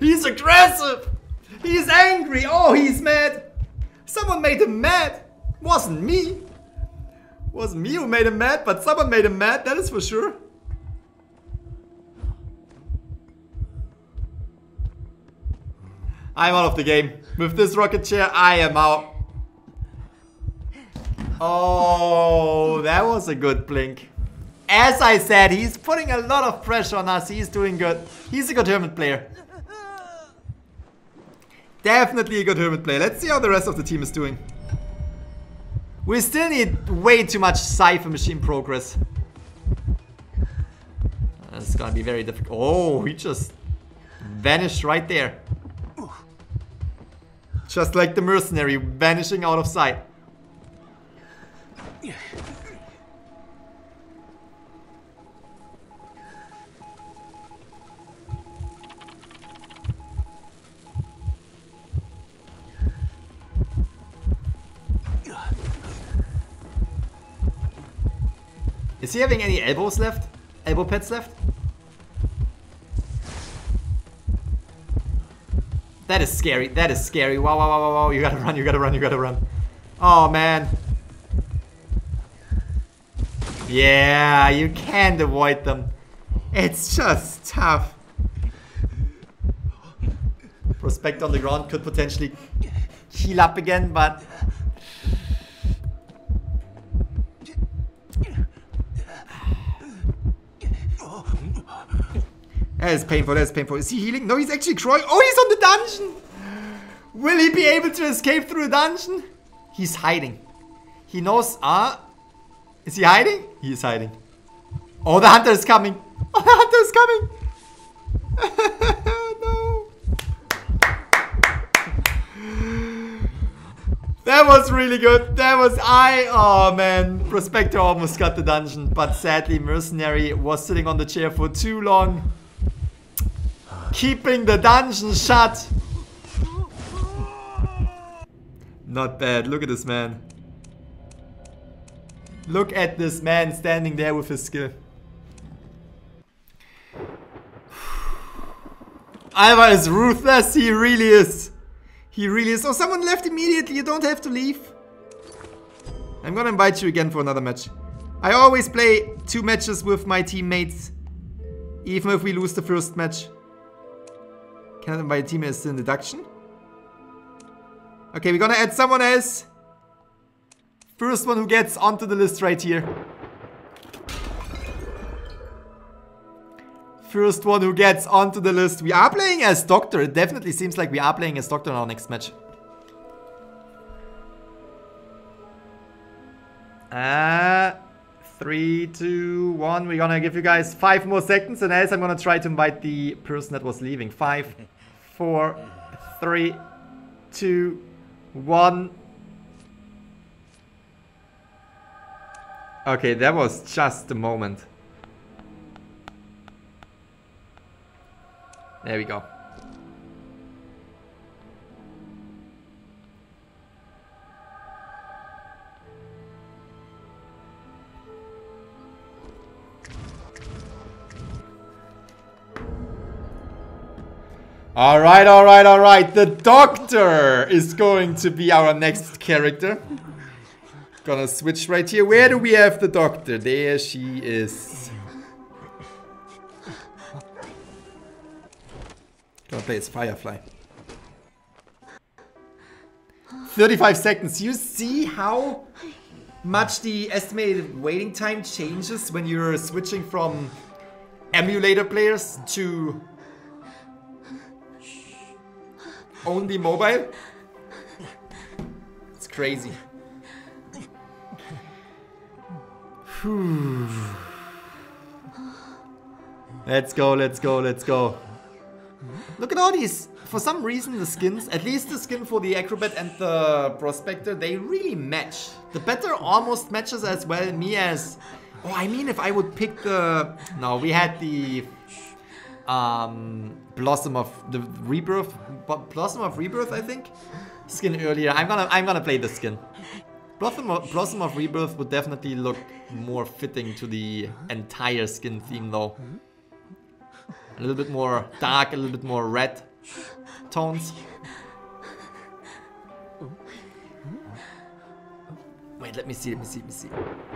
He's aggressive! He's angry! Oh, he's mad! Someone made him mad! Wasn't me! Wasn't me who made him mad, but someone made him mad, that is for sure. I'm out of the game. With this rocket chair, I am out. Oh, that was a good blink. As I said, he's putting a lot of pressure on us. He's doing good. He's a good Hermit player. Definitely a good Hermit player. Let's see how the rest of the team is doing. We still need way too much Cypher machine progress. It's gonna be very difficult. Oh, he just vanished right there. Just like the Mercenary vanishing out of sight. Is he having any elbows left? Elbow pads left? That is scary. That is scary. Wow, wow, wow, wow, wow. You gotta run, you gotta run, you gotta run. Oh, man. Yeah, you can't avoid them. It's just tough. Prospect on the ground could potentially heal up again, but... That is painful, that is painful. Is he healing? No, he's actually crawling. Oh, he's on the dungeon! Will he be able to escape through a dungeon? He's hiding. He knows, is he hiding? He is hiding. Oh, the hunter is coming. Oh, the hunter is coming. No. That was really good. That was oh man. Prospector almost got the dungeon, but sadly Mercenary was sitting on the chair for too long, keeping the dungeon shut. Not bad. Look at this man. Look at this man standing there with his skill. Alva is ruthless. He really is. He really is. Oh, someone left immediately. You don't have to leave. I'm gonna invite you again for another match. I always play 2 matches with my teammates, even if we lose the first match. Can I invite teammates in deduction? Okay, we're gonna add someone else. First one who gets onto the list right here. First one who gets onto the list. We are playing as Doctor. It definitely seems like we are playing as Doctor in our next match. Three, 2, 1. We're gonna give you guys 5 more seconds, and else I'm gonna try to invite the person that was leaving. 5, 4, 3, 2, 1. Okay, that was just a moment. There we go. Alright, alright, alright. The Doctor is going to be our next character. Gonna switch right here. Where do we have the Doctor? There she is. Gonna play as Firefly. 35 seconds. You see how much the estimated waiting time changes when you're switching from emulator players to... only mobile? It's crazy. Whew. Let's go, let's go, let's go. Look at all these. For some reason the skins, at least the skin for the Acrobat and the Prospector, they really match. The better almost matches as well me as... Oh, I mean if I would pick the... No, we had the... Blossom of the Rebirth, Blossom of Rebirth, I think, skin earlier. I'm gonna play this skin. Blossom of Rebirth would definitely look more fitting to the entire skin theme, though. A little bit more dark, a little bit more red tones. Wait, let me see, let me see, let me see.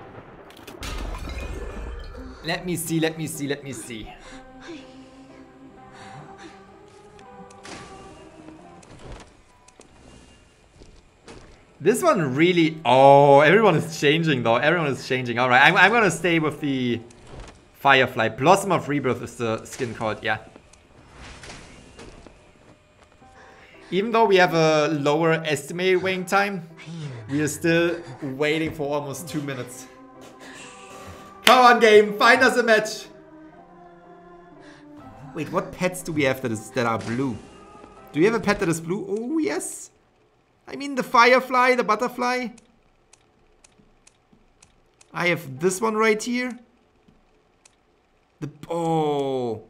Let me see, let me see, let me see. This one really... Oh, everyone is changing though. Everyone is changing. Alright, I'm gonna stay with the Firefly. Blossom of Rebirth is the skin called, yeah. Even though we have a lower estimated waiting time, we are still waiting for almost 2 minutes. Come on game, find us a match! Wait, what pets do we have that are blue? Do we have a pet that is blue? Oh, yes! I mean the Firefly, the Butterfly. I have this one right here. The... oh.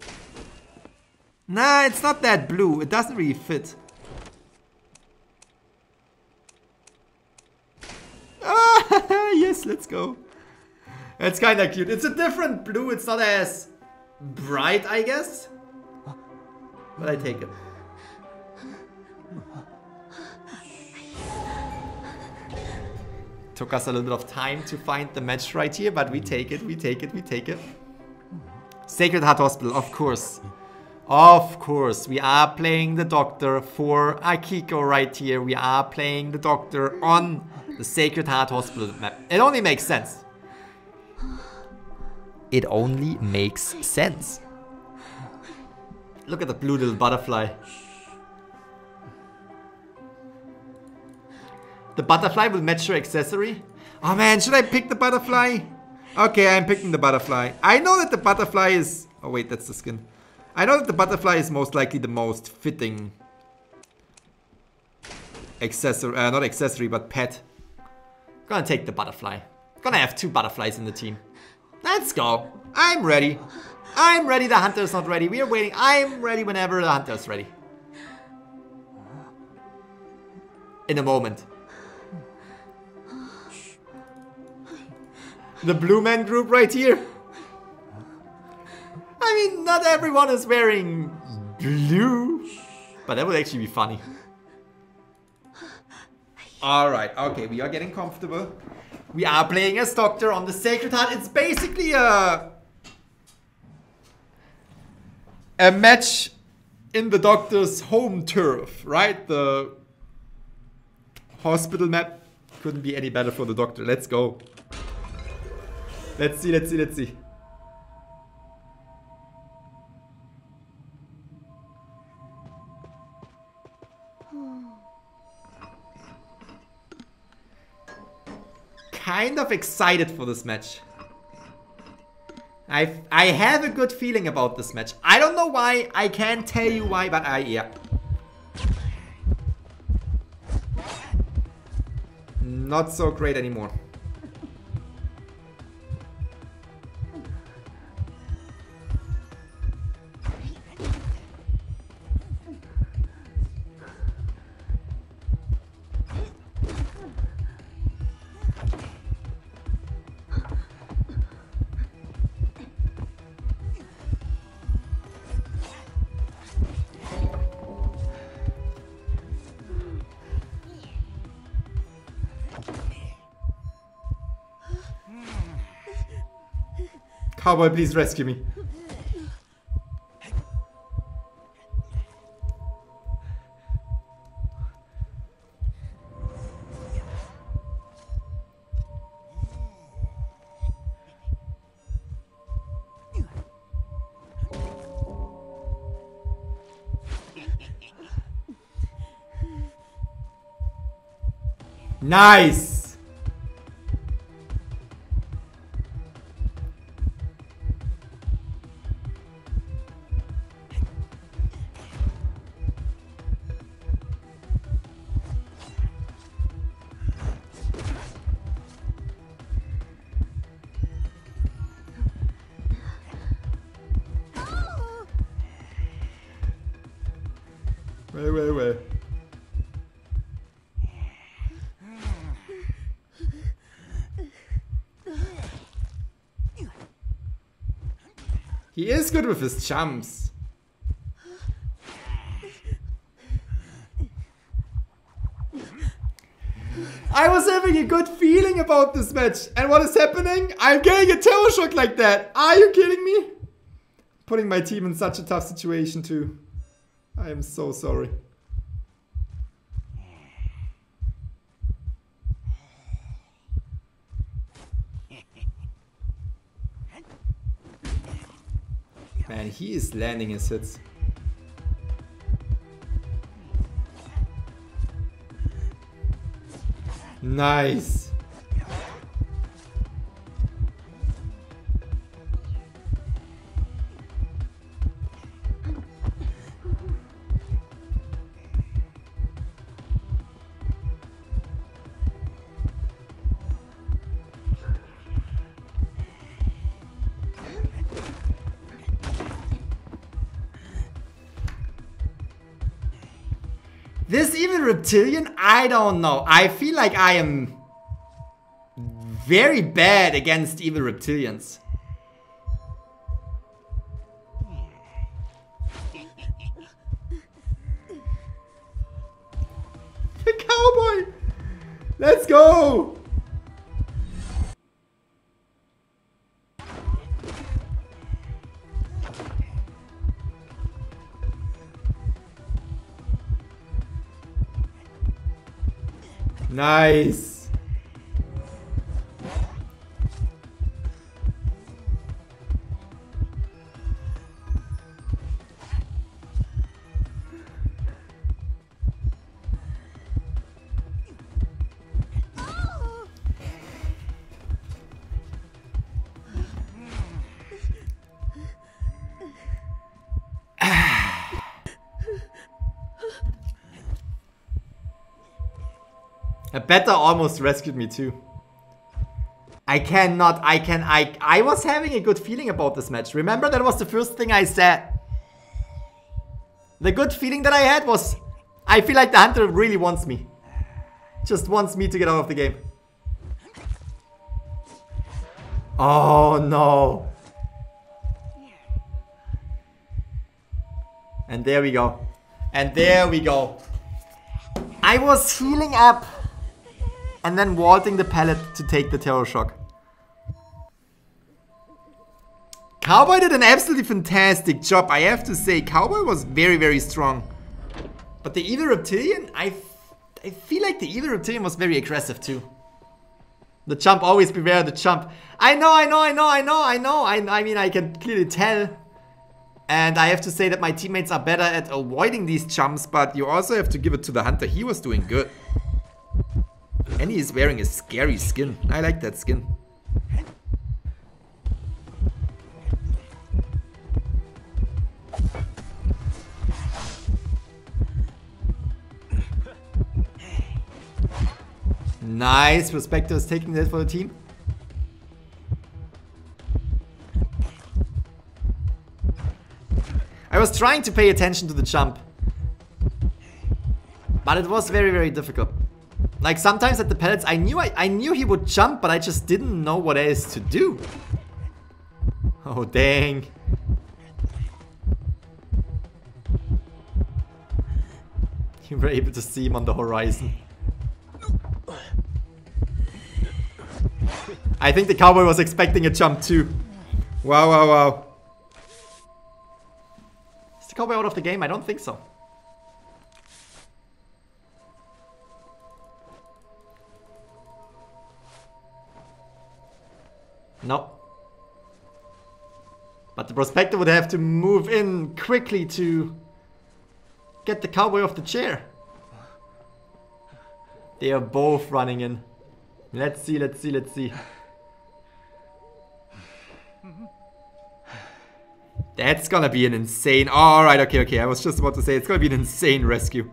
Nah, it's not that blue. It doesn't really fit. Ah, yes, let's go. It's kind of cute. It's a different blue. It's not as bright, I guess. But I take it. Took us a little bit of time to find the match right here, but we take it, we take it, we take it. Sacred Heart Hospital, of course. Of course, we are playing the Doctor for Akiko right here. We are playing the Doctor on the Sacred Heart Hospital map. It only makes sense. It only makes sense. Look at the blue little butterfly. The butterfly will match your accessory. Oh man, should I pick the butterfly? Okay, I'm picking the butterfly. I know that the butterfly is... oh wait, that's the skin. I know that the butterfly is most likely the most fitting accessory, not accessory, but pet. Gonna take the butterfly. Gonna have two butterflies in the team. Let's go. I'm ready. I'm ready. The hunter is not ready. We are waiting. I'm ready whenever the hunter is ready. In a moment. The blue man group right here. I mean, not everyone is wearing blue, but that would actually be funny. Alright, okay, we are getting comfortable. We are playing as Doctor on the Sacred Heart. It's basically a match in the Doctor's home turf, right? The hospital map couldn't be any better for the Doctor. Let's go. Let's see, let's see, let's see. Kind of excited for this match. I have a good feeling about this match. I don't know why, I can't tell you why, but yeah. Not so great anymore. Cowboy, please rescue me. Nice. He is good with his jumps. I was having a good feeling about this match. And what is happening? I'm getting a tower shock like that. Are you kidding me? Putting my team in such a tough situation too. I am so sorry. Man, he is landing his hits. Nice. This even reptilian? I don't know. I feel like I am very bad against evil reptilians. The cowboy! Let's go! Nice. Better almost rescued me too. I was having a good feeling about this match. Remember, that was the first thing I said. The good feeling that I had was, I feel like the hunter really wants me. Just wants me to get out of the game. Oh no. And there we go. And there we go. I was healing up. And then vaulting the pallet to take the terror shock. Cowboy did an absolutely fantastic job, I have to say. Cowboy was very, very strong. But the evil reptilian, I feel like the evil reptilian was very aggressive too. The jump, always beware of the jump. I mean, I can clearly tell. And I have to say that my teammates are better at avoiding these jumps, but you also have to give it to the hunter. He was doing good. And he is wearing a scary skin. I like that skin. Nice. Respecto is taking that for the team. I was trying to pay attention to the jump, but it was very, very difficult. Like, sometimes at the pellets, I knew he would jump, but I just didn't know what else to do. Oh, dang. You were able to see him on the horizon. I think the cowboy was expecting a jump, too. Wow, wow, wow. Is the cowboy out of the game? I don't think so. No. But the prospector would have to move in quickly to get the cowboy off the chair. They are both running in. Let's see, let's see, let's see. That's gonna be an insane... Alright, okay, okay. I was just about to say it's gonna be an insane rescue.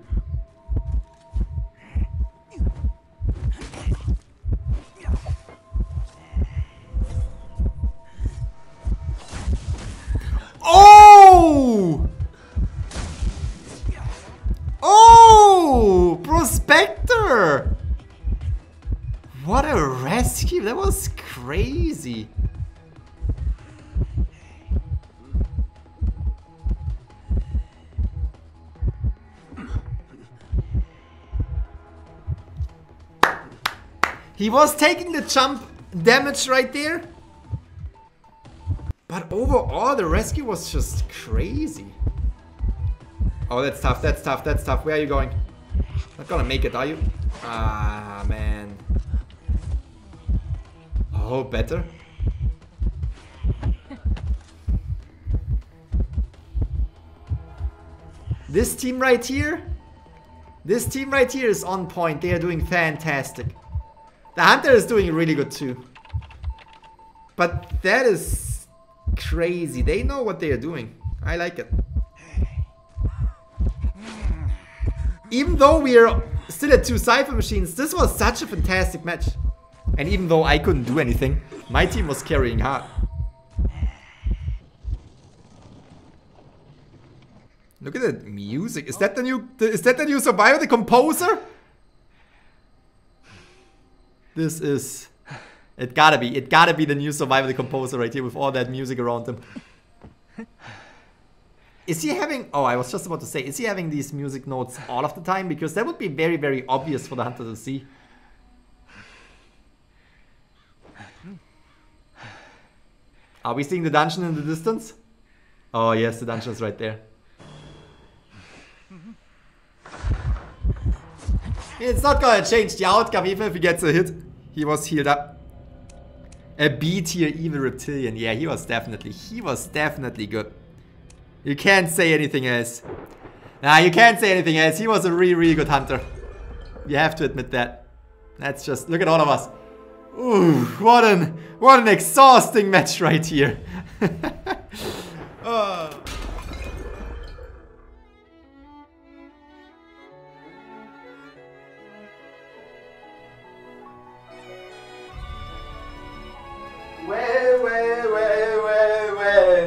Oh! Oh! Prospector! What a rescue! That was crazy! He was taking the jump damage right there. But overall, the rescue was just crazy. Oh, that's tough, that's tough, that's tough. Where are you going? Not gonna make it, are you? Ah, man. Oh, better. This team right here? This team right here is on point. They are doing fantastic. The hunter is doing really good too. But that is... crazy. They know what they are doing. I like it. Even though we are still at 2 Cypher machines, this was such a fantastic match. And even though I couldn't do anything, my team was carrying hard. Look at that music. Is that the new? Is that the new Survivor, the composer? This is. It gotta be. It gotta be the new Survivor, the composer right here with all that music around him. Is he having... Oh, I was just about to say, is he having these music notes all of the time? Because that would be very, very obvious for the hunter to see. Are we seeing the dungeon in the distance? Oh yes, the dungeon is right there. It's not gonna change the outcome even if he gets a hit. He was healed up. A B-tier evil reptilian. Yeah, he was definitely good. You can't say anything else. Nah, you can't say anything else. He was a really, really good hunter. You have to admit that. That's just... Look at all of us. Ooh, what an exhausting match right here. Well.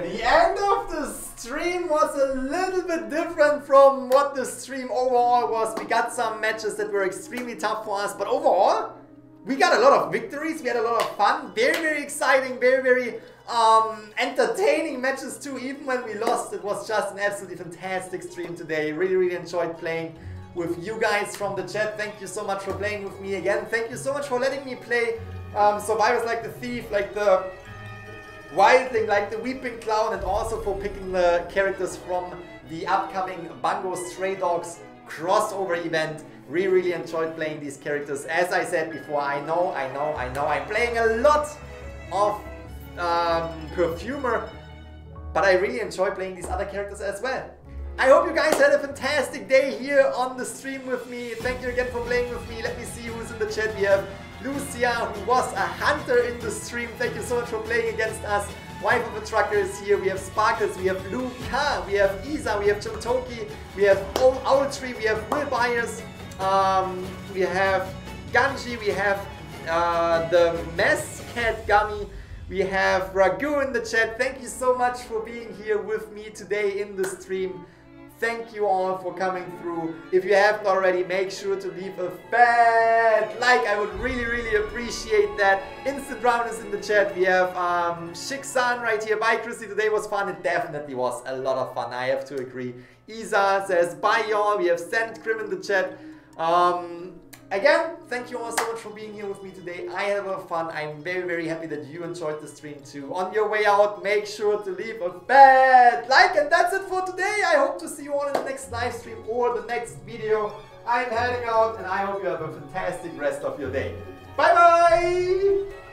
The end of the stream was a little bit different from what the stream overall was. We got some matches that were extremely tough for us, but overall, we got a lot of victories. We had a lot of fun. Very, very exciting. Very, very entertaining matches too. Even when we lost, it was just an absolutely fantastic stream today. Really, really enjoyed playing with you guys from the chat. Thank you so much for playing with me again. Thank you so much for letting me play Survivors like the Thief, like the Wildling, like the Weeping Clown, and also for picking the characters from the upcoming Bungo Stray Dogs crossover event. Really, really enjoyed playing these characters. As I said before, I know, I'm playing a lot of Perfumer, but I really enjoy playing these other characters as well. I hope you guys had a fantastic day here on the stream with me. Thank you again for playing with me. Let me see who's in the chat. We have Lucia, who was a hunter in the stream. Thank you so much for playing against us. Wife of a Trucker is here. We have Sparkles, we have Luca, we have Isa, we have Jintoki, we have Owltree, we have Will Byers, we have Ganji, we have the Mess Cat Gummy, we have Ragu in the chat. Thank you so much for being here with me today in the stream. Thank you all for coming through. If you haven't already, make sure to leave a fat like. I would really, really appreciate that. Instant Round is in the chat. We have Shiksan right here. Bye, Christy. Today was fun. It definitely was a lot of fun. I have to agree. Isa says, bye, y'all. We have Sandgrim in the chat. Again, thank you all so much for being here with me today. I had a lot of fun. I'm very, very happy that you enjoyed the stream too. On your way out, make sure to leave a fat like, and that's it for today. I hope to see you all in the next live stream or the next video. I'm heading out, and I hope you have a fantastic rest of your day. Bye-bye!